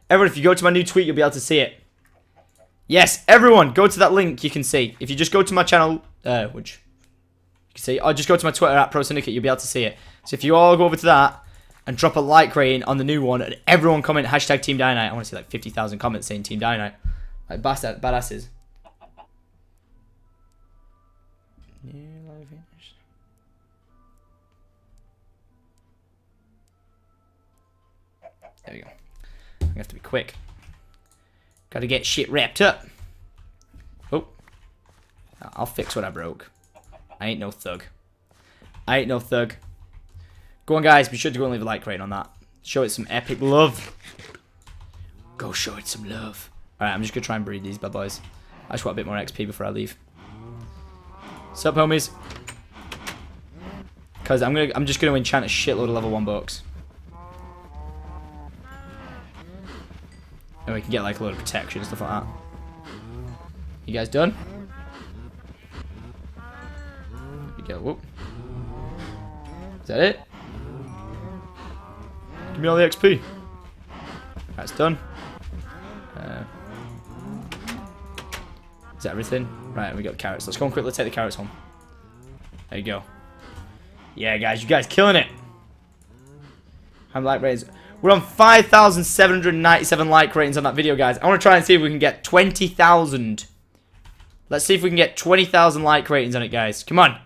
Everyone, if you go to my new tweet, you'll be able to see it. Yes, everyone, go to that link you can see. If you just go to my channel, uh, which you can see, or just go to my Twitter at ProSyndicate, you'll be able to see it. So if you all go over to that and drop a like rating on the new one, and everyone comment hashtag Team Dianite. I want to see like fifty thousand comments saying Team Dianite. Like bastard, badasses. There we go. I'm gonna have to be quick. Gotta get shit wrapped up. Oh. I'll fix what I broke. I ain't no thug. I ain't no thug. Go on, guys. Be sure to go and leave a like rating on that. Show it some epic love. Go show it some love. Alright, I'm just gonna try and breed these bad boys. I just want a bit more X P before I leave. Sup, homies? Cause I'm gonna I'm just gonna enchant a shitload of level one books. And we can get like a load of protection and stuff like that. You guys done? we go. Whoop. Is that it? Give me all the X P. That's done. Uh, is that everything? Right, we got the carrots. Let's go and quickly take the carrots home. There you go. Yeah, guys, you guys killing it. I'm like raised. We're on five thousand seven hundred ninety-seven like ratings on that video, guys. I want to try and see if we can get twenty thousand. Let's see if we can get twenty thousand like ratings on it, guys. Come on.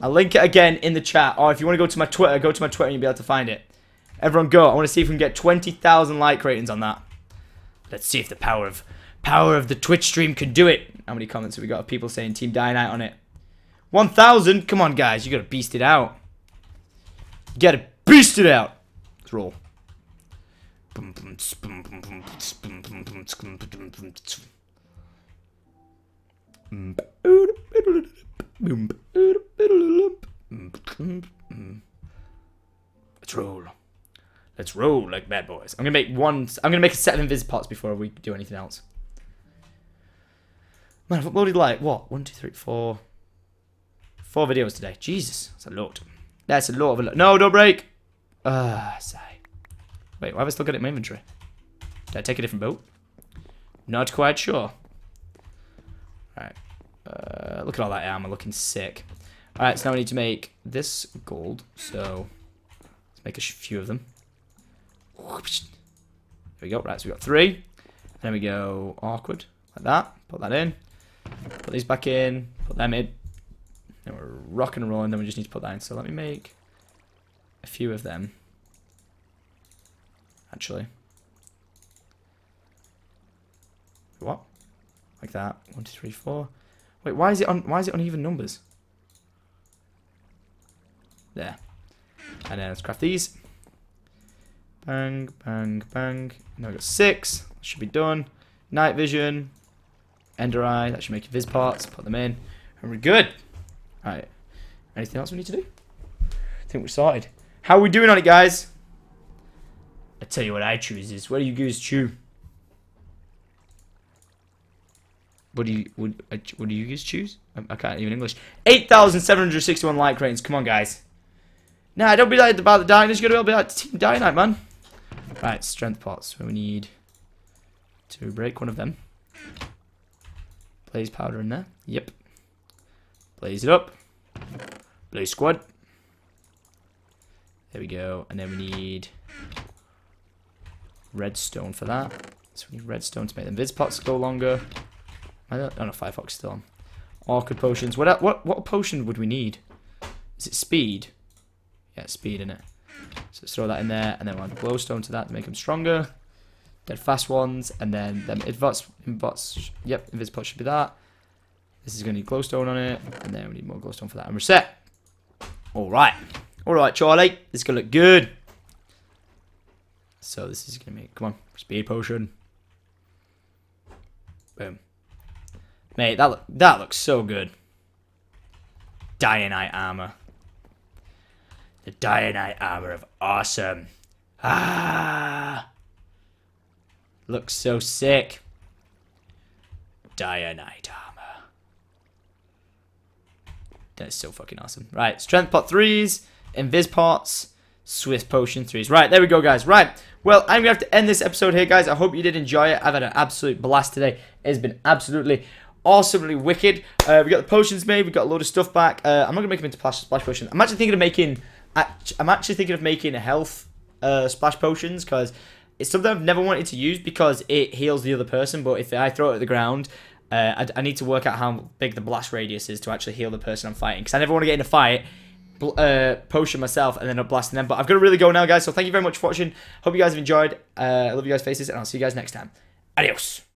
I'll link it again in the chat. Or if you want to go to my Twitter, go to my Twitter and you'll be able to find it. Everyone go. I want to see if we can get twenty thousand like ratings on that. Let's see if the power of power of the Twitch stream can do it. How many comments have we got of people saying Team Dianite on it? one thousand. Come on, guys. You got to beast it out. You got to beast it out. Let's roll. Let's roll. Let's roll like bad boys. I'm gonna make one. I'm gonna make a set of invis pots before we do anything else. Man, I've uploaded like what? One, two, three, four, four videos today. Jesus, that's a lot. That's a lot of a lot. No, don't break. Ah, uh, sigh. Wait, why have I still got it in my inventory? Did I take a different boat? Not quite sure. Alright. Uh, look at all that armor, looking sick. Alright, so now we need to make this gold. So, let's make a few of them. There we go. Right, so we got three. And then we go awkward, like that. Put that in. Put these back in. Put them in. Then we're rock and rolling, then we just need to put that in. So let me make a few of them. Actually. What? Like that. One, two, three, four. Wait, why is it on why is it uneven numbers? There. And then let's craft these. Bang, bang, bang. Now we've got six. That should be done. Night vision. Ender eye. That should make your viz parts. Put them in. And we're good. Alright. Anything else we need to do? I think we're sorted. How are we doing on it, guys? I tell you what I choose is. What do you guys choose? What do you what, what do you guys choose? I can't even English. eight thousand seven hundred sixty-one like ratings. Come on, guys. Nah, don't be like about the Dianite. You gotta be like Team Dianite, man. Right, strength pots. We need to break one of them. Blaze powder in there. Yep. Blaze it up. Blaze squad. There we go. And then we need redstone for that. So we need redstone to make the viz pots go longer. I don't, I don't know if Firefox is still on. Awkward potions. What what what potion would we need? Is it speed? Yeah, speed, innit? So let's throw that in there, and then we'll add glowstone to that to make them stronger. Dead fast ones, and then them invots, invots, yep, invis should be that. This is going to need glowstone on it, and then we need more glowstone for that. And we're set. Alright. Alright, Charlie. This is going to look good. So this is going to make, come on, speed potion. Boom. Mate, that, look, that looks so good. Dianite armor. The Dianite armor of awesome. Ah! Looks so sick. Dianite armor. That's so fucking awesome. Right, strength pot threes, invis pots, Swiss potion threes. Right, there we go, guys. Right. Well, I'm going to have to end this episode here, guys. I hope you did enjoy it. I've had an absolute blast today. It's been absolutely awesomely wicked. Uh, we got the potions made. We got a load of stuff back. Uh, I'm not gonna make them into splash, splash potions. I'm actually thinking of making. I'm actually thinking of making health uh, splash potions because it's something I've never wanted to use because it heals the other person. But if I throw it at the ground, uh, I, I need to work out how big the blast radius is to actually heal the person I'm fighting. Because I never want to get in a fight, uh, potion myself, and then up blasting them. But I've got to really go now, guys. So thank you very much for watching. Hope you guys have enjoyed. Uh, I love you guys' faces, and I'll see you guys next time. Adios.